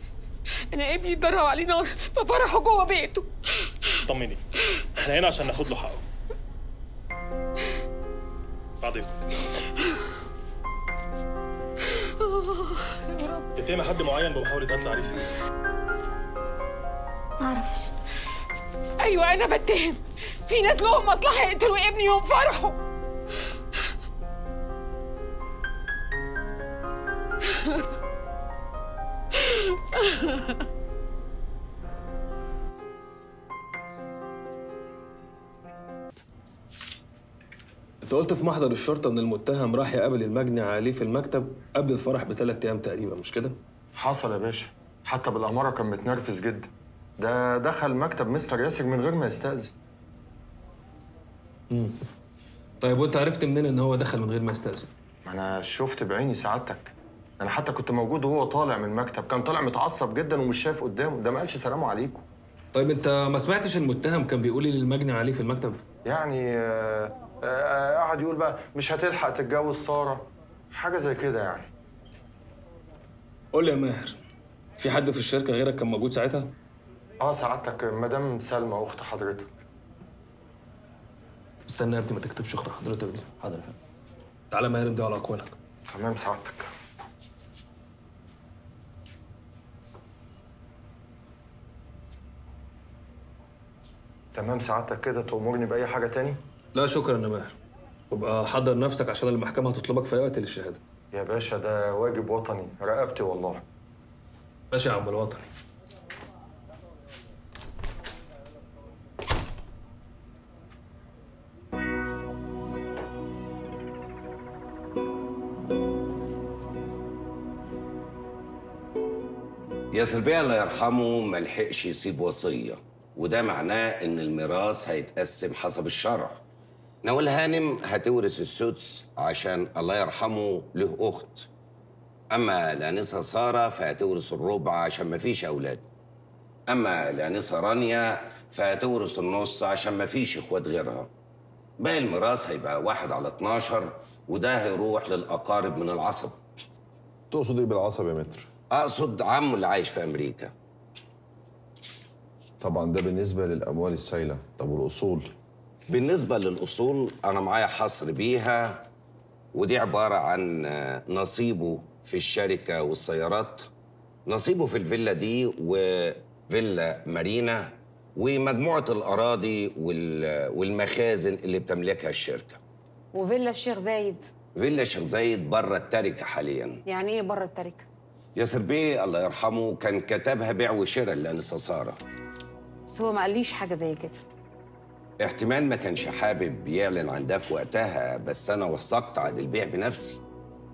انا ابني اتدرب عليه نار في فرحه جوه بيته. طمني، احنا هنا عشان ناخد له حقه. بعد اذنك. تتهم حد معين بمحاولة قتل عريسك؟ معرفش. أيوة أنا بتهم، في ناس لهم مصلحة يقتلوا ابني يوم فرحه. أنت قلت في محضر الشرطة إن المتهم راح يقابل المجني عليه في المكتب قبل الفرح بثلاث أيام تقريبا، مش كده؟ حصل يا باشا، حتى بالأمارة كان متنرفز جدا، ده دخل مكتب مستر ياسر من غير ما يستأذن. امم طيب وأنت عرفت منين إن هو دخل من غير ما يستأذن؟ ما أنا شفت بعيني سعادتك، أنا حتى كنت موجود وهو طالع من المكتب، كان طالع متعصب جدا ومش شايف قدامه، ده ما قالش سلام عليكم. طيب أنت ما سمعتش المتهم كان بيقول إيه للمجني عليه في المكتب؟ يعني آه قعد آه يقول بقى مش هتلحق تتجوز سارة، حاجة زي كده يعني. قول لي يا ماهر، في حد في الشركة غيرك كان موجود ساعتها؟ اه سعادتك مدام سلمى أخت حضرتك. استنى يا ابني ما تكتبش أخت حضرتك دي. حاضر يا فندم. تعالى ماهر امضي على أكوانك. تمام سعادتك. تمام سعادتك، كده تأمرني بأي حاجة تاني؟ لا شكرا يا ماهر، وابقى حضر نفسك عشان المحكمه هتطلبك في اي وقت للشهاده. يا باشا ده واجب وطني، رقبتي والله. ماشي يا عم الوطني. ياسر بيه الله يرحمه ما لحقش يسيب وصيه، وده معناه ان الميراث هيتقسم حسب الشرع. نوال هانم هتورث السدس عشان الله يرحمه له أخت، أما الأنسة سارة فهتورث الربع عشان مفيش أولاد، أما الأنسة رانيا فهتورث النص عشان مفيش إخوات غيرها. باقي الميراث هيبقى واحد على اتناشر، وده هيروح للأقارب من العصب. تقصد إيه بالعصب يا متر؟ أقصد عمه اللي عايش في أمريكا. طبعا ده بالنسبة للأموال السايلة، طب والأصول؟ بالنسبة للأصول أنا معايا حصر بيها، ودي عبارة عن نصيبه في الشركة والسيارات، نصيبه في الفيلا دي وفيلا مارينا، ومجموعة الأراضي والمخازن اللي بتملكها الشركة. وفيلا الشيخ زايد؟ فيلا الشيخ زايد بره التركة حالياً. يعني إيه بره التركة؟ ياسر بيه الله يرحمه كان كتبها بيع وشراء لأنسة سارة، بس هو ما قاليش حاجة زي كده. احتمال ما كانش حابب يعلن عن ده في وقتها، بس انا وثقت عقد البيع بنفسي.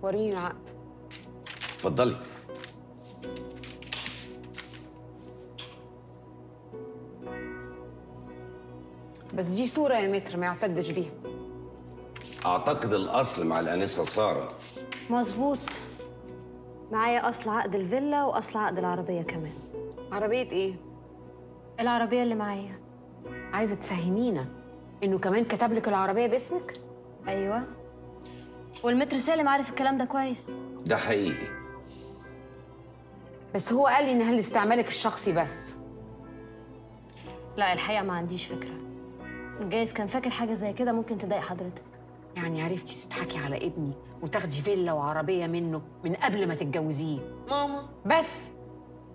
وريني العقد. اتفضلي. بس دي صورة يا متر ما يعتدش بيها. اعتقد الاصل مع الانسة سارة. مظبوط. معايا اصل عقد الفيلا واصل عقد العربية كمان. عربية ايه؟ العربية اللي معايا. عايزه تفهمينا انه كمان كتب لك العربيه باسمك؟ ايوه، والمتر سالم عارف الكلام ده كويس. ده حقيقي، بس هو قال لي انها لاستعمالك الشخصي بس. لا الحقيقه ما عنديش فكره، جايز كان فاكر حاجه زي كده ممكن تضايق حضرتك. يعني عرفتي تضحكي على ابني وتاخدي فيلا وعربيه منه من قبل ما تتجوزيه؟ ماما بس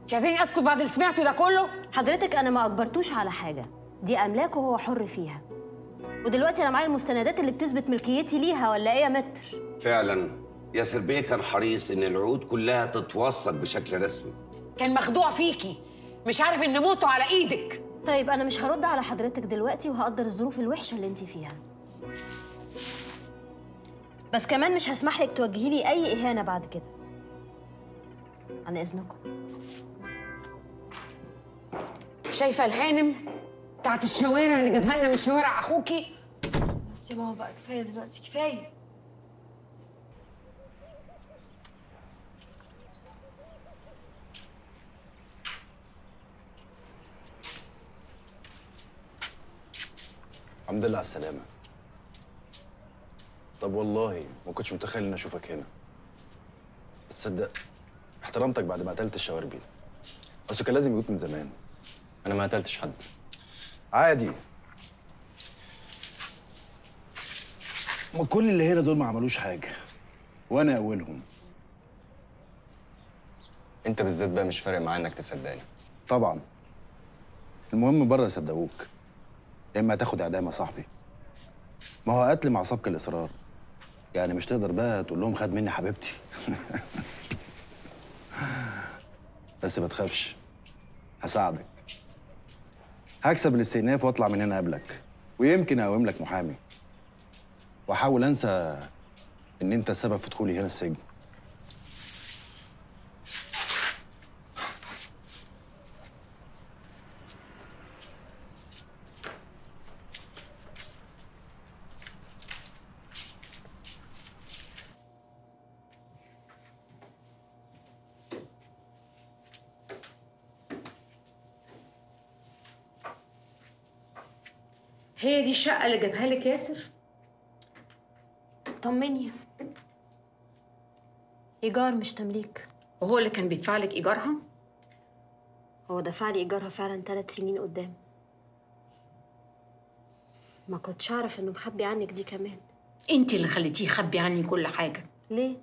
مش عايزيني اسكت بعد اللي سمعته ده كله. حضرتك انا ما اجبرتوش على حاجه، دي أملاكه وهو حر فيها، ودلوقتي أنا معايا المستندات اللي بتثبت ملكيتي ليها، ولا إيه يا متر؟ فعلاً ياسر بيه كان حريص إن العقود كلها تتوثق بشكل رسمي. كان مخدوع فيكي، مش عارف ان موته على ايدك. طيب انا مش هرد على حضرتك دلوقتي وهقدر الظروف الوحشه اللي انت فيها، بس كمان مش هسمح لك توجهي لي اي اهانه بعد كده. عن اذنكم. شايفه الهانم بتاعت الشوارع اللي جابها لنا من شوارع اخوكي؟ بس يا ماما بقى كفايه دلوقتي، كفايه. الحمد لله على السلامة. طب والله ما كنتش متخيل اني اشوفك هنا. تصدق احترمتك بعد ما قتلت الشواربي، اصل كان لازم يموت من زمان. انا ما قتلتش حد، عادي. ما كل اللي هنا دول ما عملوش حاجة وانا اولهم. انت بالذات بقى مش فارق معايا انك تصدقني. طبعا. المهم بره صدقوك، يا اما هتاخد اعدام يا صاحبي. ما هو قتل مع سبق الاصرار، يعني مش تقدر بقى تقول لهم خد مني حبيبتي. بس ما تخافش، هساعدك. هكسب الاستئناف واطلع من هنا قبلك، ويمكن اقوم لك محامي، واحاول انسى ان انت السبب في دخولي هنا السجن. هي دي الشقة اللي جابها لك ياسر؟ طمني، إيجار مش تمليك. وهو اللي كان بيدفع لك إيجارها؟ هو دفع لي إيجارها فعلا ثلاث سنين قدام. ما كنتش أعرف إنه مخبي عنك دي كمان. أنت اللي خليتيه يخبي عني كل حاجة. ليه؟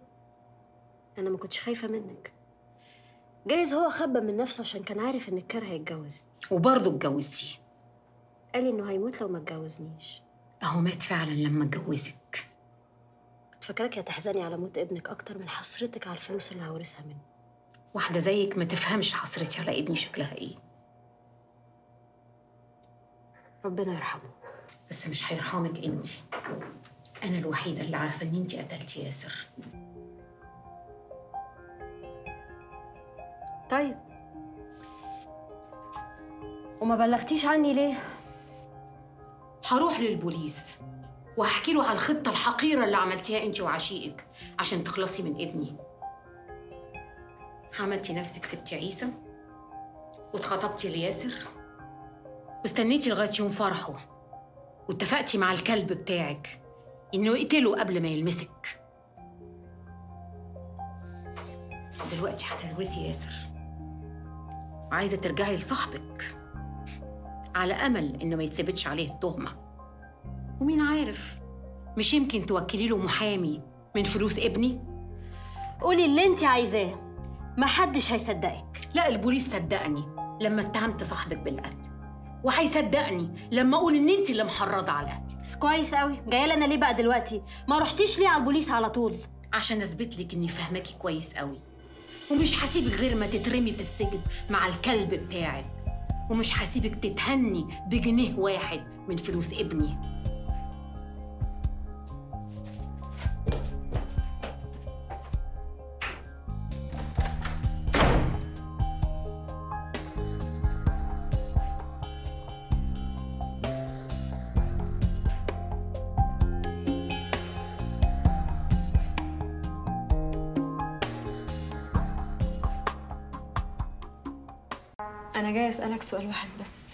أنا ما كنتش خايفة منك. جايز هو خبى من نفسه عشان كان عارف إن الكار هيتجوز. وبرضه اتجوزتيه. قال لي انه هيموت لو ما اتجوزنيش. اهو مات فعلا لما اتجوزك. كنت فاكراك هتحزني على موت ابنك اكتر من حسرتك على الفلوس اللي هورثها منه. واحده زيك ما تفهمش حسرتي على ابني شكلها ايه. ربنا يرحمه. بس مش هيرحمك انت. انا الوحيده اللي عارفه ان انت قتلتي ياسر. طيب وما بلغتيش عني ليه؟ هروح للبوليس وهحكي له على الخطة الحقيرة اللي عملتيها انت وعشيقك عشان تخلصي من ابني. عملتي نفسك سبتي عيسى واتخطبتي لياسر واستنيتي لغاية يوم فرحه واتفقتي مع الكلب بتاعك انه يقتله قبل ما يلمسك. دلوقتي هتلمسي ياسر وعايزة ترجعي لصاحبك على امل انه ما يتثبتش عليه التهمه. ومين عارف، مش يمكن توكلي له محامي من فلوس ابني؟ قولي اللي انت عايزاه، محدش هيصدقك. لا البوليس صدقني لما اتهمت صاحبك بالقتل، وهيصدقني لما اقول ان انت اللي محرضه على القتل. كويس قوي، جايه لنا ليه بقى دلوقتي؟ ما رحتيش ليه على البوليس على طول؟ عشان اثبت لك اني فاهماكي كويس قوي، ومش هسيبك غير ما تترمي في السجن مع الكلب بتاعك، ومش هسيبك تتهني بجنيه واحد من فلوس ابني. أنا جاي أسألك سؤال واحد بس.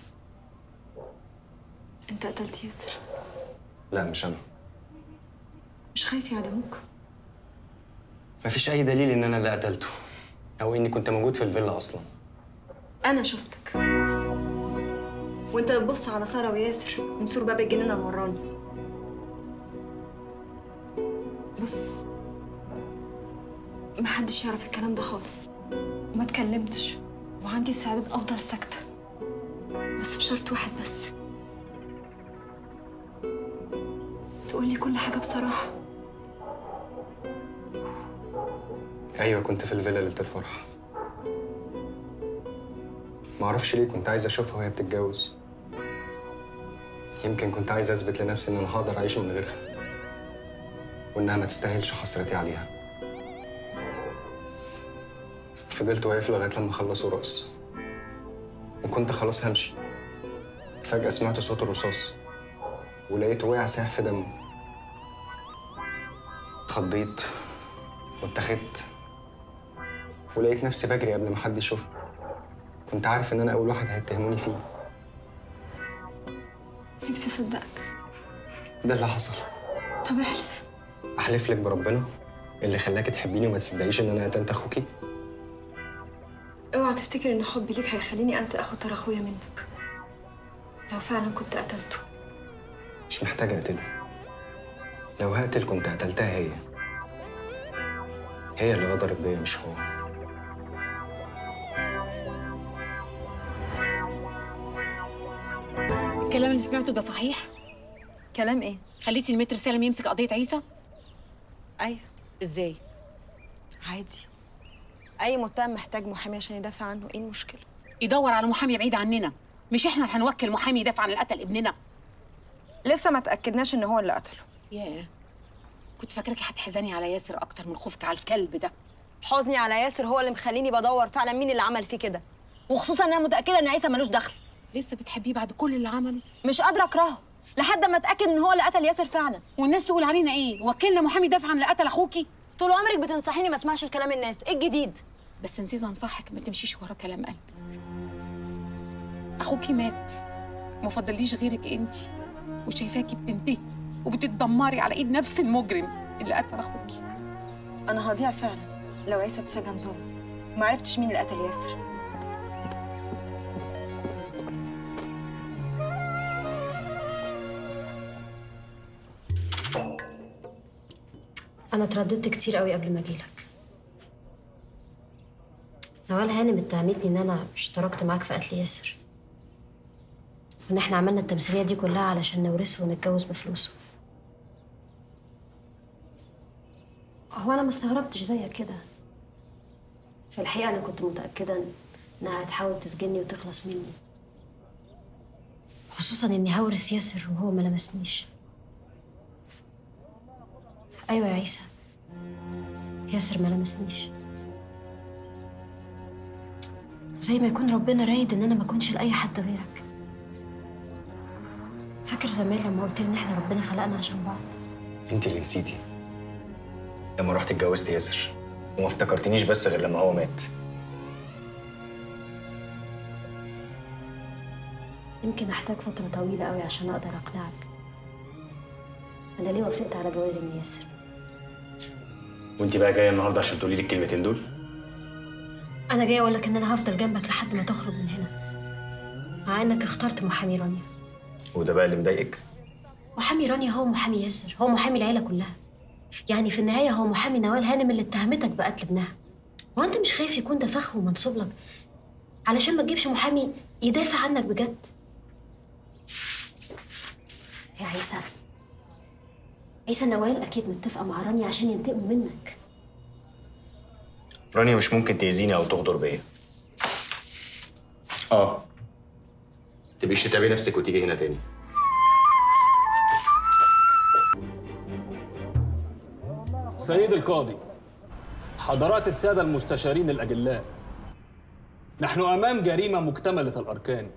أنت قتلت ياسر؟ لا مش أنا. مش خايف يعدموك؟ مفيش أي دليل إن أنا اللي قتلته، أو إني كنت موجود في الفيلا أصلاً. أنا شفتك وأنت بتبص على سارة وياسر من سور باب الجنينة وراني. بص، محدش يعرف الكلام ده خالص، وما اتكلمتش، وعندي استعداد افضل ساكته، بس بشرط واحد بس، تقولي كل حاجه بصراحه. ايوه كنت في الفيلا ليله الفرح. معرفش ليه كنت عايز اشوفها وهي بتتجوز. يمكن كنت عايز اثبت لنفسي ان انا هقدر اعيش من غيرها، وانها ما تستاهلش حسرتي عليها. فضلت واقف لغايه لما خلصوا رقص، وكنت خلاص همشي. فجاه سمعت صوت الرصاص ولقيته وقع سايح في دمه. اتخضيت واتخذت، ولقيت نفسي بجري قبل ما حد يشوفني. كنت عارف ان انا اول واحد هيتهموني فيه. نفسي اصدقك. ده اللي حصل. طب احلف. احلف لك بربنا اللي خلاك تحبيني وما تصدقيش ان انا قتلت اخوكي. اوعى تفتكر ان حبي ليك هيخليني انسى اخطر اخويا منك. لو فعلا كنت قتلته. مش محتاجه اقتله. لو هقتل كنت قتلتها هي. هي اللي غدرت بيا مش هو. الكلام اللي سمعته ده صحيح؟ كلام ايه؟ خليتي المتر سالم يمسك قضية عيسى؟ ايوه. ازاي؟ عادي. اي متهم محتاج محامي عشان يدافع عنه، ايه المشكلة؟ يدور على محامي بعيد عننا، مش احنا اللي هنوكل محامي يدافع عن اللي قتل ابننا. لسه ما تأكدناش ان هو اللي قتله. ياه. كنت فاكراكي هتحزني على ياسر اكتر من خوفك على الكلب ده. حزني على ياسر هو اللي مخليني بدور فعلا مين اللي عمل فيه كده، وخصوصا انا متأكدة ان عيسى ملوش دخل. لسه بتحبيه بعد كل اللي عمله؟ مش قادره اكرهه لحد ما اتاكد ان هو اللي قتل ياسر فعلا. والناس تقول علينا ايه؟ وكلنا محامي دافع عن اللي قتل اخوكي؟ طول عمرك بتنصحيني ما اسمعش الكلام الناس، ايه الجديد؟ بس نسيت انصحك ما تمشيش ورا كلام قلبك. اخوكي مات، ما فضليش غيرك انت، وشايفاكي بتنتهي وبتتدمري على ايد نفس المجرم اللي قتل اخوكي. انا هضيع فعلا لو عيسى اتسجن ظلم ما عرفتش مين اللي قتل ياسر. أنا اترددت كتير قوي قبل ما أجيلك. نوال هانم اتهمتني إن أنا اشتركت معاك في قتل ياسر، وإن إحنا عملنا التمثيلية دي كلها علشان نورثه ونتجوز بفلوسه. هو أنا ما استغربتش زيك كده. في الحقيقة أنا كنت متأكدة إنها هتحاول تسجني وتخلص مني، خصوصًا إني هورث ياسر وهو ما لمسنيش. ايوه يا عيسى، ياسر ما لمسنيش. زي ما يكون ربنا رايد ان انا ما اكونش لاي حد غيرك. فاكر زمان لما قلت لي ان احنا ربنا خلقنا عشان بعض؟ انت اللي نسيتي لما رحت اتجوزت ياسر وما افتكرتنيش بس غير لما هو مات. يمكن احتاج فتره طويله قوي عشان اقدر اقنعك أنا ليه وافقت على جوازي من ياسر. وأنت بقى جاية النهارده عشان تقولي لي الكلمتين دول؟ أنا جاية أقول لك إن أنا هفضل جنبك لحد ما تخرج من هنا، مع إنك اخترت محامي رانيا. وده بقى اللي مضايقك؟ محامي رانيا هو محامي ياسر، هو محامي العيلة كلها. يعني في النهاية هو محامي نوال هانم اللي اتهمتك بقتل ابنها. هو أنت مش خايف يكون ده فخ ومنصوب لك علشان ما تجيبش محامي يدافع عنك بجد؟ يا عيسى، عيسى نوال أكيد متفقة مع رانيا عشان ينتقموا منك. رانيا مش ممكن تأذيني أو تغدر بيا. آه. تبقيش تتعبي نفسك وتيجي هنا تاني. سيد القاضي، حضرات السادة المستشارين الأجلاء، نحن أمام جريمة مكتملة الأركان،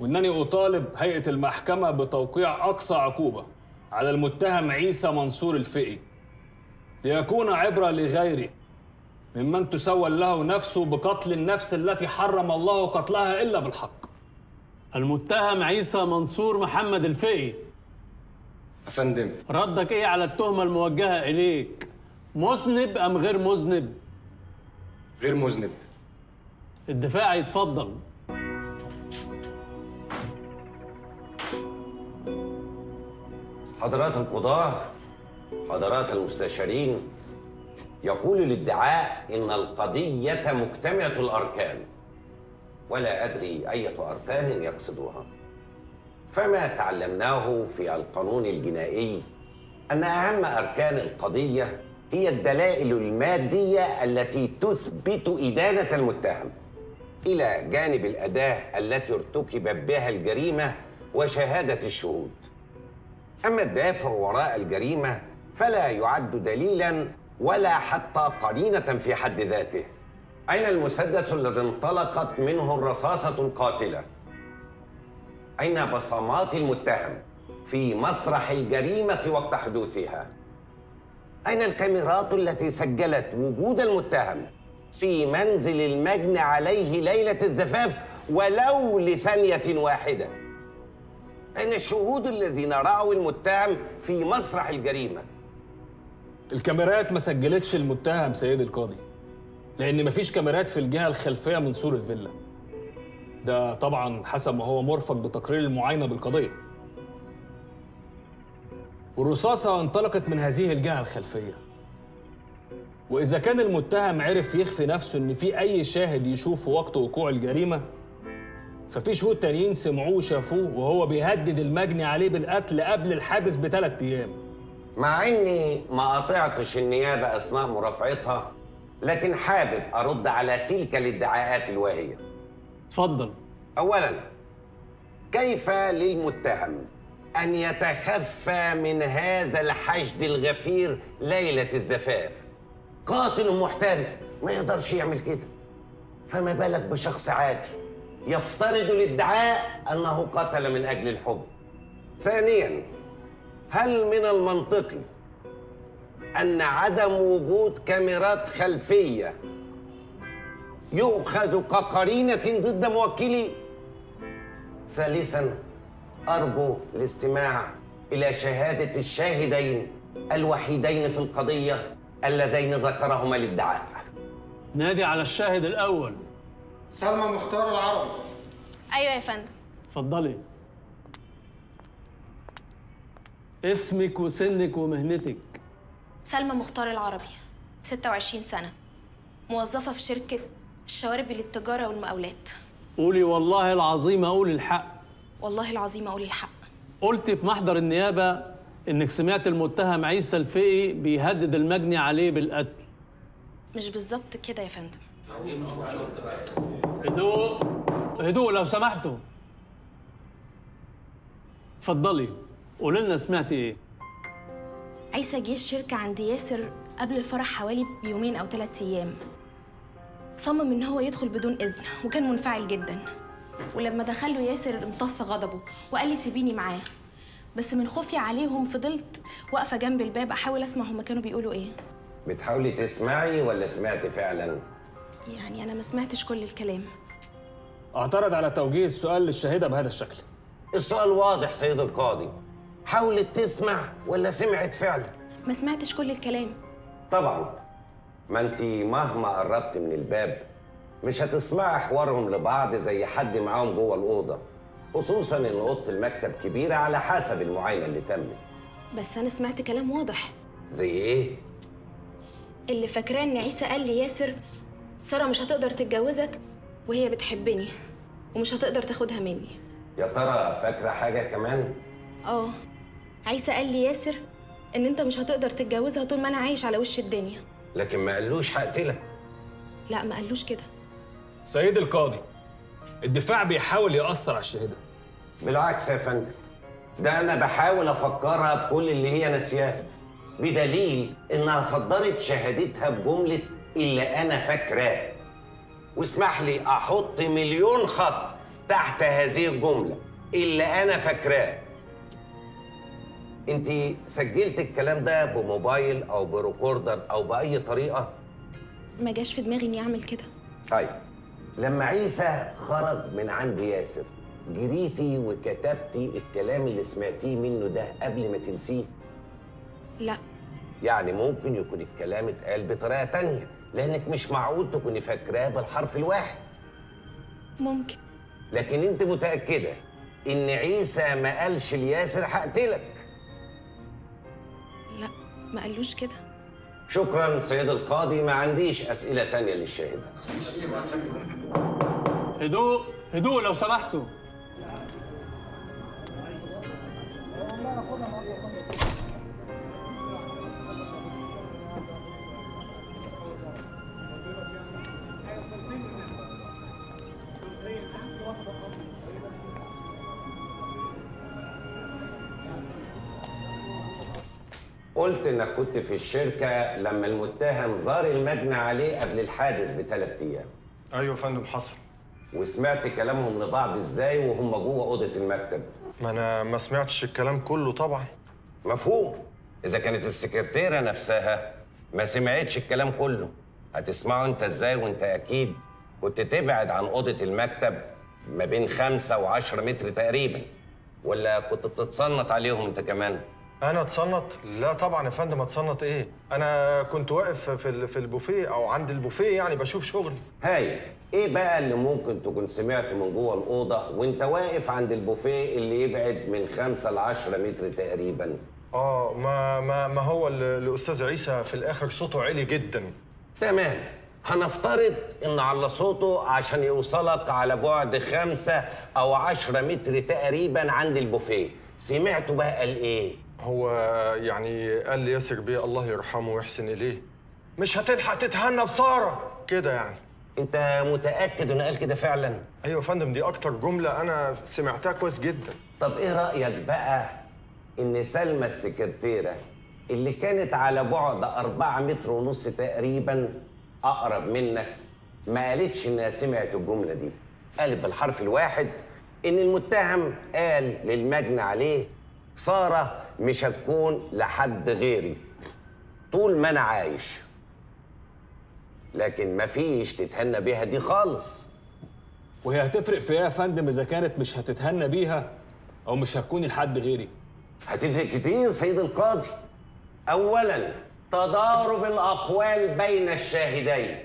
وإنني أطالب هيئة المحكمة بتوقيع أقصى عقوبة على المتهم عيسى منصور الفقي ليكون عبرة لغيره ممن تسول له نفسه بقتل النفس التي حرم الله قتلها إلا بالحق. المتهم عيسى منصور محمد الفقي. أفندم، ردك إيه على التهمة الموجهة إليك؟ مذنب أم غير مذنب؟ غير مذنب. الدفاع يتفضل. حضرات القضاة، حضرات المستشارين، يقول الادعاء إن القضية مكتملة الأركان، ولا أدري أية أركان يقصدوها. فما تعلمناه في القانون الجنائي أن أهم أركان القضية هي الدلائل المادية التي تثبت إدانة المتهم. إلى جانب الأداة التي ارتكبت بها الجريمة وشهادة الشهود. أما الدافع وراء الجريمة فلا يعد دليلاً ولا حتى قرينة في حد ذاته. أين المسدس الذي انطلقت منه الرصاصة القاتلة؟ أين بصمات المتهم في مسرح الجريمة وقت حدوثها؟ أين الكاميرات التي سجلت وجود المتهم في منزل المجني عليه ليلة الزفاف ولو لثانية واحدة؟ أين الشهود الذين رأوا المتهم في مسرح الجريمة؟ الكاميرات ما سجلتش المتهم سيد القاضي، لأن مفيش كاميرات في الجهة الخلفية من سور الفيلا. ده طبعا حسب ما هو مرفق بتقرير المعاينة بالقضية. والرصاصة انطلقت من هذه الجهة الخلفية. وإذا كان المتهم عرف يخفي نفسه إن في أي شاهد يشوفه وقت وقوع الجريمة، ففي شهود تانيين سمعوه وشافوه وهو بيهدد المجني عليه بالقتل قبل الحادث بثلاث أيام. مع إني ما قاطعتش النيابة أثناء مرافعتها، لكن حابب أرد على تلك الادعاءات الواهية. اتفضل. أولاً، كيف للمتهم أن يتخفى من هذا الحشد الغفير ليلة الزفاف؟ قاتل محترف ما يقدرش يعمل كده، فما بالك بشخص عادي يفترض الادعاء أنه قتل من أجل الحب. ثانياً، هل من المنطقي أن عدم وجود كاميرات خلفية يؤخذ كقرينة ضد موكلي؟ ثالثاً، أرجو الاستماع إلى شهادة الشاهدين الوحيدين في القضية اللذين ذكرهما الادعاء. نادي على الشاهد الأول. سلمى مختار العربي. أيوة يا فندم. اتفضلي. اسمك وسنك ومهنتك؟ سلمى مختار العربي، ستة وعشرين سنة، موظفة في شركة الشوارب للتجارة والمقاولات. قولي والله العظيم أقول الحق. والله العظيم أقول الحق. قلتي في محضر النيابة إنك سمعت المتهم عيسى الفقي بيهدد المجني عليه بالقتل. مش بالظبط كده يا فندم. هدوء هدوء لو سمحتوا. اتفضلي قولي لنا سمعتي إيه؟ عيسى جه الشركة عند ياسر قبل الفرح حوالي بيومين أو ثلاث أيام. صمم إن هو يدخل بدون إذن وكان منفعل جداً. ولما دخله ياسر امتص غضبه وقال لي سيبيني معاه، بس من خوفي عليهم فضلت واقفه جنب الباب احاول اسمع هما كانوا بيقولوا ايه. بتحاولي تسمعي ولا سمعتي فعلا؟ يعني انا ما سمعتش كل الكلام. اعترض على توجيه السؤال للشاهده بهذا الشكل. السؤال واضح سيد القاضي، حاولت تسمع ولا سمعت فعلا؟ ما سمعتش كل الكلام. طبعا ما انت مهما قربت من الباب مش هتسمعي حوارهم لبعض زي حد معاهم جوه الاوضه، خصوصا ان اوضه المكتب كبيره على حسب المعاينه اللي تمت. بس انا سمعت كلام واضح. زي ايه؟ اللي فاكراه ان عيسى قال لي ياسر ساره مش هتقدر تتجوزك وهي بتحبني ومش هتقدر تاخدها مني. يا ترى فاكره حاجه كمان؟ اه، عيسى قال لي ياسر ان انت مش هتقدر تتجوزها طول ما انا عايش على وش الدنيا. لكن ما قالوش هقتلك. لا ما قالوش كده. سيد القاضي، الدفاع بيحاول يأثر على الشهيدة. بالعكس يا فندم، ده أنا بحاول أفكرها بكل اللي هي ناسياه، بدليل إنها صدرت شهادتها بجملة اللي أنا فاكراه. واسمح لي أحط مليون خط تحت هذه الجملة اللي أنا فاكراه. أنتِ سجلت الكلام ده بموبايل أو بريكوردر أو بأي طريقة؟ ما جاش في دماغي إني أعمل كده. طيب. لما عيسى خرج من عند ياسر جريتي وكتبتي الكلام اللي سمعتيه منه ده قبل ما تنسيه؟ لا. يعني ممكن يكون الكلام اتقال بطريقه تانية لانك مش معقول تكوني فاكراه بالحرف الواحد. ممكن. لكن انت متاكده ان عيسى ما قالش لياسر هقتلك؟ لا ما قالوش كده. شكراً سيد القاضي، ما عنديش أسئلة تانية للشاهدة. هدوء هدوء لو سمحتوا. قلت انك كنت في الشركه لما المتهم زار المجني عليه قبل الحادث بثلاث ايام. ايوه يا فندم حصل. وسمعت كلامهم لبعض ازاي وهم جوه اوضه المكتب؟ ما انا ما سمعتش الكلام كله طبعا. مفهوم. اذا كانت السكرتيره نفسها ما سمعتش الكلام كله هتسمعه انت ازاي وانت اكيد كنت تبعد عن اوضه المكتب ما بين خمسة وعشرة متر تقريبا، ولا كنت بتتصنط عليهم انت كمان؟ انا اتصنط؟ لا طبعا يا فندم اتصنط ايه؟ انا كنت واقف في في البوفيه او عند البوفيه يعني بشوف شغلي. هاي ايه بقى اللي ممكن تكون سمعته من جوه الاوضه وانت واقف عند البوفيه اللي يبعد من خمسة ل عشرة متر تقريبا؟ اه ما ما ما هو الاستاذ عيسى في الاخر صوته عالي جدا. تمام، هنفترض ان على صوته عشان يوصلك على بعد خمسة او عشرة متر تقريبا عند البوفيه. سمعته بقى قال ايه؟ هو يعني قال لي ياسر بيه الله يرحمه ويحسن اليه مش هتلحق تتهنى بساره كده يعني. انت متاكد انه قال كده فعلا؟ ايوه يا فندم، دي اكتر جمله انا سمعتها كويس جدا. طب ايه رايك بقى ان سلمى السكرتيره اللي كانت على بعد أربعة متر ونص تقريبا اقرب منك ما قالتش انها سمعت الجمله دي؟ قالت بالحرف الواحد ان المتهم قال للمجني عليه ساره مش هتكون لحد غيري طول ما انا عايش، لكن مفيش تتهنى بيها دي خالص. وهي هتفرق في ايه يا فندم اذا كانت مش هتتهنى بيها او مش هتكون لحد غيري؟ هتفرق كتير سيد القاضي. اولا تضارب الاقوال بين الشاهدين،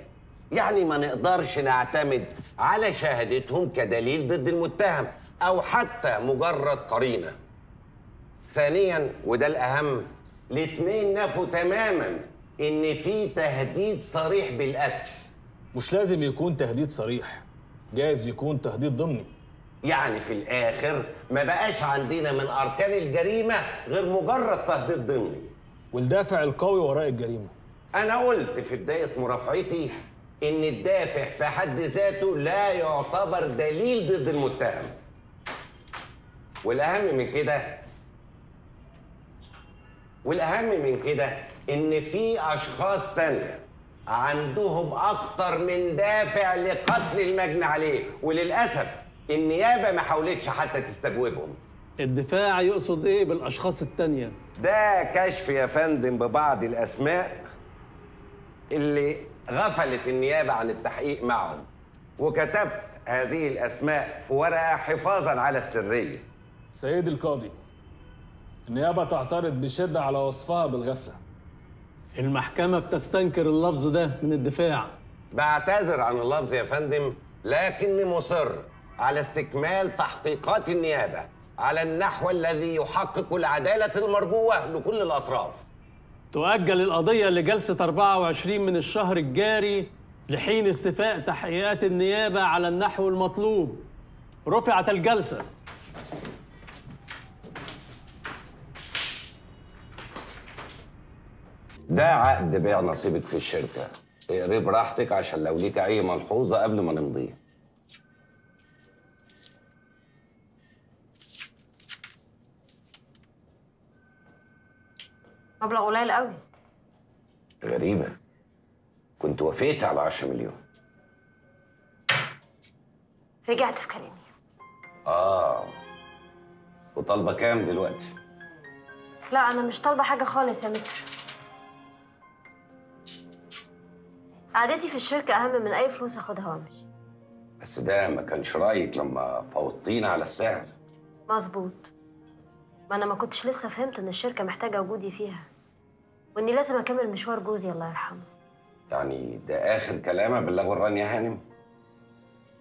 يعني ما نقدرش نعتمد على شهادتهم كدليل ضد المتهم او حتى مجرد قرينه. ثانيا وده الاهم، الاثنين نفوا تماما ان في تهديد صريح بالقتل. مش لازم يكون تهديد صريح، جايز يكون تهديد ضمني. يعني في الاخر ما بقاش عندنا من اركان الجريمه غير مجرد تهديد ضمني والدافع القوي وراء الجريمه. انا قلت في بدايه مرافعتي ان الدافع في حد ذاته لا يعتبر دليل ضد المتهم، والاهم من كده والاهم من كده ان في اشخاص تانية عندهم اكتر من دافع لقتل المجني عليه، وللاسف النيابه ما حاولتش حتى تستجوبهم. الدفاع يقصد ايه بالاشخاص التانية؟ ده كشف يا فندم ببعض الاسماء اللي غفلت النيابه عن التحقيق معهم، وكتبت هذه الاسماء في ورقه حفاظا على السريه. سيد القاضي، النيابه تعترض بشده على وصفها بالغفله. المحكمه بتستنكر اللفظ ده من الدفاع. بعتذر عن اللفظ يا فندم، لكني مصر على استكمال تحقيقات النيابه على النحو الذي يحقق العداله المرجوه لكل الاطراف. تؤجل القضيه لجلسه أربعة وعشرين من الشهر الجاري لحين استيفاء تحقيقات النيابه على النحو المطلوب. رفعت الجلسه. ده عقد بيع نصيبك في الشركه، اقري براحتك عشان لو ليك اي ملحوظه قبل ما نمضيه. مبلغ قليل قوي. غريبة، كنت وافقت على عشرة مليون. رجعت في كلامي. آه، وطالبة كام دلوقتي؟ لا أنا مش طالبة حاجة خالص يا متر. قعدتي في الشركة أهم من أي فلوس آخدها وأمشي. بس ده ما كانش رأيك لما فوضتينا على السعر. مظبوط. ما أنا ما كنتش لسه فهمت إن الشركة محتاجة وجودي فيها، وإني لازم أكمل مشوار جوزي الله يرحمه. يعني ده آخر كلام أبلغه لرانيا هانم؟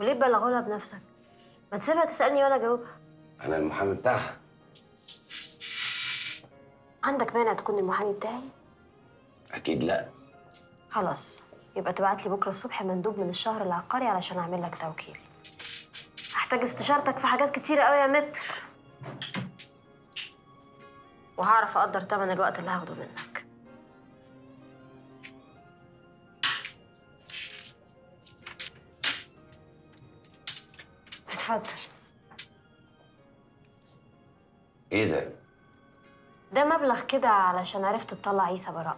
وليه تبلغه لها بنفسك؟ ما تسيبها تسألني وأنا أجاوبها. أنا المحامي بتاعها. عندك مانع تكون المحامي بتاعي؟ أكيد لأ. خلاص، يبقى تبعت لي بكرة الصبح مندوب من الشهر العقاري علشان أعمل لك توكيل. هحتاج استشارتك في حاجات كتيرة أوي يا متر، وهعرف اقدر تمن الوقت اللي هاخده منك. اتفضل. ايه ده؟ ده مبلغ كده علشان عرفت تطلع عيسى براء.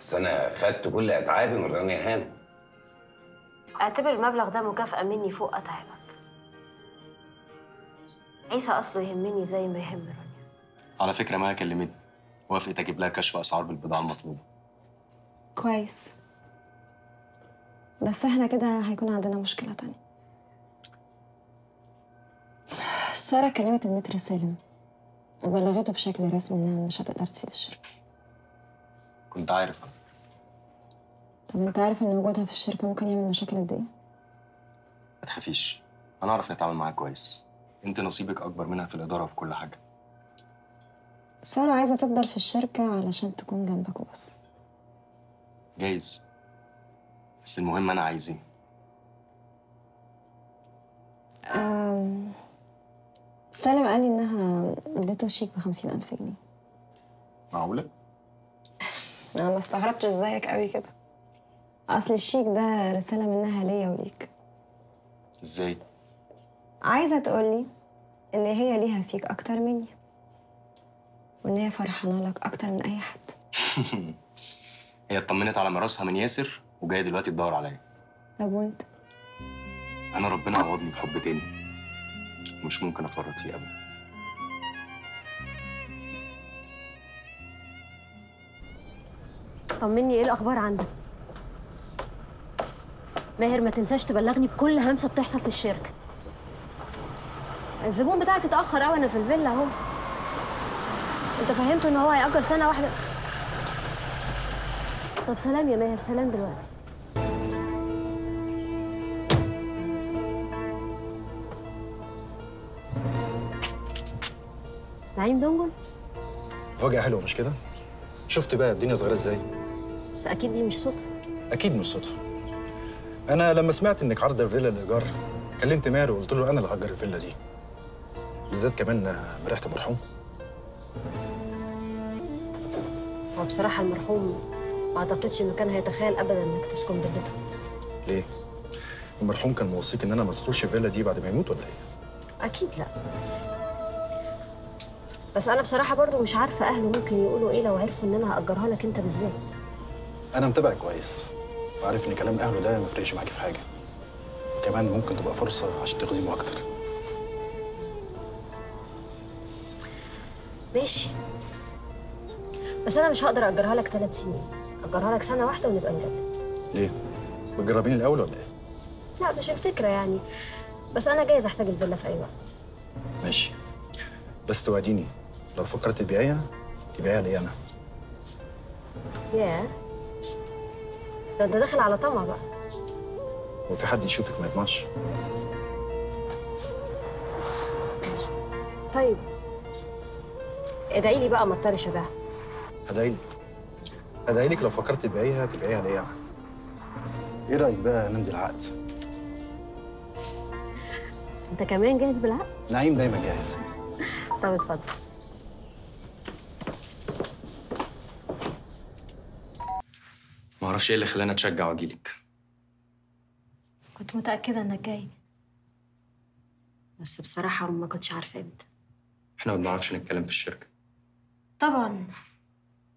بس انا خدت كل اتعابي من رانيا هنا. اعتبر المبلغ ده مكافأة مني فوق اتعابك. عيسى اصله يهمني زي ما يهم رانيا. على فكرة مها كلمتني وافقت اجيب لها كشف اسعار بالبضاعة المطلوبة. كويس. بس احنا كده هيكون عندنا مشكلة تانية. سارة كلمت المتر سالم وبلغته بشكل رسمي انها مش هتقدر تسيب الشركة. كنت عارف. طب انت عارف ان وجودها في الشركة ممكن يعمل مشاكل قد ايه؟ ما تخافيش، انا اعرف اتعامل معاها كويس. انت نصيبك اكبر منها في الإدارة وفي كل حاجة. سارة عايزة تفضل في الشركة علشان تكون جنبك وبس. جايز. بس المهم انا عايز ايه؟ أم... سالم قال لي انها اديته شيك ب خمسين ألف جنيه. معقولة؟ انا ما استغربتش زيك قوي كده. اصل الشيك ده رسالة منها ليا وليك. ازاي؟ عايزة تقولي ان هي ليها فيك اكتر مني. وان هي فرحانة لك اكتر من اي حد. هي اطمنت على مراسها من ياسر وجايه دلوقتي تدور عليا. طب وانت؟ انا ربنا عوضني بحب تاني مش ممكن افرط فيه ابدا. طمني، ايه الاخبار عندك؟ ماهر ما تنساش تبلغني بكل همسه بتحصل في الشركه. الزبون بتاعك اتاخر قوي، انا في الفيلا اهو. انت فهمته ان هو هيأجر سنه واحده. طب سلام يا ماهر، سلام دلوقتي. نعيم دونجل؟ فجأة حلوة مش كده؟ شفت بقى الدنيا صغيرة ازاي؟ بس أكيد دي مش صدفة. أكيد مش صدفة. أنا لما سمعت إنك عارضة الفيلا للإيجار كلمت ماهر وقلت له أنا اللي هأجر الفيلا دي. بالذات كمان مريحة المرحوم. هو بصراحة المرحوم ما اعتقدش انه كان هيتخيل ابدا انك تسكن فيلته. ليه؟ المرحوم كان موصيك ان انا ما ادخلش الفيلا دي بعد ما يموت ولا ايه؟ اكيد لا. بس انا بصراحه برضو مش عارفه اهله ممكن يقولوا ايه لو عرفوا ان انا هاجرها لك انت بالذات. انا متابع كويس وعارف ان كلام اهله ده ما فرقش معاكي في حاجه. وكمان ممكن تبقى فرصه عشان تغزيمه اكتر. ماشي. بس انا مش هقدر اجرها لك ثلاث سنين. أجرها لك سنة واحدة ونبقى نجدد. ليه؟ بتجربيني الأول ولا إيه؟ لا مش الفكرة يعني، بس أنا جايز أحتاج الفيلا في أي وقت. ماشي. بس توعديني لو فكرت تبيعيها تبيعيها ليا أنا. ياه. ده أنت داخل على طمع بقى. هو في حد يشوفك ما يطمعش؟ طيب ادعي لي بقى ما اضطرش أبيعها. ادعي لي. ادعي لك لو فكرت تبيعيها تبيعيها ليا. ايه رايك بقى نمضي العقد؟ انت كمان جاهز بالعقد؟ نعيم دايما جاهز. طب اتفضل. ما اعرفش ايه اللي خلاني اتشجع واجيلك. كنت متاكده انك جاي، بس بصراحه ما كنتش عارفه امتى. احنا ما بنعرفش نتكلم في الشركه. طبعا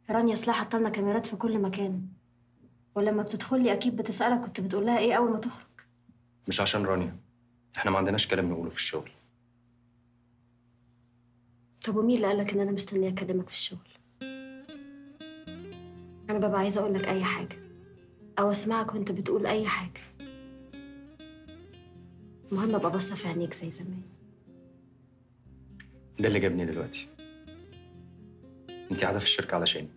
رانيا صلاح حطلنا كاميرات في كل مكان، ولما بتدخلي اكيد بتسالك كنت بتقولها ايه اول ما تخرج. مش عشان رانيا، احنا ما عندناش كلام نقوله في الشغل. طب ومين اللي قالك ان انا مستنيه اكلمك في الشغل؟ انا ببقى عايزه اقول لك اي حاجه او اسمعك وانت بتقول اي حاجه. المهم ابقى باصه في عينيك زي زمان. ده اللي جابني دلوقتي. انت قاعده في الشركه علشاني.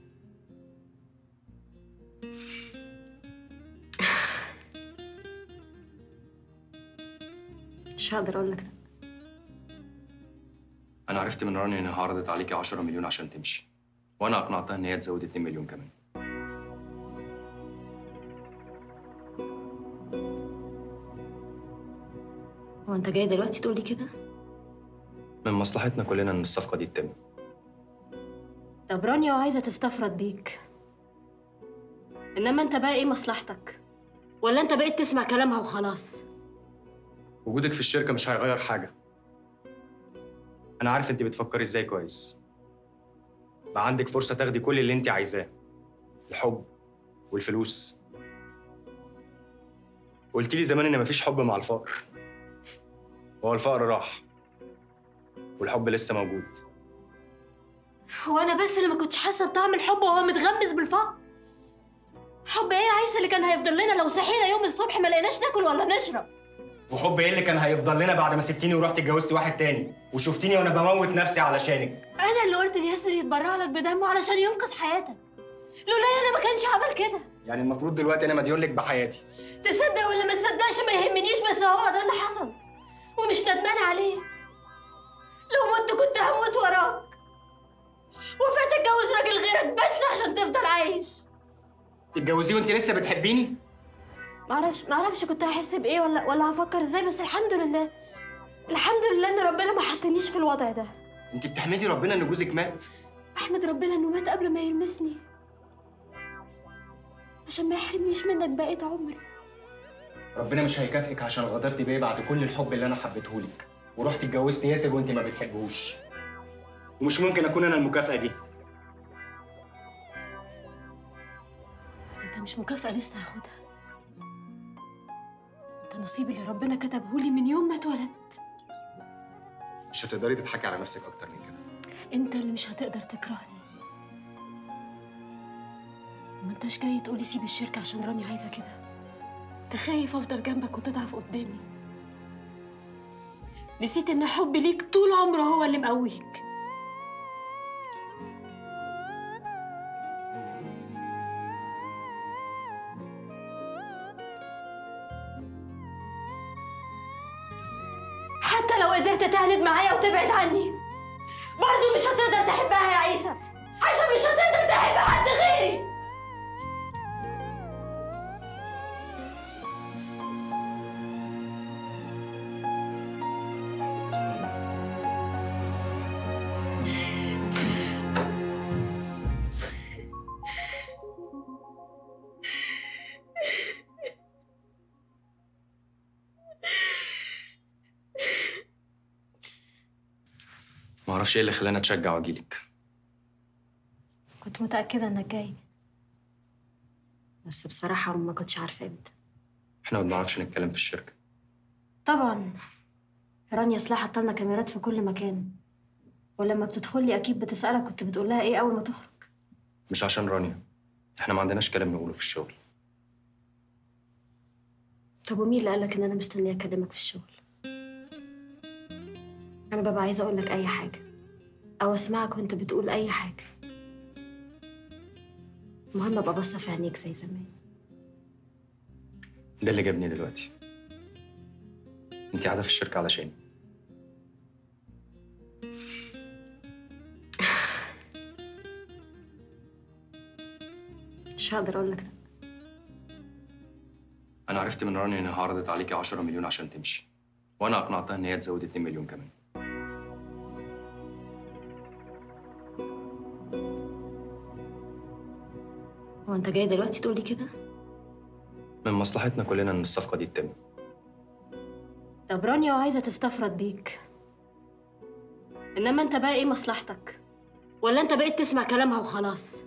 مش هقدر اقول لك لا. انا عرفت من رانيا انها عرضت عليكي عشرة مليون عشان تمشي، وانا اقنعتها ان هي تزود اتنين مليون كمان. هو انت جاي دلوقتي تقول لي كده؟ من مصلحتنا كلنا ان الصفقه دي تتم. طب رانيا وعايزه تستفرد بيك، انما انت بقى ايه مصلحتك؟ ولا انت بقيت تسمع كلامها وخلاص؟ وجودك في الشركه مش هيغير حاجه. انا عارف انت بتفكري ازاي كويس، بقى عندك فرصة تاخدي كل اللي انت عايزاه، الحب والفلوس. قلت لي زمان ان مفيش حب مع الفقر، هو الفقر راح والحب لسه موجود. هو انا بس اللي ما كنتش حاسه بطعم الحب وهو متغمس بالفقر؟ حب ايه يا عيسى اللي كان هيفضل لنا لو صحينا يوم الصبح ما لقيناش ناكل ولا نشرب؟ وحب ايه اللي كان هيفضل لنا بعد ما سبتيني ورحت اتجوزت واحد تاني وشفتيني وانا بموت نفسي علشانك؟ انا اللي قلت لياسر يتبرع لك بدمه علشان ينقذ حياتك، لولايا انا ما كانش عمل كده. يعني المفروض دلوقتي انا مديون لك بحياتي، تصدق ولا ما تصدقش ما يهمنيش، بس هو ده اللي حصل ومش ندمان عليه. لو مت كنت هموت وراك وفات اتجوز راجل غيرك بس عشان تفضل عايش. تتجوزيه وانت لسه بتحبيني؟ معرفش معرفش كنت هحس بايه ولا ولا هفكر ازاي، بس الحمد لله الحمد لله ان ربنا ما حطنيش في الوضع ده. انت بتحمدي ربنا ان جوزك مات؟ احمد ربنا انه مات قبل ما يلمسني عشان ما يحرمنيش منك بقية عمري. ربنا مش هيكافئك عشان غدرتي بيا بعد كل الحب اللي انا حبيتهولك ورحت اتجوزت ياسر وانت ما بتحبهوش، ومش ممكن اكون انا المكافأة دي. انت مش مكافأة لسه هاخدها، انت نصيب اللي ربنا كتبهولي من يوم ما اتولدت. مش هتقدري تضحكي على نفسك اكتر من كده. انت اللي مش هتقدر تكرهني. ما انتش جاي تقولي سيب الشركة عشان رانيا عايزة كده. انت خايف افضل جنبك وتضعف قدامي. نسيت ان حبي ليك طول عمره هو اللي مقويك. حتى لو قدرت تعند معايا وتبعد عني برضه مش هتقدر تحبها يا عيسى، عشان مش هتقدر تحب حد غيري. معرفش ايه اللي خلاني اتشجع واجيلك. كنت متأكدة انك جاي، بس بصراحة ما كنتش عارفة امتى. احنا ما بنعرفش نتكلم في الشركة. طبعا رانيا صلاح حطلنا كاميرات في كل مكان، ولما بتدخلي اكيد بتسألك كنت بتقولها ايه اول ما تخرج. مش عشان رانيا، احنا ما عندناش كلام نقوله في الشغل. طب ومين اللي قالك ان انا مستنية اكلمك في الشغل؟ انا ببقى عايزة اقول لك اي حاجة أو أسمعك وأنت بتقول أي حاجة. المهم أبقى باصة في عينيك زي زمان. ده اللي جابني دلوقتي. أنت قاعدة في الشركة علشاني. مش هقدر أقول لك لأ. أنا عرفت من رانيا إنها عرضت عليكي عشرة مليون عشان تمشي، وأنا أقنعتها إن هي تزود اتنين مليون كمان. هو انت جاي دلوقتي تقولي كده؟ من مصلحتنا كلنا ان الصفقه دي تتم. طب رانيا وعايزه تستفرد بيك، انما انت بقى ايه مصلحتك؟ ولا انت بقيت تسمع كلامها وخلاص؟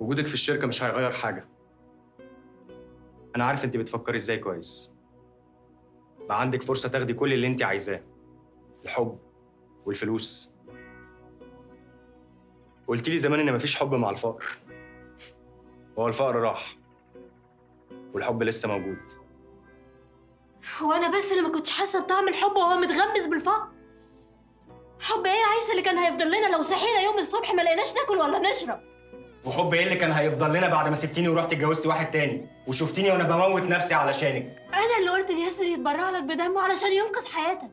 وجودك في الشركه مش هيغير حاجه. انا عارف انت بتفكري ازاي كويس. بقى عندك فرصه تاخدي كل اللي انت عايزاه، الحب والفلوس. قلت لي زمان ان مفيش حب مع الفقر، هو الفقر راح والحب لسه موجود. هو انا بس اللي ما كنتش حاسه بطعم الحب وهو متغمس بالفقر؟ حب ايه يا عيسى اللي كان هيفضل لنا لو صحينا يوم الصبح ما لقيناش ناكل ولا نشرب؟ وحب ايه اللي كان هيفضل لنا بعد ما سبتيني ورحت اتجوزت واحد تاني وشفتيني وانا بموت نفسي علشانك؟ انا اللي قلت لياسر يتبرع لك بدمه علشان ينقذ حياتك،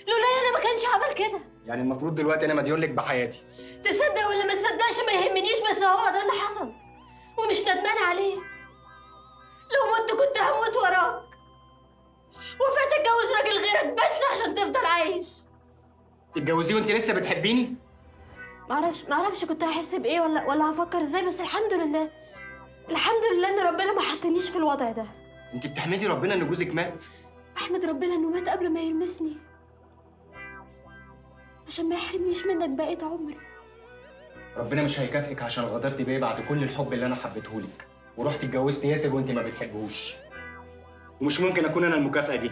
لولايا انا ما كانش عمل كده. يعني المفروض دلوقتي انا مديون لك بحياتي، تصدق ولا ما تصدقش ما يهمنيش، بس هو ده اللي حصل ومش ندمان عليه. لو مت كنت هموت وراك وفات اتجوز راجل غيرك بس عشان تفضل عايش. تتجوزيه وانت لسه بتحبيني؟ معرفش معرفش كنت هحس بايه ولا ولا هفكر ازاي، بس الحمد لله الحمد لله ان ربنا ما حطنيش في الوضع ده. انت بتحمدي ربنا ان جوزك مات؟ احمد ربنا انه مات قبل ما يلمسني عشان ما يحرمنيش منك بقية عمري. ربنا مش هيكافئك عشان غدرتي بيا بعد كل الحب اللي انا حبيتهولك، ورحت اتجوزت ياسر وانت ما بتحبهوش. ومش ممكن اكون انا المكافأة دي.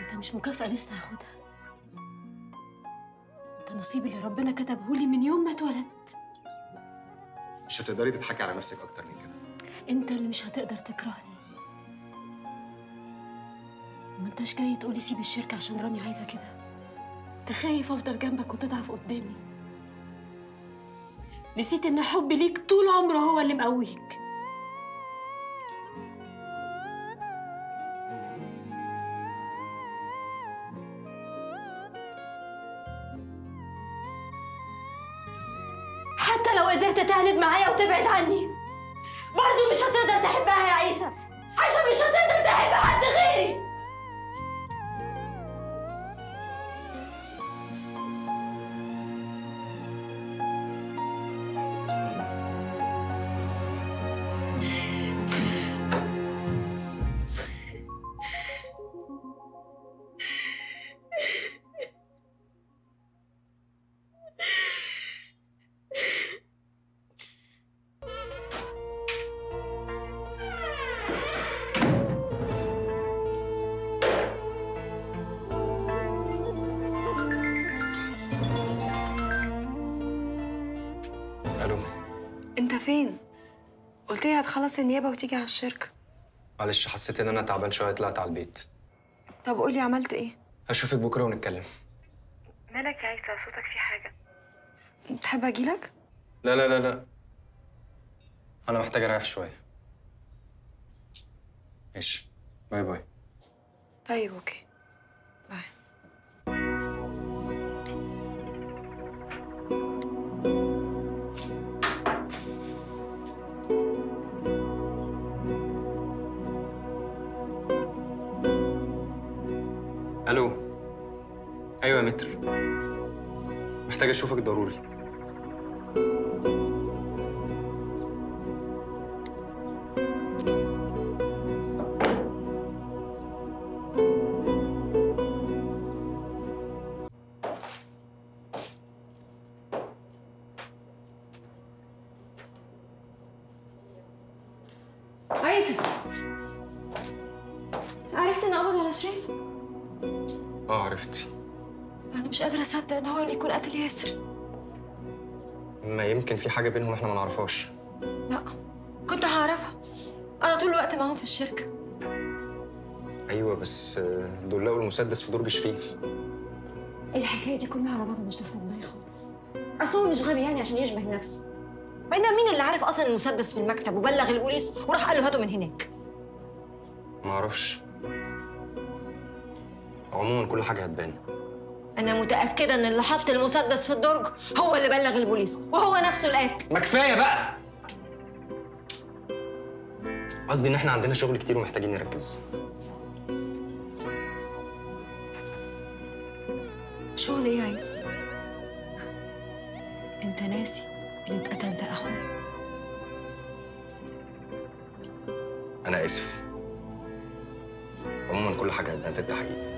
انت مش مكافأة لسه هاخدها. انت نصيب اللي ربنا كتبهولي من يوم ما اتولدت. مش هتقدري تضحكي على نفسك اكتر من كده. انت اللي مش هتقدر تكرهني. ما انتش جاي تقولي سيب الشركة عشان رانيا عايزة كده. تخايف افضل جنبك وتضعف قدامي. نسيت ان حبي ليك طول عمره هو اللي مقويك. حتى لو قدرت تهند معايا وتبعد عني برضه مش هتقدر تحبها يا عيسى، عشان مش هتقدر تحب حد غيري. خلاص النيابه وتيجي على الشركه. معلش حسيت ان انا تعبان شويه طلعت على البيت. طب قولي عملت ايه؟ هشوفك بكره ونتكلم. مالك يا عيسى؟ صوتك فيه حاجه. تحب اجيلك؟ لا لا لا لا انا محتاج اريح شويه. ماشي باي باي. طيب اوكي باي. الو ايوه يا متر، محتاج اشوفك ضروري. عايزه عرفت ان اقبض على شريف؟ اه عرفتي. انا مش قادره اصدق ان هو اللي يكون قاتل ياسر. ما يمكن في حاجه بينهم احنا ما نعرفهاش. لا كنت هعرفها، انا طول الوقت معاهم في الشركه. ايوه بس دول لقوا المسدس في درج شريف. الحكايه دي كلها على بعض مش داخله دماغي خالص. اصل هو مش غبي يعني عشان يشبه نفسه. بعدين مين اللي عارف اصلا المسدس في المكتب وبلغ البوليس وراح قال له هاته من هناك؟ ما اعرفش. عموما كل حاجه هتبان. انا متاكده ان اللي حط المسدس في الدرج هو اللي بلغ البوليس وهو نفسه القاتل. ما كفايه بقى. قصدي ان احنا عندنا شغل كتير ومحتاجين نركز. شغل ايه يا عيسى؟ انت ناسي اللي اتقتل ده اخوه. انا اسف. عموما كل حاجه هتبان في التحقيق.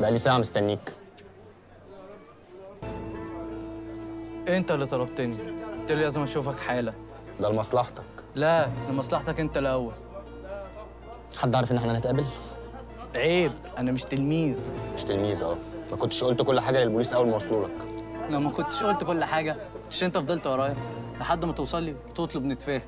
بقالي ساعة مستنيك. أنت اللي طلبتني، قلت لي لازم أشوفك حالا. ده لمصلحتك. لا، لمصلحتك أنت الأول. حد عارف إن إحنا هنتقابل؟ عيب، أنا مش تلميذ. مش تلميذ أه، ما كنتش قلت كل حاجة للبوليس أول ما وصلوا لك. لو ما كنتش قلت كل حاجة، كنتش أنت فضلت ورايا لحد ما توصل لي وتطلب نتفاهم.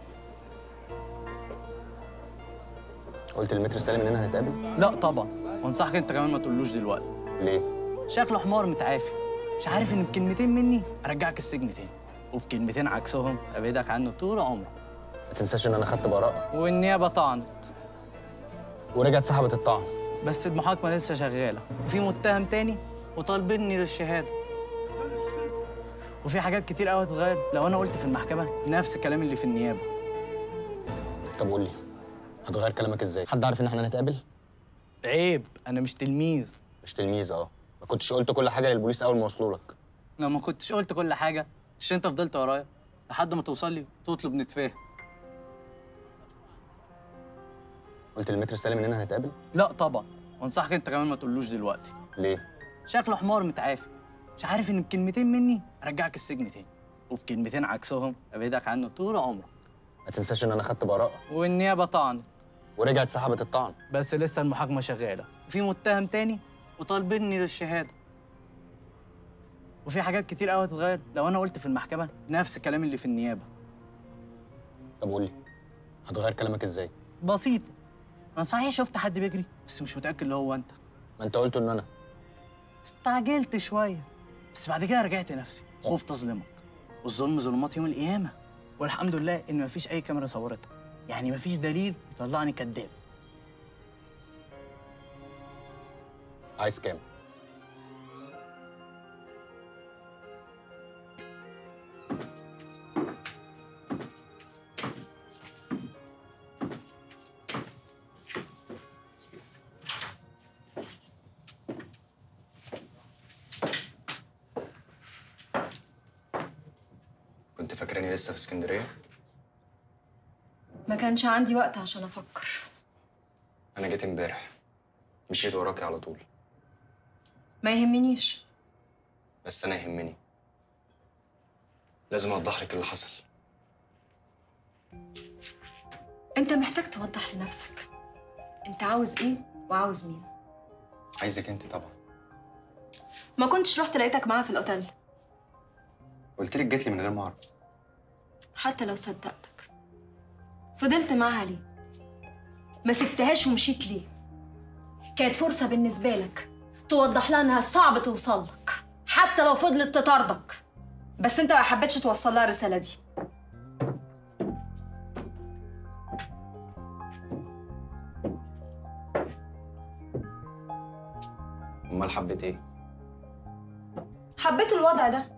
قلت لمتر سالم إننا هنتقابل؟ لا طبعًا. وانصحك انت كمان ما تقولوش دلوقتي. ليه؟ شكله حمار متعافي، مش عارف ان بكلمتين مني ارجعك السجن تاني، وبكلمتين عكسهم ابعدك عنه طول عمرك. ما تنساش ان انا خدت براءة والنيابة طعنت ورجعت سحبت الطعن. بس المحاكمة لسه شغالة، وفي متهم تاني وطالبني للشهادة. وفي حاجات كتير قوي هتتغير لو انا قلت في المحكمة نفس الكلام اللي في النيابة. طب قول لي هتغير كلامك ازاي؟ حد عارف ان احنا هنتقابل؟ عيب، أنا مش تلميذ. مش تلميذ. اه ما كنتش قلت كل حاجه للبوليس اول ما وصلوا لك؟ لو ما كنتش قلت كل حاجه مش انت فضلت ورايا لحد ما توصل لي وتطلب نتفاهم؟ قلت لمتر سالم اننا هنتقابل؟ لا طبعا، وانصحك انت كمان ما تقولوش دلوقتي. ليه؟ شكله حمار متعافي، مش عارف ان بكلمتين مني ارجعك السجن تاني، وبكلمتين عكسهم ابعدك عنه طول عمرك. ما تنساش ان انا خدت براءه والنيابه طعنت ورجعت سحبت الطعن، بس لسه المحاكمه شغاله وفي متهم تاني وطالبيني للشهاده، وفي حاجات كتير قوي هتتغير لو انا قلت في المحكمه نفس الكلام اللي في النيابه. طب قول لي هتغير كلامك ازاي؟ بسيط، انا صحيح شفت حد بيجري بس مش متاكد اللي هو انت. ما انت قلت ان انا استعجلت شويه بس بعد كده رجعت نفسي، خفت اظلمك، والظلم ظلمات يوم القيامه، والحمد لله ان مفيش اي كاميرا صورتها، يعني مفيش دليل يطلعني كداب. عايز كام؟ كنت فاكراني لسه في اسكندريه؟ ما كانش عندي وقت عشان افكر. انا جيت امبارح مشيت وراكي على طول. ما يهمنيش. بس انا يهمني، لازم اوضح لك اللي حصل. انت محتاج توضح لنفسك انت عاوز ايه وعاوز مين. عايزك انت طبعا. ما كنتش رحت لقيتك معاها في الاوتيل؟ قلت لك جيت لي من غير ما اعرف. حتى لو صدقتك فضلت معاها ليه؟ ما سبتهاش ومشيت ليه؟ كانت فرصه بالنسبه لك توضح لها انها صعب توصل لك حتى لو فضلت تطاردك، بس انت ما حبيتش توصل لها الرساله دي. امال حبيت ايه؟ حبيت الوضع ده،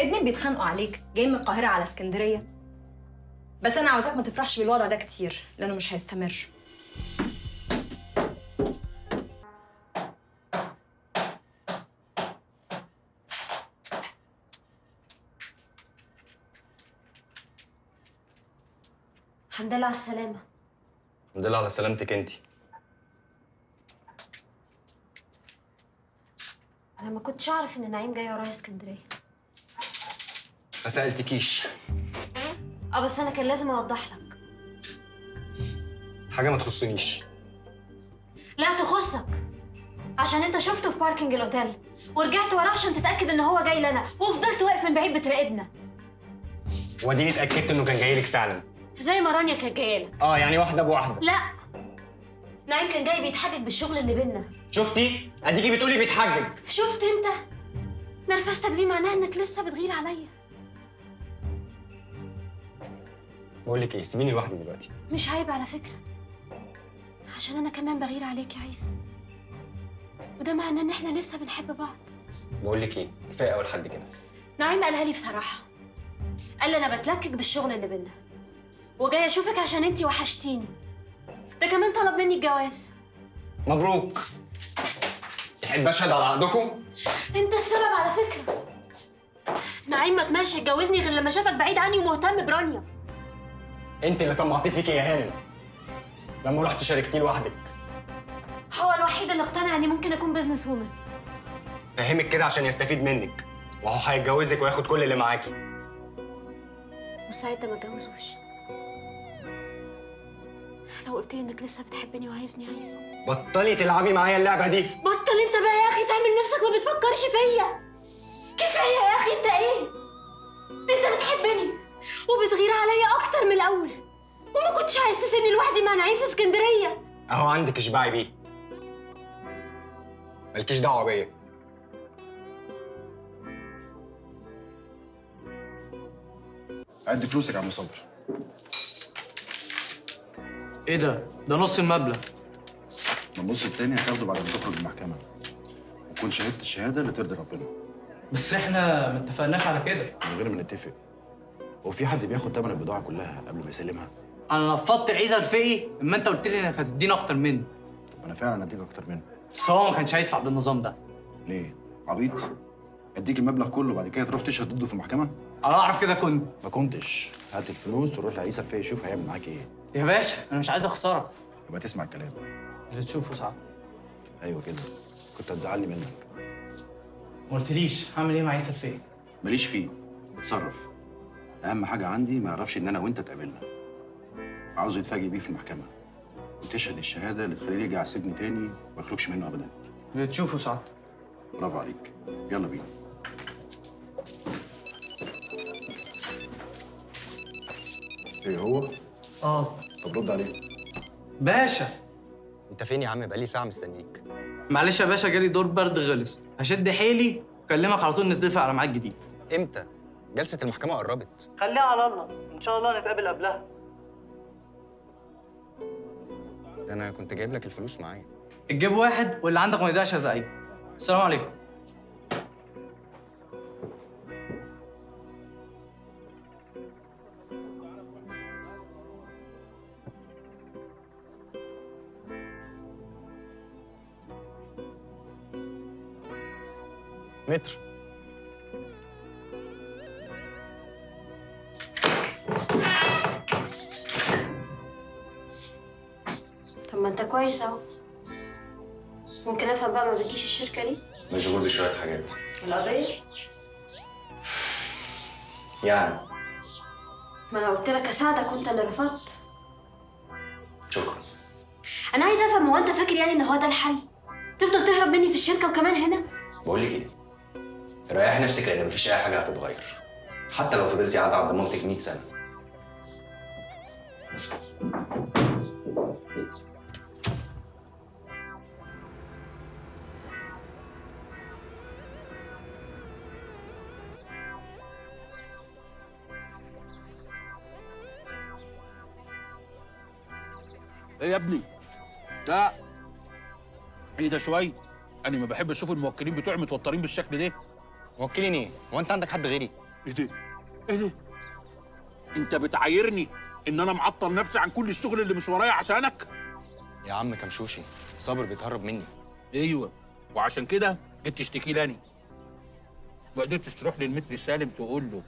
اتنين بيتخانقوا عليك جايين من القاهره على اسكندريه. بس انا عاوزاك ما تفرحش بالوضع ده كتير لانه مش هيستمر. الحمد لله على السلامه. الحمد لله على سلامتك انتي. انا ما كنتش اعرف ان نعيم جاي ورايا اسكندريه. ما سألتكيش. اه بس انا كان لازم اوضح لك حاجه ما تخصنيش. لا تخصك، عشان انت شفته في باركينج الاوتيل ورجعت وراه عشان تتاكد ان هو جاي لنا، وفضلت واقف من بعيد بتراقبنا. واديني اتاكدت انه كان جاي لك فعلا زي ما رانيا كانت جايه لك. اه يعني واحده بواحده. لا، نعيم كان جاي بيتحجج بالشغل اللي بينا. شفتي؟ اديكي بتقولي بيتحجج. شفت انت نرفزتك دي معناها انك لسه بتغير عليا. بقول لك ايه، سيبيني لوحدي دلوقتي. مش عيب على فكره، عشان انا كمان بغير عليك يا عيسى، وده معناه ان احنا لسه بنحب بعض. بقول لك ايه، كفايه قوي لحد كده. نعيم قالها لي بصراحه، قال لي انا بتلكك بالشغل اللي بينا وجاي اشوفك عشان انتي وحشتيني. ده كمان طلب مني الجواز. مبروك. تحب اشهد على عقدكم؟ انت السبب على فكره. نعيم ما كانش يتجوزني غير لما شافك بعيد عني ومهتم برانيا. انت اللي طمعتي فيكي يا هانم لما رحت شاركتيه لوحدك. هو الوحيد اللي اقتنع اني ممكن اكون بزنس وومن. فهمك كده عشان يستفيد منك، وهو هيتجوزك وياخد كل اللي معاكي. مستعده ما اتجوزوش. لو قلت لي انك لسه بتحبني وعايزني عايزه. بطلي تلعبي معايا اللعبه دي. بطل انت بقى يا اخي تعمل نفسك ما بتفكرش فيا. كفايه يا اخي، انت ايه؟ انت بتحبني وبتغير عليا اكتر من الاول، وما كنتش عايز تسيبني لوحدي مع نعيم في اسكندريه. اهو عندك، اشبعي بيه، مالكيش دعوه بيا. عد فلوسك يا عم صبري. ايه ده؟ ده نص المبلغ. ما النص التاني هتاخده بعد ما تخرج المحكمه وتكون شهدت الشهاده اللي ترضي ربنا. بس احنا ما اتفقناش على كده. من غير ما نتفق، هو في حد بياخد ثمن البضاعه كلها قبل ما يسلمها؟ انا نفضت عيسى الفقي اما انت قلت لي انك هتديني اكتر منه. طب انا فعلا هديك اكتر منه، بس هو ما كانش هيدفع بالنظام ده. ليه؟ عبيط؟ اديك المبلغ كله وبعد كده تروح تشهد ضده في المحكمه؟ انا اعرف كده كنت. ما كنتش، هات الفلوس وروح لعيسى الفقي شوف هيعمل معاك ايه. يا باشا انا مش عايز اخسرك. يبقى تسمع الكلام اللي تشوفه صعب. ايوه كده، كنت هتزعلني منك. ما قلتليش هعمل ايه مع عيسى الفقي؟ ماليش فيه، اتصرف. اهم حاجه عندي ما يعرفش ان انا وانت اتقابلنا. عاوزه يتفاجئ بيه في المحكمه وتشهد الشهاده اللي تخليه يرجع السجن تاني وما يخرجش منه ابدا. اللي تشوفه صعب. برافو عليك، يلا بينا. ايه هو؟ اه طب رد عليه. باشا انت فين يا عم؟ بقالي ساعة مستنيك. معلش يا باشا جالي دور برد خلص، هشد حيلي واكلمك على طول نتفق على ميعاد جديد. امتى؟ جلسة المحكمة قربت. خليها على الله، ان شاء الله نتقابل قبلها. ده انا كنت جايب لك الفلوس معايا. تجيب واحد واللي عندك ما يضيعش يا زعيم. السلام عليكم. متر طب ما انت كويس اهو. ممكن افهم بقى ما بتجيش الشركه ليه؟ مشغول بشويه حاجات. القضيه؟ يعني ما انا قلت لك اساعدك وانت اللي رفضت. شكرا. انا عايزه افهم، هو انت فاكر يعني ان هو ده الحل؟ تفضل تهرب مني في الشركه وكمان هنا؟ بقول لك ايه؟ ريح نفسك لان مفيش اي حاجه هتتغير، حتى لو فضلتي قاعده عند مامتك مية سنه. ايه يا ابني؟ ده ايه ده شويه؟ أنا ما بحب أشوف الموكلين بتوعي متوترين بالشكل ده. موكلين إيه؟ هو أنت عندك حد غيري؟ إيه ده؟ إيه ده؟ أنت بتعايرني إن أنا معطل نفسي عن كل الشغل اللي مش ورايا عشانك؟ يا عم كمشوشي، صابر بيتهرب مني. أيوه، وعشان كده جيت تشتكي لاني. ما قدرتش تروح للمتر سالم تقول له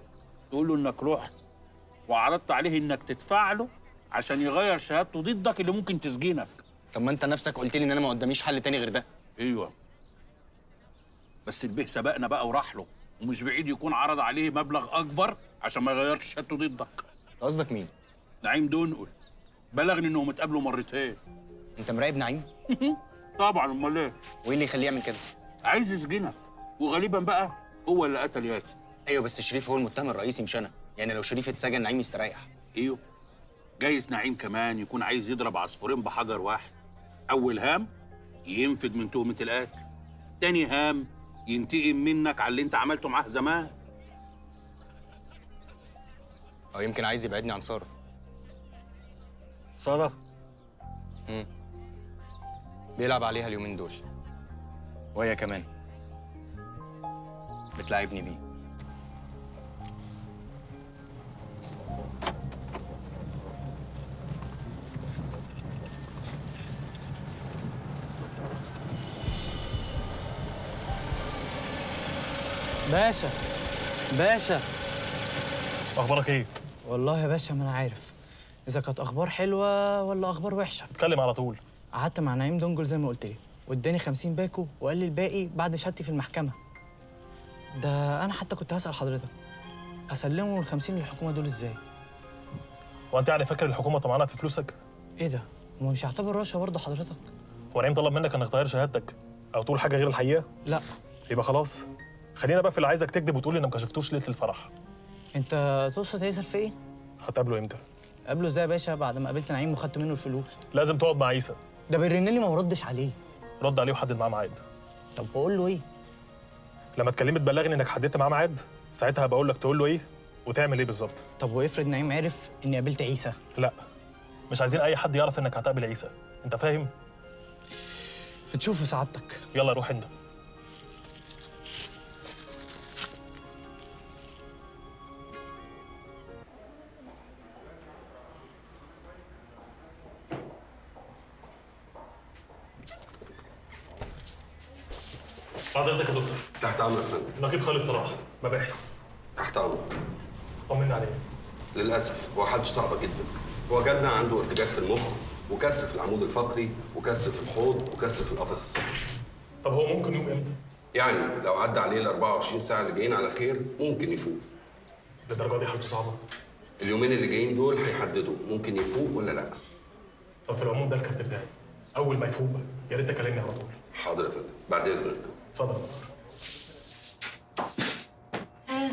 تقول له إنك رحت وعرضت عليه إنك تدفع له عشان يغير شهادته ضدك اللي ممكن تسجنك. طب ما أنت نفسك قلت لي إن أنا ما قداميش حل تاني غير ده. أيوه بس البيه سبقنا بقى وراح له، ومش بعيد يكون عرض عليه مبلغ اكبر عشان ما يغيرش شهادته ضدك. قصدك مين؟ نعيم دونقل، بلغني انهم اتقابلوا مرتين. انت مراقب نعيم؟ طبعا، امال ايه؟ وايه اللي يخليه يعمل كده؟ عايز يسجنك، وغالبا بقى هو اللي قتل ياسر. ايوه بس شريف هو المتهم الرئيسي مش انا، يعني لو شريف اتسجن نعيم يستريح. ايوه جايز نعيم كمان يكون عايز يضرب عصفورين بحجر واحد، اول هام ينفد من تهمه القتل، تاني هام ينتقم منك على اللي انت عملته معاه زمان. او يمكن عايز يبعدني عن ساره. ساره؟ امم بيلعب عليها اليومين دول، وهي كمان بتلاعبني بيه. باشا باشا اخبارك ايه؟ والله يا باشا ما انا عارف اذا كانت اخبار حلوه ولا اخبار وحشه. اتكلم على طول. قعدت مع نعيم دونجل زي ما قلت لي، واداني خمسين باكو وقال لي الباقي بعد شهادتي في المحكمه. ده انا حتى كنت هسال حضرتك اسلمه الخمسين للحكومه دول ازاي؟ هو انت يعني فاكر الحكومه طمعانه في فلوسك؟ ايه ده؟ ما مش هيعتبر رشوه برضه حضرتك؟ هو نعيم طلب منك انك تغير شهادتك او تقول حاجه غير الحقيقه؟ لا. يبقى خلاص خلينا بقى في اللي عايزك تكذب وتقول انك ما شفتوش ليله الفرح. انت تقصد هيثم الفقي؟ هتقابله امتى؟ قابله ازاي يا باشا بعد ما قابلت نعيم وخدت منه الفلوس؟ لازم تقعد مع عيسى. ده بيرنلي ما ردش عليه. رد عليه وحدد معاه ميعاد. طب واقول له ايه؟ لما تكلمت بلغني انك حددت معاه ميعاد، ساعتها بقول لك تقول له ايه وتعمل ايه بالظبط. طب وافرض نعيم عرف اني قابلت عيسى؟ لا مش عايزين اي حد يعرف انك هتقابل عيسى، انت فاهم؟ هتشوفه سعادتك. يلا روح انت. بعد اذنك يا دكتور. تحت امرك يا فندم. النقيب خالد صلاح، مباحث. تحت امرك. طمنا عليه. للاسف هو حالته صعبه جدا. هو جالنا عنده ارتجاج في المخ وكسر في العمود الفقري وكسر في الحوض وكسر في القفص الصدري. طب هو ممكن يقوم امتى؟ يعني لو عدى عليه ال أربعة وعشرين ساعه اللي جايين على خير ممكن يفوق. للدرجه دي حالته صعبه؟ اليومين اللي جايين دول هيحددوا ممكن يفوق ولا لا. طب في العموم ده الكارت بتاعي، اول ما يفوق يا ريت تكلمني على طول. حاضر يا فندم، بعد اذنك. اتفضل يا دكتور. آه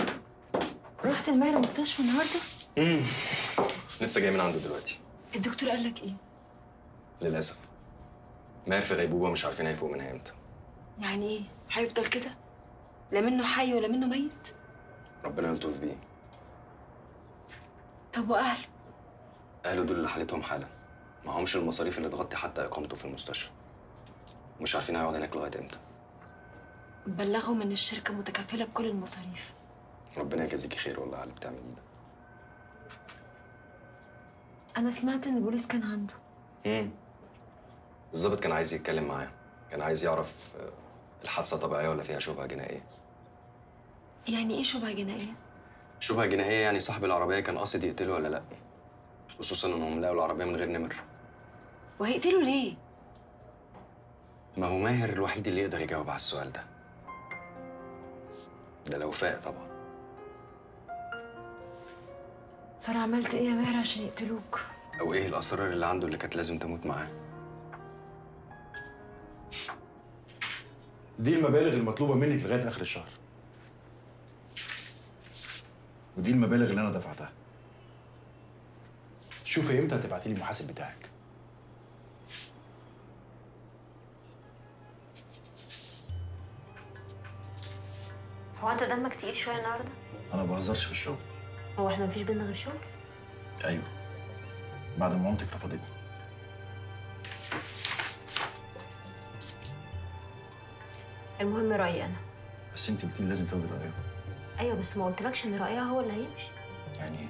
رحت الماهر المستشفى النهارده؟ امم لسه جاي من عنده دلوقتي. الدكتور قال لك ايه؟ للاسف ماهر في غيبوبه، مش عارفين هيفوق منها امتى. يعني ايه؟ هيفضل كده؟ لا منه حي ولا منه ميت؟ ربنا يلطف بيه. طب واهله؟ اهله دول اللي حالتهم حاله، معهمش المصاريف اللي تغطي حتى اقامته في المستشفى. مش عارفين هيقعد هناك لغايه امتى. بلغهم ان الشركه متكفله بكل المصاريف. ربنا يجازيكي خير والله على اللي بتعمليه ده. انا سمعت ان البوليس كان عنده. امم الظابط كان عايز يتكلم معاه، كان عايز يعرف الحادثه طبيعيه ولا فيها شبهه جنائيه. يعني ايه شبهه جنائيه؟ شبهه جنائيه يعني صاحب العربيه كان قاصد يقتله ولا لا، خصوصا انهم لقوا العربيه من غير نمر. وهيقتله ليه؟ ما هو ماهر الوحيد اللي يقدر يجاوب على السؤال ده. ده لو فاق طبعا. ترى عملت ايه يا ماهر عشان يقتلوك؟ او ايه الاسرار اللي عنده اللي كانت لازم تموت معاه؟ دي المبالغ المطلوبه منك لغايه اخر الشهر، ودي المبالغ اللي انا دفعتها. شوفي امتى هتبعتي لي المحاسب بتاعك. هو انت دمك تقيل شويه النهارده؟ انا ما بهزرش في الشغل. هو احنا مفيش بينا غير شغل؟ ايوه، بعد ما مامتك رفضتني. المهم رايي انا. بس انت بتقولي لازم تاخدي رايها. ايوه بس ما قلتلكش ان رايها هو اللي هيمشي. يعني ايه؟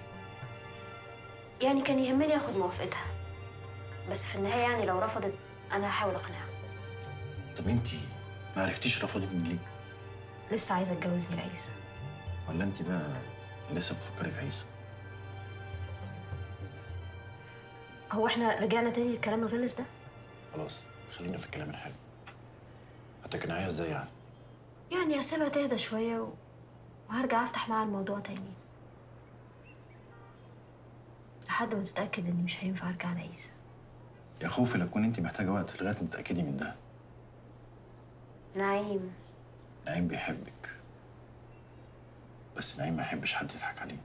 يعني كان يهمني اخد موافقتها، بس في النهايه يعني لو رفضت انا هحاول اقنعها. طب انت ما عرفتيش رفضتني ليه؟ لسه عايزه اتجوزني لعيسى. ولا انت بقى لسه بتفكري في عيسى؟ هو احنا رجعنا تاني للكلام الغلس ده؟ خلاص خلينا في الكلام الحلو. هتقنعيها ازاي يعني؟ يعني هسيبها تهدى شويه و... وهرجع افتح معاها الموضوع تاني لحد ما تتاكد اني مش هينفع ارجع لعيسى. يا خوفي لا تكوني انت محتاجه وقت لغايه ما تتاكدي من ده. نعيم نعيم بيحبك، بس نعيم ما يحبش حد يضحك عليه.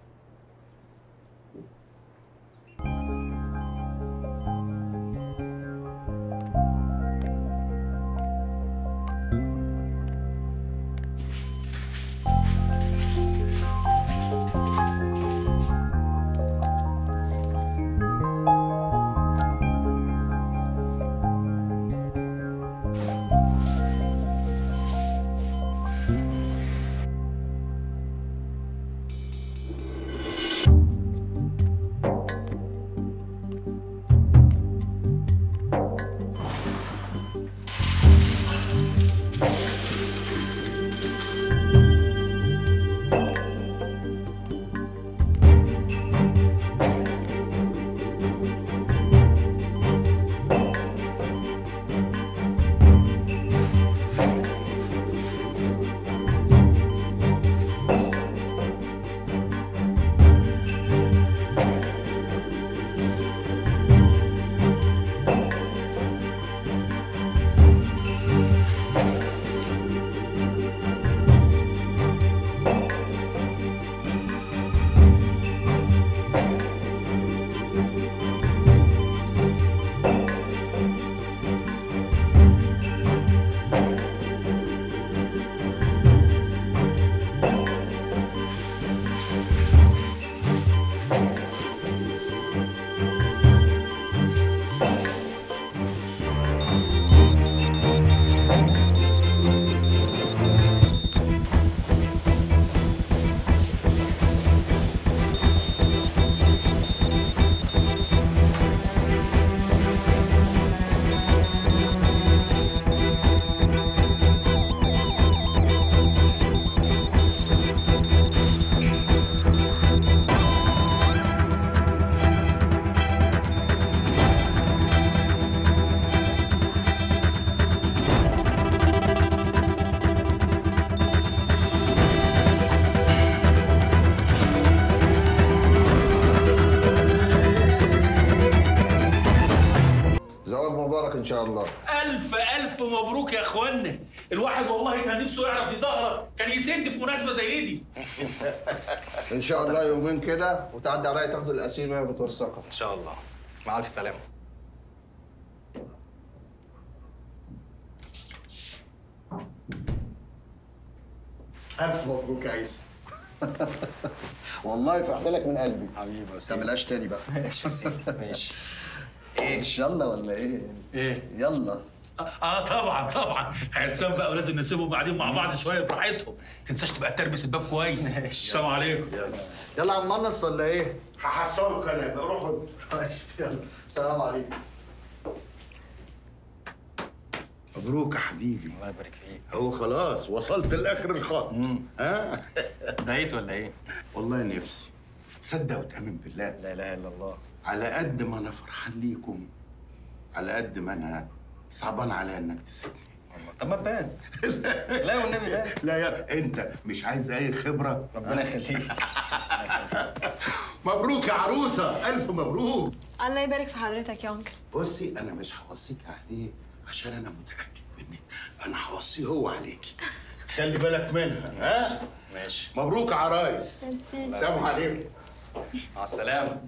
ألف مبروك يا إخوانا. الواحد والله كان نفسه يعرف يظهرك، كان يسد في مناسبة زي دي. إن شاء الله يومين كده وتعدي عليا تاخد القسيمة وتوثقها. إن شاء الله. مع ألف سلامة. ألف مبروك يا عيسى. والله فرحت لك من قلبي حبيبي. ما تعملهاش تاني بقى. ماشي يا سيدي ماشي. ايه؟ يلا ولا ايه؟ ايه؟ يلا. اه طبعا طبعا. هرسان بقى ولازم نسيبهم قاعدين مع بعض شويه براحتهم. ما تنساش تبقى تربس الباب كويس. السلام عليكم. يلا يلا يا عم منص ولا ايه؟ هحصلك انا بقى. روح طيب يلا. السلام عليكم. مبروك يا حبيبي. الله يبارك فيك. اهو خلاص وصلت لاخر الخط. ها؟ دعيت ولا ايه؟ والله نفسي. تصدق وتامن بالله. لا اله الا الله. على قد ما انا فرحان ليكم على قد ما انا صعبان عليا انك تسيبني. طب ما تبان. لا والنبي لا. لا يا انت مش عايز اي خبره. ربنا يخليك. مبروك يا عروسه. الف مبروك. الله يبارك في حضرتك يا انكل. بصي انا مش هوصيك عليه عشان انا متاكد منك، انا هوصيه هو عليكي. خلي بالك منها. ها؟ ماشي. مبروك يا عرايس. ميرسي. سلام عليكم. مع السلامه.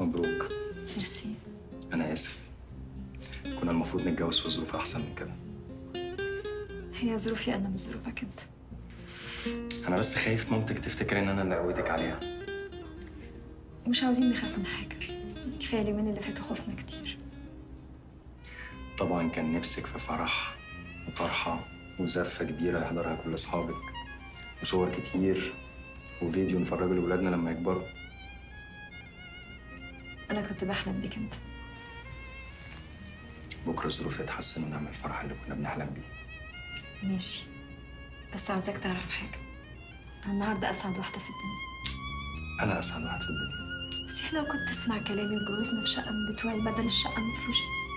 مبروك. ميرسي. أنا آسف. كنا المفروض نتجوز في ظروف أحسن من كده. هي ظروفي أنا مش ظروفك أنت. أنا بس خايف مامتك تفتكر إن أنا اللي قويتك عليها. مش عاوزين نخاف من حاجة، كفاية اليومين اللي فاتوا خوفنا كتير. طبعا كان نفسك في فرح وطرحه وزفه كبيره يحضرها كل اصحابك وصور كتير وفيديو نفرجه لاولادنا لما يكبروا. انا كنت بحلم بيك انت. بكره الظروف تتحسن ونعمل الفرح اللي كنا بنحلم بيه. ماشي بس عاوزاك تعرف حاجه، انا النهارده اسعد واحده في الدنيا. انا اسعد واحده في الدنيا. بس احنا لو كنت تسمع كلامي واتجوزنا في شقه من بتوعي بدل الشقه المفروشه دي.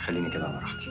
خليني كده على راحتي.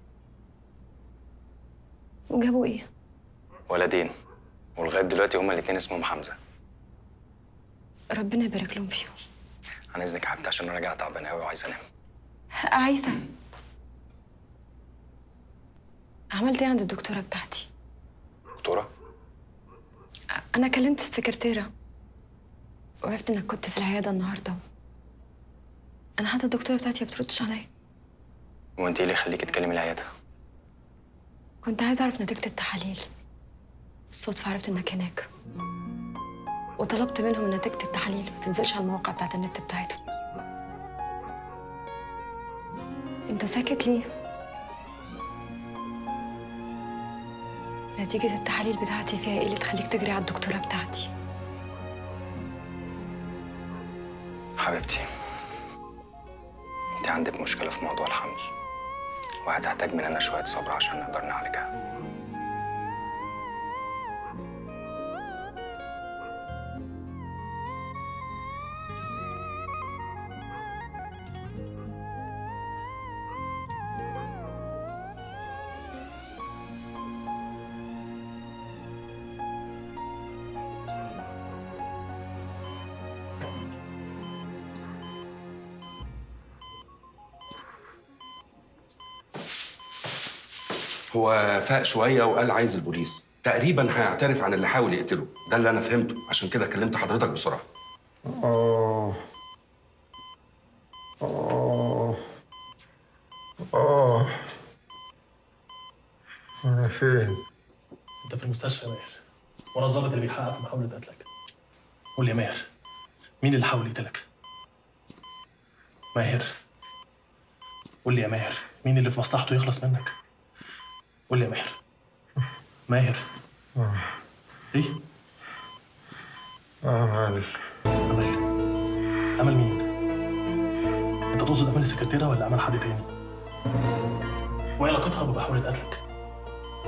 وجابوا ايه؟ ولدين ولغايه دلوقتي هما الاثنين اسمهم حمزه. ربنا يبارك لهم فيهم. عن اذنك يا حبيبتي عشان انا راجعه تعبان قوي وعايزه انام. عايزه. عملت ايه عند الدكتوره بتاعتي؟ دكتوره؟ انا كلمت السكرتيره وعرفت انك كنت في العياده النهارده. انا حتى الدكتوره بتاعتي ما بتردش عليا. وانت ايه اللي يخليكي تكلمي العياده؟ كنت عايزه اعرف نتيجه التحاليل. بالصدفه عرفت انك هناك وطلبت منهم نتيجه التحاليل ما تنزلش على المواقع بتاعت النت بتاعتهم. انت ساكت ليه؟ نتيجه التحاليل بتاعتي فيها ايه اللي تخليك تجري على الدكتوره بتاعتي؟ حبيبتي انت عندك مشكله في موضوع الحمل وهتحتاج مننا شوية صبر عشان نقدر نعالجها. هو فاق شويه وقال عايز البوليس، تقريبا هيعترف عن اللي حاول يقتله، ده اللي انا فهمته، عشان كده كلمت حضرتك بسرعه. اه اه اه انا فين؟ انت في المستشفى يا ماهر، وانا الظابط اللي بيحقق في محاوله قتلك. قول لي يا ماهر، مين اللي حاول يقتلك؟ ماهر قول لي يا ماهر، مين اللي في مصلحته يخلص منك؟ قول لي يا ماهر. ماهر. ايه؟ أمل. أمل أمل مين؟ أنت تقصد أمل السكرتيرة ولا أمل حد تاني؟ وإيه علاقتها بمحاولة قتلك؟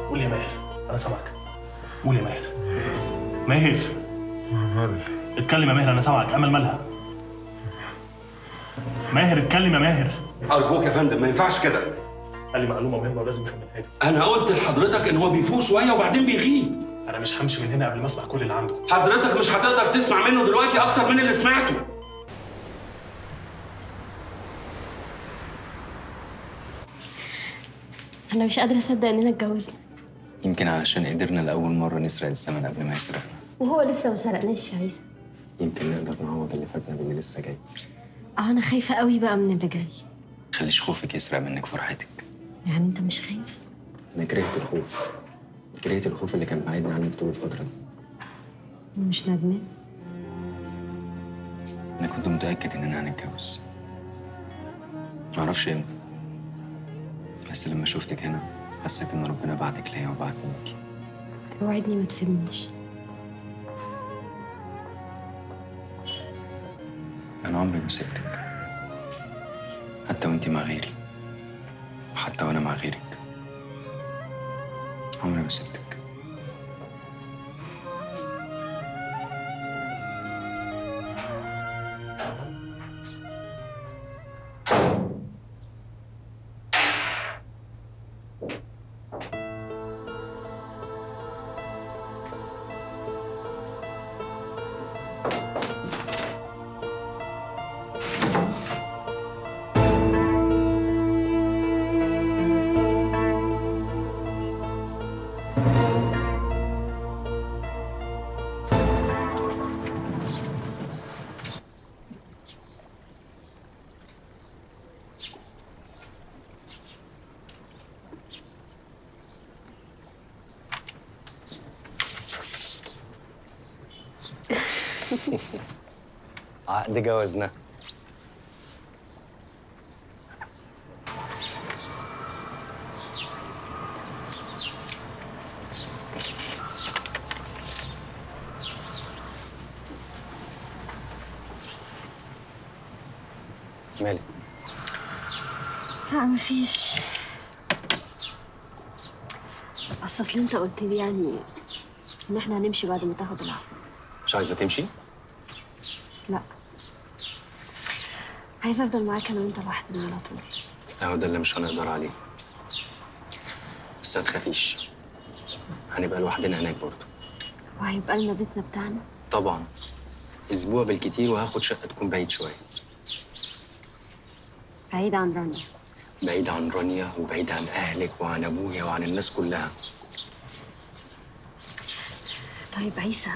قول يا ماهر، أنا سامعك. قول يا ماهر. ماهر. أمل. اتكلم يا ماهر، أنا سامعك. أمل مالها؟ ماهر اتكلم يا ماهر. أرجوك يا فندم ما ينفعش كده. قال لي معلومة مهمة ولازم أكملها لك. أنا قلت لحضرتك إن هو بيفوق شوية وبعدين بيغيب. أنا مش همشي من هنا قبل ما أسمع كل اللي عنده. حضرتك مش هتقدر تسمع منه دلوقتي أكتر من اللي سمعته. أنا مش قادرة أصدق إننا اتجوزنا. يمكن عشان قدرنا لأول مرة نسرق السمن قبل ما يسرقنا. وهو لسه ما سرقناش يا عيسى. يمكن نقدر نعوض اللي فاتنا باللي لسه جاي. أه أنا خايفة قوي بقى من اللي جاي. خليش خوفك يسرق منك فرحتك. يعني أنت مش خايف؟ أنا كرهت الخوف. كرهت الخوف اللي كان بعيدنا عنك طول الفترة دي. مش ندمان؟ أنا كنت متأكد إننا هنتجوز. معرفش إمتى. بس لما شفتك هنا حسيت إن ربنا بعتك ليا وبعتني ليكي. اوعدني ما تسيبنيش. أنا عمري ما سبتك. حتى وأنتي مع غيري. وحتى وأنا مع غيرك. عمري ما سبتك. عقد جوازنا. مالك؟ لا مفيش. اصل اصل انت قلت لي يعني ان احنا هنمشي بعد ما تاخد العقد. مش عايزه تمشي؟ لا عايزه افضل معاك انا وانت لوحدنا على طول. اهو ده اللي مش هنقدر عليه. بس هتخافيش، هنبقى لوحدنا هناك برضه. وهيبقى لنا بيتنا بتاعنا؟ طبعا، اسبوع بالكتير، وهاخد شقه تكون بعيد شويه. بعيد عن رانيا. بعيد عن رانيا وبعيد عن اهلك وعن ابويا وعن الناس كلها. طيب عيسى،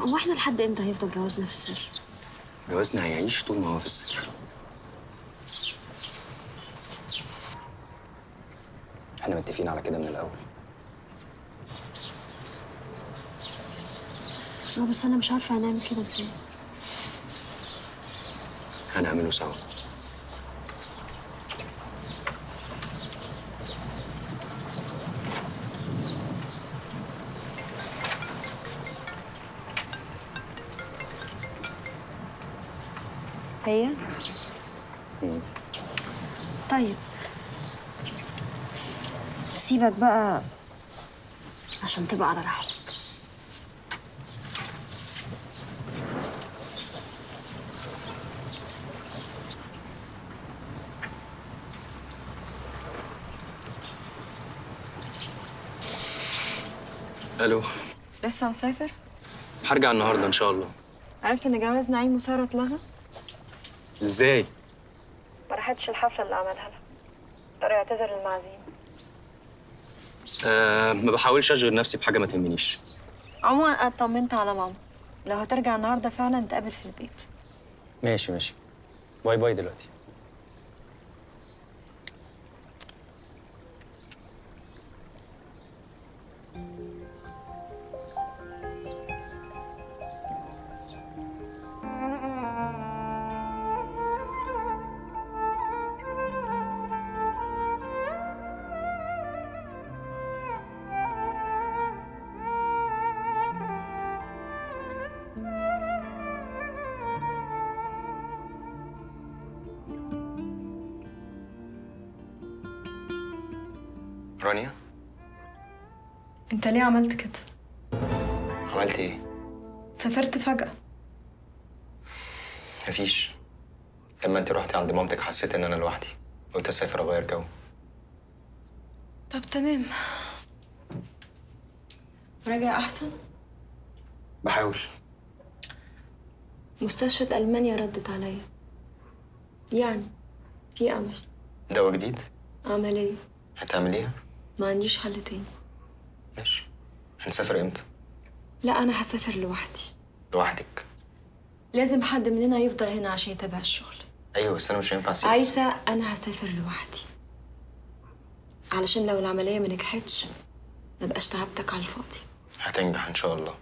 هو احنا لحد امتى هيفضل جوازنا في السر؟ جوازنا هيعيش طول ما هو في السر. احنا متفقين على كده من الاول. اه بس انا مش عارفه هنعمل كده ازاي. هنعمله سوا. هي؟ طيب سيبك بقى عشان تبقى على راحتك. الو، لسه مسافر؟ هرجع النهارده ان شاء الله. عرفت ان جواز نعيم وسارة اتلغى؟ ازاي؟ ما راحتش الحفله اللي عملها لها. اضطر يعتذر للمعازيم. أه ما بحاولش اشغل نفسي بحاجه ما تهمنيش. عموما انا اطمنت على ماما. لو هترجع النهارده فعلا نتقابل في البيت. ماشي ماشي. باي باي دلوقتي. رانيا؟ انت ليه عملت كده؟ عملت ايه؟ سافرت فجأة. مفيش. لما انت رحتي عند مامتك حسيت ان انا لوحدي، قلت اسافر اغير جو. طب تمام. راجع احسن؟ بحاول. مستشفى ألمانيا ردت عليا. يعني في أمل. دواء جديد؟ عملية. هتعمليها؟ ما عنديش حل تاني. ماشي. هنسافر امتى؟ لا أنا هسافر لوحدي. لوحدك؟ لازم حد مننا يفضل هنا عشان يتابع الشغل. أيوه بس أنا مش هينفع أسيبك. عايزة أنا هسافر لوحدي. علشان لو العملية ما نجحتش ما بقاش تعبتك على الفاضي. هتنجح إن شاء الله.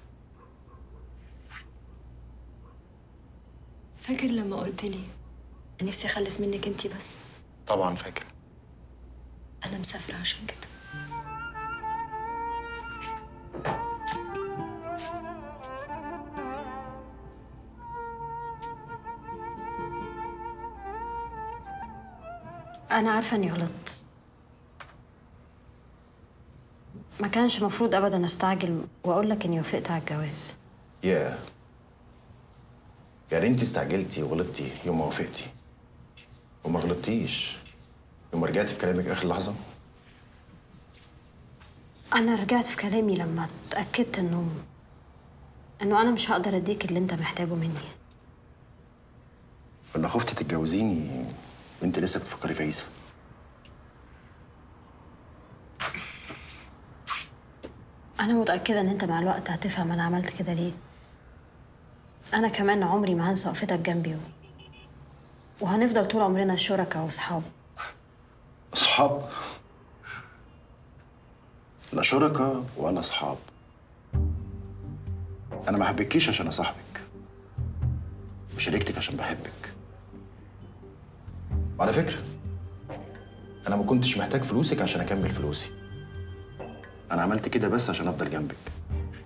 فاكر لما قلت لي نفسي اخلف منك انتي بس؟ طبعا فاكر. انا مسافره عشان كده. انا عارفه اني غلطت، ما كانش مفروض ابدا استعجل واقول لك اني وافقت على الجواز. ياه yeah. يا ريت استعجلتي وغلطتي يوم ما وافقتي وما غلطتيش يوم ما رجعتي في كلامك اخر لحظه. انا رجعت في كلامي لما اتاكدت انه انه انا مش هقدر اديك اللي انت محتاجه مني. ولا خفت تتجوزيني وانت لسه بتفكري في عيسى؟ انا متاكده ان انت مع الوقت هتفهم انا عملت كده ليه. أنا كمان عمري ما هنسى وقفتك جنبي، وهنفضل طول عمرنا شركاء وأصحاب. أصحاب؟ لا شركاء ولا أصحاب. أنا ما حبيتكيش عشان أصاحبك، وشاركتك عشان بحبك. وعلى فكرة أنا ما كنتش محتاج فلوسك عشان أكمل فلوسي. أنا عملت كده بس عشان أفضل جنبك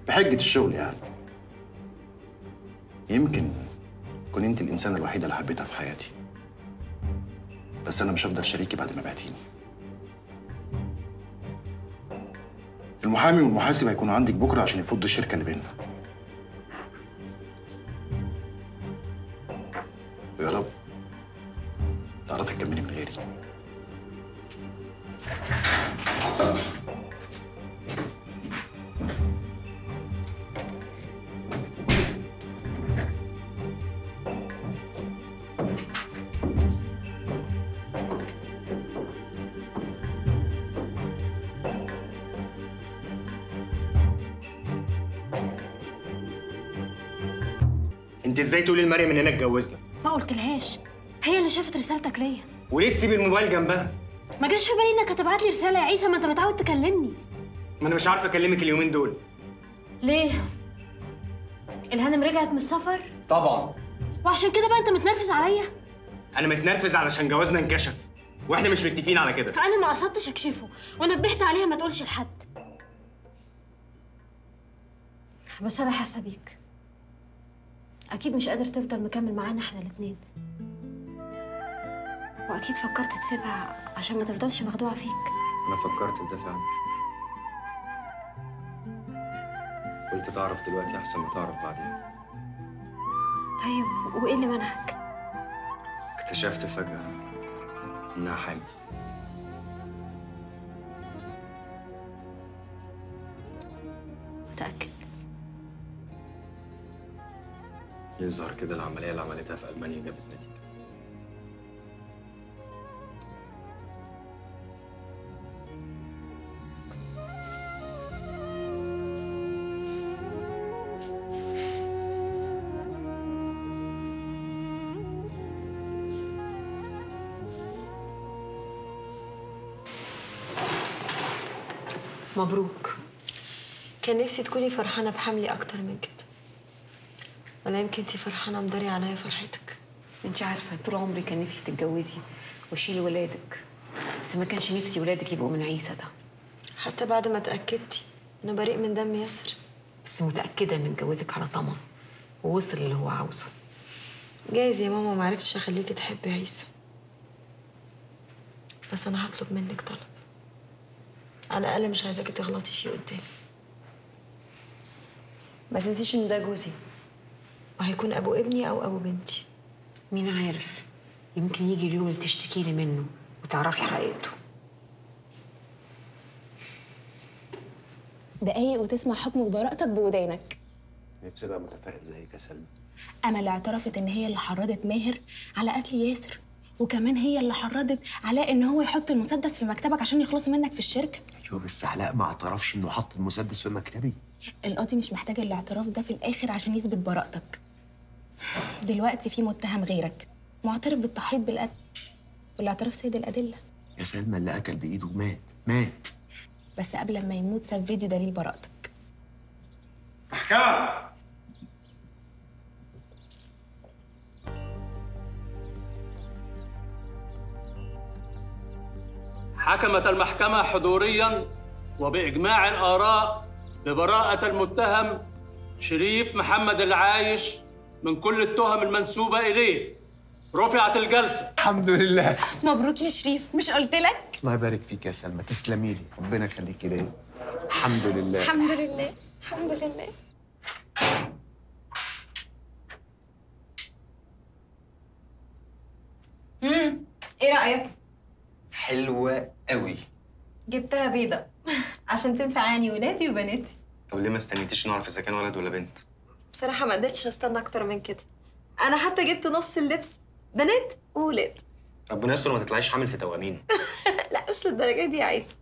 بحجة الشغل. يعني يمكن تكوني انت الانسانه الوحيده اللي حبيتها في حياتي، بس انا مش هفضل شريكي بعد ما بعتيني. المحامي والمحاسب هيكونوا عندك بكره عشان يفضوا الشركه اللي بيننا. ويا رب تعرفي تكملي من غيري. انت ازاي تقولي لمريم اننا اتجوزنا؟ ما قلتلهاش، هي اللي شافت رسالتك ليا. وليه تسيبي الموبايل جنبها؟ ما جاش في بالي انك هتبعت لي رساله يا عيسى، ما انت متعود تكلمني. ما انا مش عارفه اكلمك اليومين دول. ليه؟ الهانم رجعت من السفر؟ طبعا. وعشان كده بقى انت متنرفز عليا؟ انا متنرفز علشان جوازنا انكشف، واحنا مش متفقين على كده. انا ما قصدتش اكشفه، ونبهت عليها ما تقولش لحد. بس انا حاسه بيك. أكيد مش قادر تفضل مكمل معانا إحنا الاتنين، وأكيد فكرت تسيبها عشان ما تفضلش مخدوعة فيك. أنا فكرت بده فعلا، قلت تعرف دلوقتي أحسن ما تعرف بعدين. طيب وإيه اللي منعك؟ اكتشفت فجأة إنها حامل. متأكد؟ يظهر كده العملية اللي عملتها في ألمانيا جابت نتيجة. مبروك. كان نفسي تكوني فرحانة بحملي أكتر من كده. ولا يمكن انتي فرحانه مداري عليا فرحتك؟ انتي عارفه طول عمري كان نفسي تتجوزي وشيلي ولادك، بس ما كانش نفسي ولادك يبقوا من عيسى ده. حتى بعد ما اتاكدتي انه بريء من دم ياسر؟ بس متاكده ان جوازك على طمع ووصل اللي هو عاوزه. جايز يا ماما ما عرفتش اخليكي تحبي عيسى، بس انا هطلب منك طلب. على الاقل مش عايزاكي تغلطي فيه قدامي. ما تنسيش ان ده جوزي، وهيكون ابو ابني او ابو بنتي. مين عارف، يمكن يجي اليوم اللي تشتكي لي منه وتعرفي حقيقته. دقايق وتسمع حكم براءتك بودانك. نفسي بقى متفائل زيك يا سلمى. أمل اعترفت إن هي اللي حرضت ماهر على قتل ياسر، وكمان هي اللي حرضت علاء إن هو يحط المسدس في مكتبك عشان يخلصوا منك في الشركة. أيوه بس علاء ما اعترفش إنه حط المسدس في مكتبي. القاضي مش محتاج الاعتراف ده في الآخر عشان يثبت براءتك. دلوقتي في متهم غيرك معترف بالتحريض بالقتل، والاعتراف سيد الأدلة. يا سلمى اللي قتل بإيده مات مات. بس قبل ما يموت ساب فيديو دليل براءتك. محكمة. حكمت المحكمة حضورياً وبإجماع الآراء ببراءة المتهم شريف محمد العايش من كل التهم المنسوبة إليه. رفعت الجلسة. الحمد لله. مبروك يا شريف، مش قلت لك؟ الله يبارك فيك يا سلمى، تسلمي لي، ربنا يخليكي ليا. الحمد لله. الحمد لله، الحمد لله. امم إيه رأيك؟ حلوة قوي. جبتها بيضة عشان تنفعني ولادي وبناتي. طب ليه ما استنيتيش نعرف إذا كان ولد ولا بنت؟ بصراحة ما قدرتش أستنى أكتر من كده. أنا حتى جبت نص اللبس، بنات وولاد. ربنا يستر ما تطلعيش حامل في توامين. لا مش للدرجة دي يا عيسى.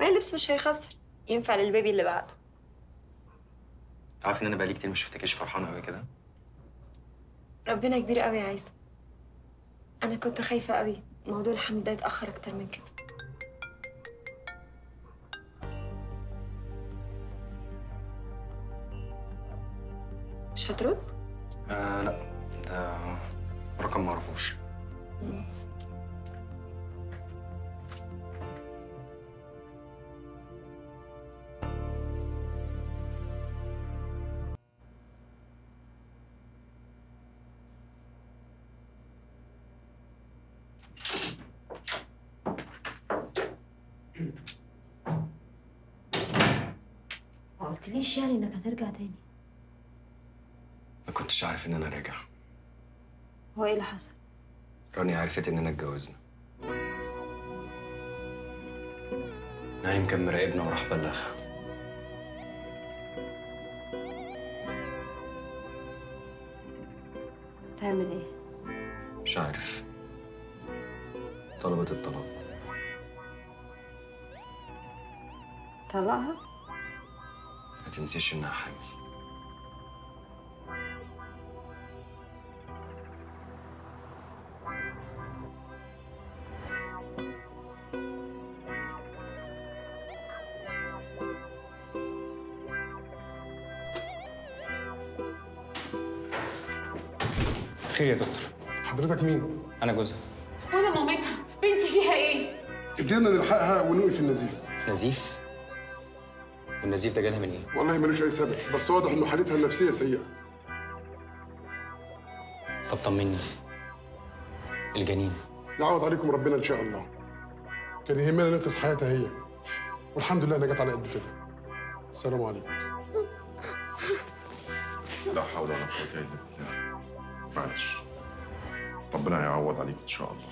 ما اللبس مش هيخسر، ينفع للبيبي اللي بعده. تعرفي إن أنا بقالي كتير ما شفتكيش فرحانة قوي كده؟ ربنا كبير قوي يا عيسى. أنا كنت خايفة قوي موضوع الحمل ده يتأخر أكتر من كده. مش هترد؟ آه لا، ده رقم معرفوش. ما قلتليش يعني انك هترجع تاني. ما كنتش عارف ان انا راجع. هو ايه اللي حصل؟ رانيا عرفت اننا اتجوزنا. نعيم كان مراقبنا وراح بلغها. تعمل ايه؟ مش عارف. طلبت الطلاق. طلقها؟ ما تنسيش انها حامل. خير يا دكتور. حضرتك مين؟ أنا جوزها. وأنا مامتها، بنتي فيها إيه؟ قدرنا نلحقها ونوقف النزيف. نزيف؟ والنزيف ده جالها من إيه؟ والله ملوش أي سبب، بس واضح إنه حالتها النفسية سيئة. طب طمني. الجنين؟ يعوض عليكم ربنا إن شاء الله. كان يهمنا ننقذ حياتها هي. والحمد لله أنا جت على قد كده. السلام عليكم. لا حول ولا قوة إلا بالله. معلش، ربنا هيعوض عليك ان شاء الله.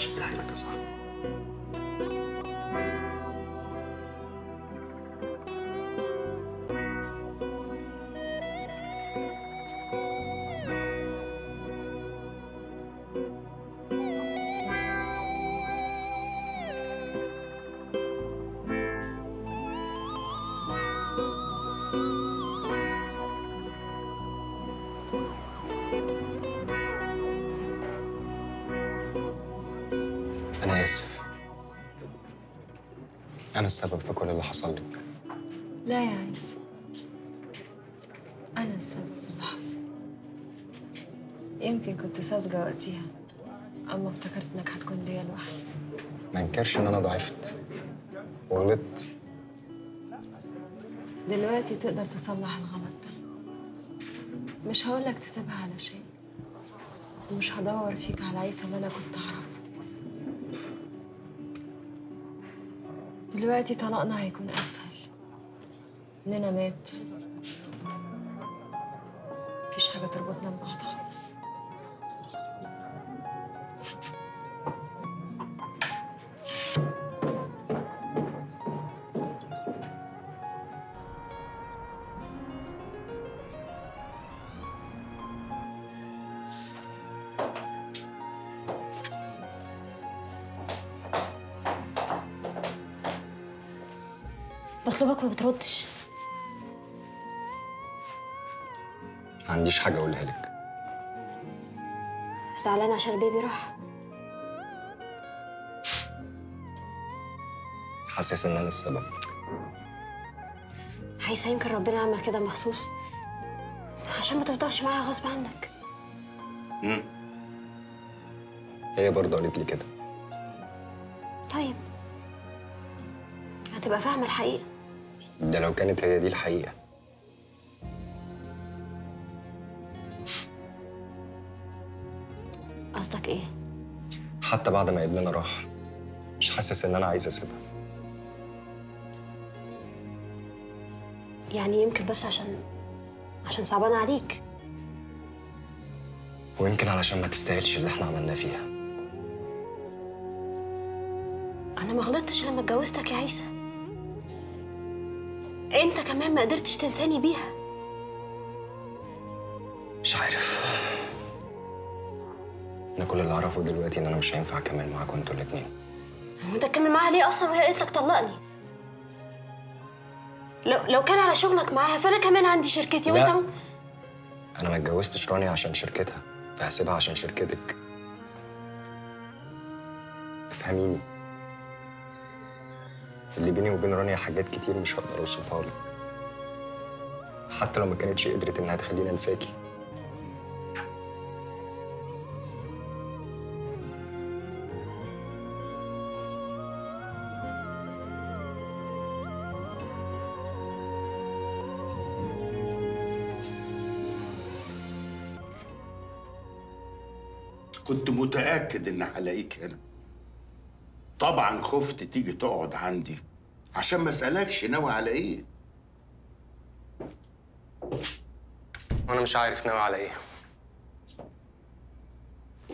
شد حيلك يا صاحبي. أنا السبب في كل اللي حصل لك. لا يا عيسى، أنا السبب في اللي حصل. يمكن كنت ساذجة وقتها، اما افتكرت انك هتكون ليا لوحدي. ما انكرش ان انا ضعفت وغلطت. دلوقتي تقدر تصلح الغلط ده. مش هقولك تسيبها على شيء، ومش هدور فيك على عيسى اللي انا كنت اعرفه. دلوقتي طلاقنا هيكون اسهل، مننا مات، مفيش حاجه تربطنا ببعض خالص. بطلبك ما بتردش. ما عنديش حاجة أقولها لك. زعلان عشان البيبي راح؟ حاسس إن أنا السبب. عايزة يمكن ربنا عمل كده مخصوص عشان ما تفضلش معايا غصب عنك. امم هي برضه قالت لي كده. طيب هتبقى فاهمة الحقيقة. ده لو كانت هي دي الحقيقة. قصدك ايه؟ حتى بعد ما ابننا راح مش حاسس ان انا عايز اسيبها. يعني يمكن بس عشان عشان صعبانة عليك، ويمكن علشان ما تستاهلش اللي احنا عملناه فيها. انا ما غلطتش لما اتجوزتك يا عيسى. انت كمان ما قدرتش تنساني بيها. مش عارف، انا كل اللي اعرفه دلوقتي ان انا مش هينفع اكمل معاكم انتوا الاتنين. وانت تكمل معاها ليه اصلا وهي قالت لك طلقني؟ لو لو كان على شغلك معاها فانا كمان عندي شركتي وانت م... انا ما اتجوزتش رانيا عشان شركتها، فهسيبها عشان شركتك. افهميني، اللي بيني وبين رانيا حاجات كتير مش هقدر اوصفها لك، حتى لو ما كانتش قدرت انها تخليني انساكي. كنت متأكد ان هلاقيك هنا. طبعا خفت تيجي تقعد عندي عشان ما اسالكش ناوي على ايه. انا مش عارف ناوي على ايه.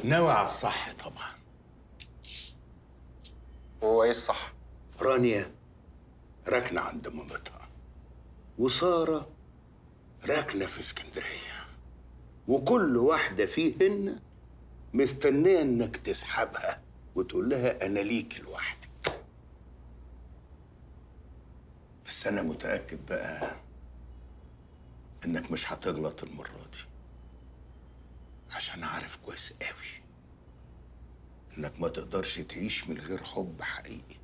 ناوي على الصح طبعا. هو ايه الصح؟ رانيا راكنه عند مامتها، وساره راكنه في اسكندريه، وكل واحده فيهن مستنيه انك تسحبها وتقول لها أنا ليك لوحدك. بس أنا متأكد بقى إنك مش هتغلط المرة دي، عشان عارف كويس قوي إنك ما تقدرش تعيش من غير حب حقيقي.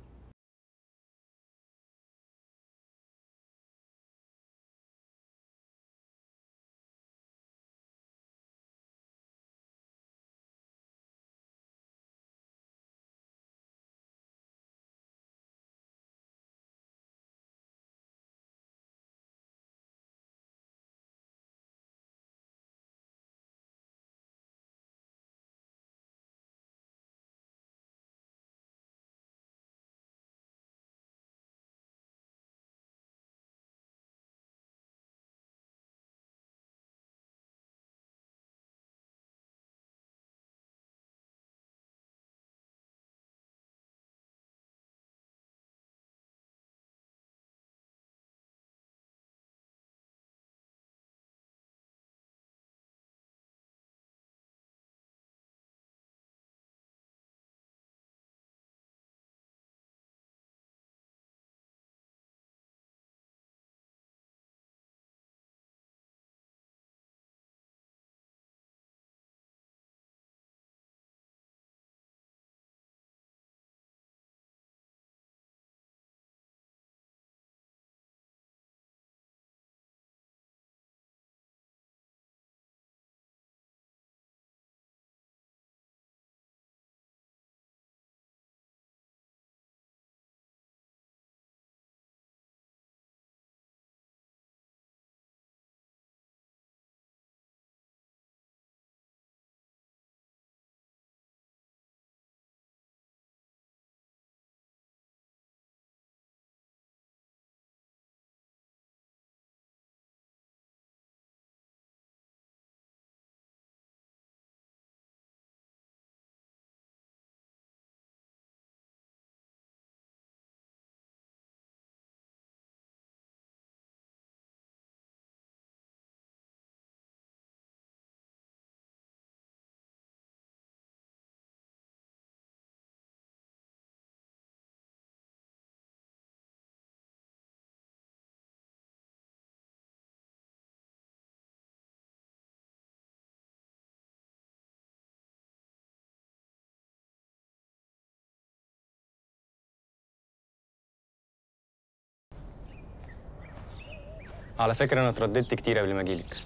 على فكرة أنا اترددت كتير قبل ما أجيلك.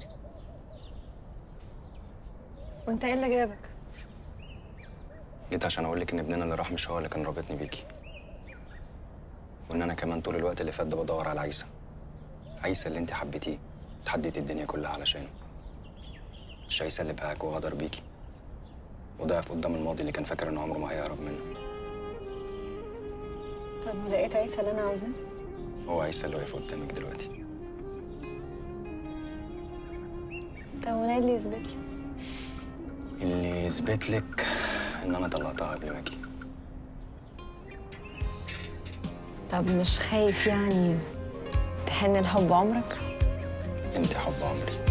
وأنت إيه اللي جابك؟ جيت عشان أقول لك إن ابننا اللي راح مش هو اللي كان رابطني بيكي. وإن أنا كمان طول الوقت اللي فات ده بدور على عيسى. عيسى اللي أنت حبيتيه، اتحديتي الدنيا كلها علشانه. مش عيسى اللي بهاك وغدر بيكي. وضعف قدام الماضي اللي كان فاكر إن عمره ما هيهرب منه. طب ولقيت عيسى اللي أنا عاوزاه؟ هو عيسى اللي واقف قدامك دلوقتي. طب وانا ايه اللي يثبت لي؟ اللي يثبت لك ان انا طلقتها قبل ما اجي. طب مش خايف يعني تحن الحب عمرك؟ انت حب عمري.